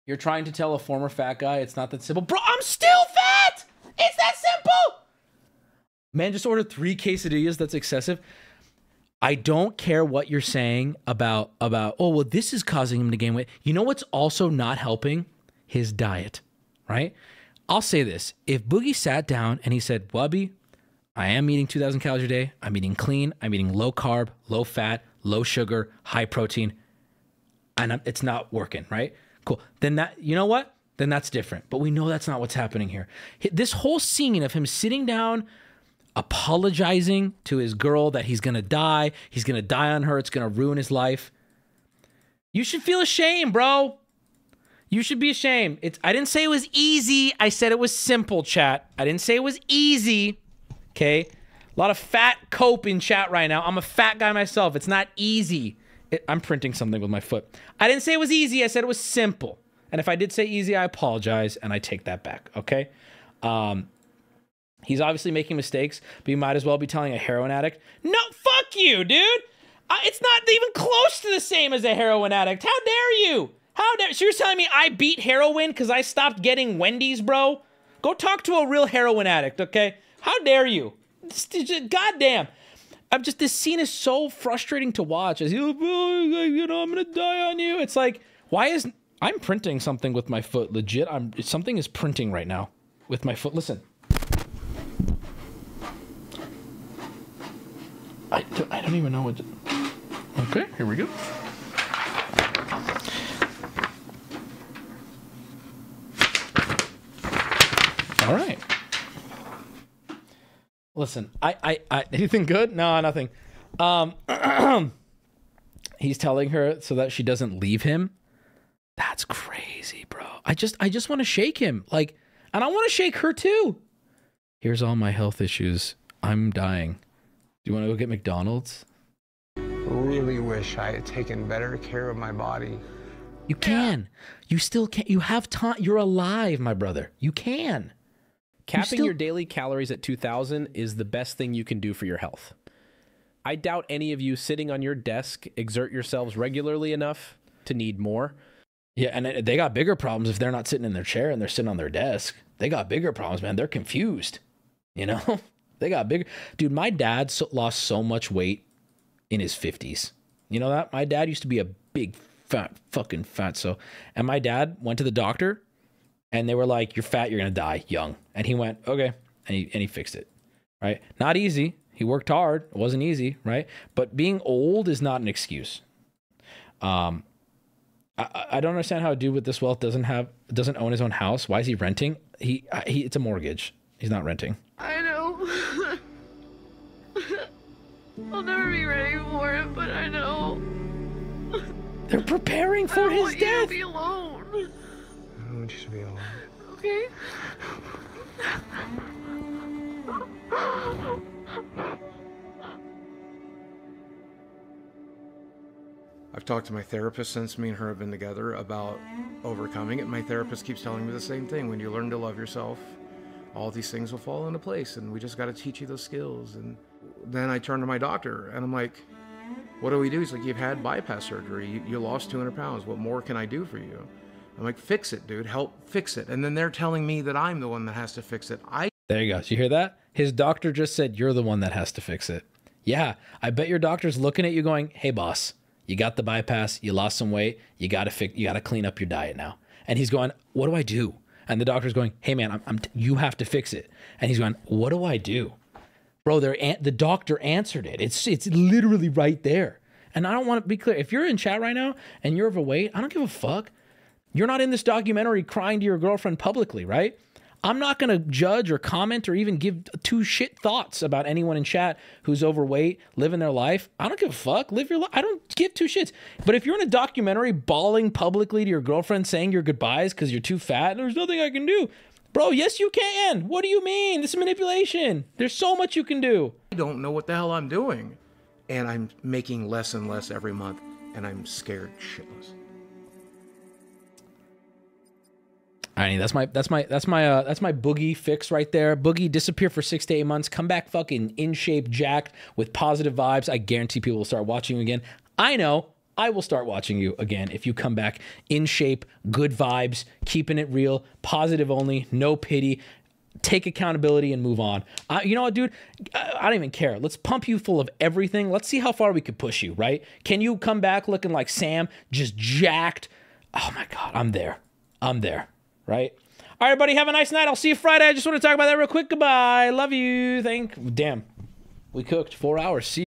You're trying to tell a former fat guy it's not that simple. Bro, I'm still fat! It's that simple! Man, just ordered three quesadillas. That's excessive. I don't care what you're saying about, about, oh, well, this is causing him to gain weight. You know what's also not helping? His diet, right? I'll say this. If Boogie sat down and he said, Wubby, I am eating two thousand calories a day. I'm eating clean. I'm eating low carb, low fat, low sugar, high protein. And I'm, it's not working, right? Cool. Then that, you know what? Then that's different. But we know that's not what's happening here. This whole scene of him sitting down, apologizing to his girl that he's gonna die, he's gonna die on her, it's gonna ruin his life. You should feel ashamed, bro. You should be ashamed. It's, I didn't say it was easy. I said it was simple, chat. I didn't say it was easy, okay? A lot of fat cope in chat right now. I'm a fat guy myself. It's not easy. It, I'm printing something with my foot. I didn't say it was easy. I said it was simple. And if I did say easy, I apologize, and I take that back, okay? Um... He's obviously making mistakes, but you might as well be telling a heroin addict. No, fuck you, dude. Uh, it's not even close to the same as a heroin addict. How dare you? How dare... So you're telling me I beat heroin because I stopped getting Wendy's, bro? Go talk to a real heroin addict, okay? How dare you? Goddamn. I'm just... This scene is so frustrating to watch. As you, you know, I'm going to die on you. It's like, why is... I'm printing something with my foot. Legit, I'm something is printing right now with my foot. Listen. I don't, I don't even know what to... Okay, here we go. All right. Listen, I... I, I anything good? No, nothing. Um, he's telling her so that she doesn't leave him. That's crazy, bro. I just, I just want to shake him. Like, and I want to shake her too. Here's all my health issues. I'm dying. Do you want to go get McDonald's? Really wish I had taken better care of my body. You can. You still can. You have time. You're alive, my brother. You can. Capping your daily calories at two thousand is the best thing you can do for your health. I doubt any of you sitting on your desk exert yourselves regularly enough to need more. Yeah, and they got bigger problems if they're not sitting in their chair and they're sitting on their desk. They got bigger problems, man. They're confused, you know? They got bigger. Dude, my dad so, lost so much weight in his fifties. You know that? My dad used to be a big, fat, fucking fat. So, and my dad went to the doctor, and they were like, you're fat, you're going to die young. And he went, okay. And he, and he fixed it, right? Not easy. He worked hard. It wasn't easy, right? But being old is not an excuse. Um, I, I don't understand how a dude with this wealth doesn't have, doesn't own his own house. Why is he renting? He, he It's a mortgage. He's not renting. I know. I'll never be ready for it, but I know. They're preparing for his death. I don't want you to be alone. I don't want you to be alone. Okay. I've talked to my therapist since me and her have been together about overcoming it. My therapist keeps telling me the same thing. When you learn to love yourself, all these things will fall into place, and we just got to teach you those skills. And then I turned to my doctor, and I'm like, what do we do? He's like, you've had bypass surgery. You, you lost two hundred pounds. What more can I do for you? I'm like, fix it, dude. Help fix it. And then they're telling me that I'm the one that has to fix it. I There you go. Did you hear that? His doctor just said, you're the one that has to fix it. Yeah, I bet your doctor's looking at you going, hey, boss, you got the bypass. You lost some weight. You got to fix, you got to clean up your diet now. And he's going, what do I do? And the doctor's going, hey, man, I'm, I'm, you have to fix it. And he's going, what do I do? Bro, an the doctor answered it. It's, it's literally right there. And I don't want to be clear. If you're in chat right now and you're overweight, I don't give a fuck. You're not in this documentary crying to your girlfriend publicly, right? I'm not going to judge or comment or even give two shit thoughts about anyone in chat who's overweight, living their life. I don't give a fuck. Live your life. I don't give two shits. But if you're in a documentary bawling publicly to your girlfriend saying your goodbyes because you're too fat, there's nothing I can do. Bro, yes, you can. What do you mean? This is manipulation. There's so much you can do. I don't know what the hell I'm doing. And I'm making less and less every month. And I'm scared shitless. I mean, that's my that's my that's my uh, that's my Boogie fix right there. Boogie, disappear for six to eight months, come back fucking in shape, jacked, with positive vibes. I guarantee people will start watching you again. I know I will start watching you again if you come back in shape, good vibes, keeping it real, positive only, no pity. Take accountability and move on. Uh, you know what, dude? I, I don't even care. Let's pump you full of everything. Let's see how far we could push you, right? Can you come back looking like Sam, just jacked? Oh, my God. I'm there. I'm there, right? All right, everybody. Have a nice night. I'll see you Friday. I just want to talk about that real quick. Goodbye. Love you. Thank. Damn. We cooked four hours. See you.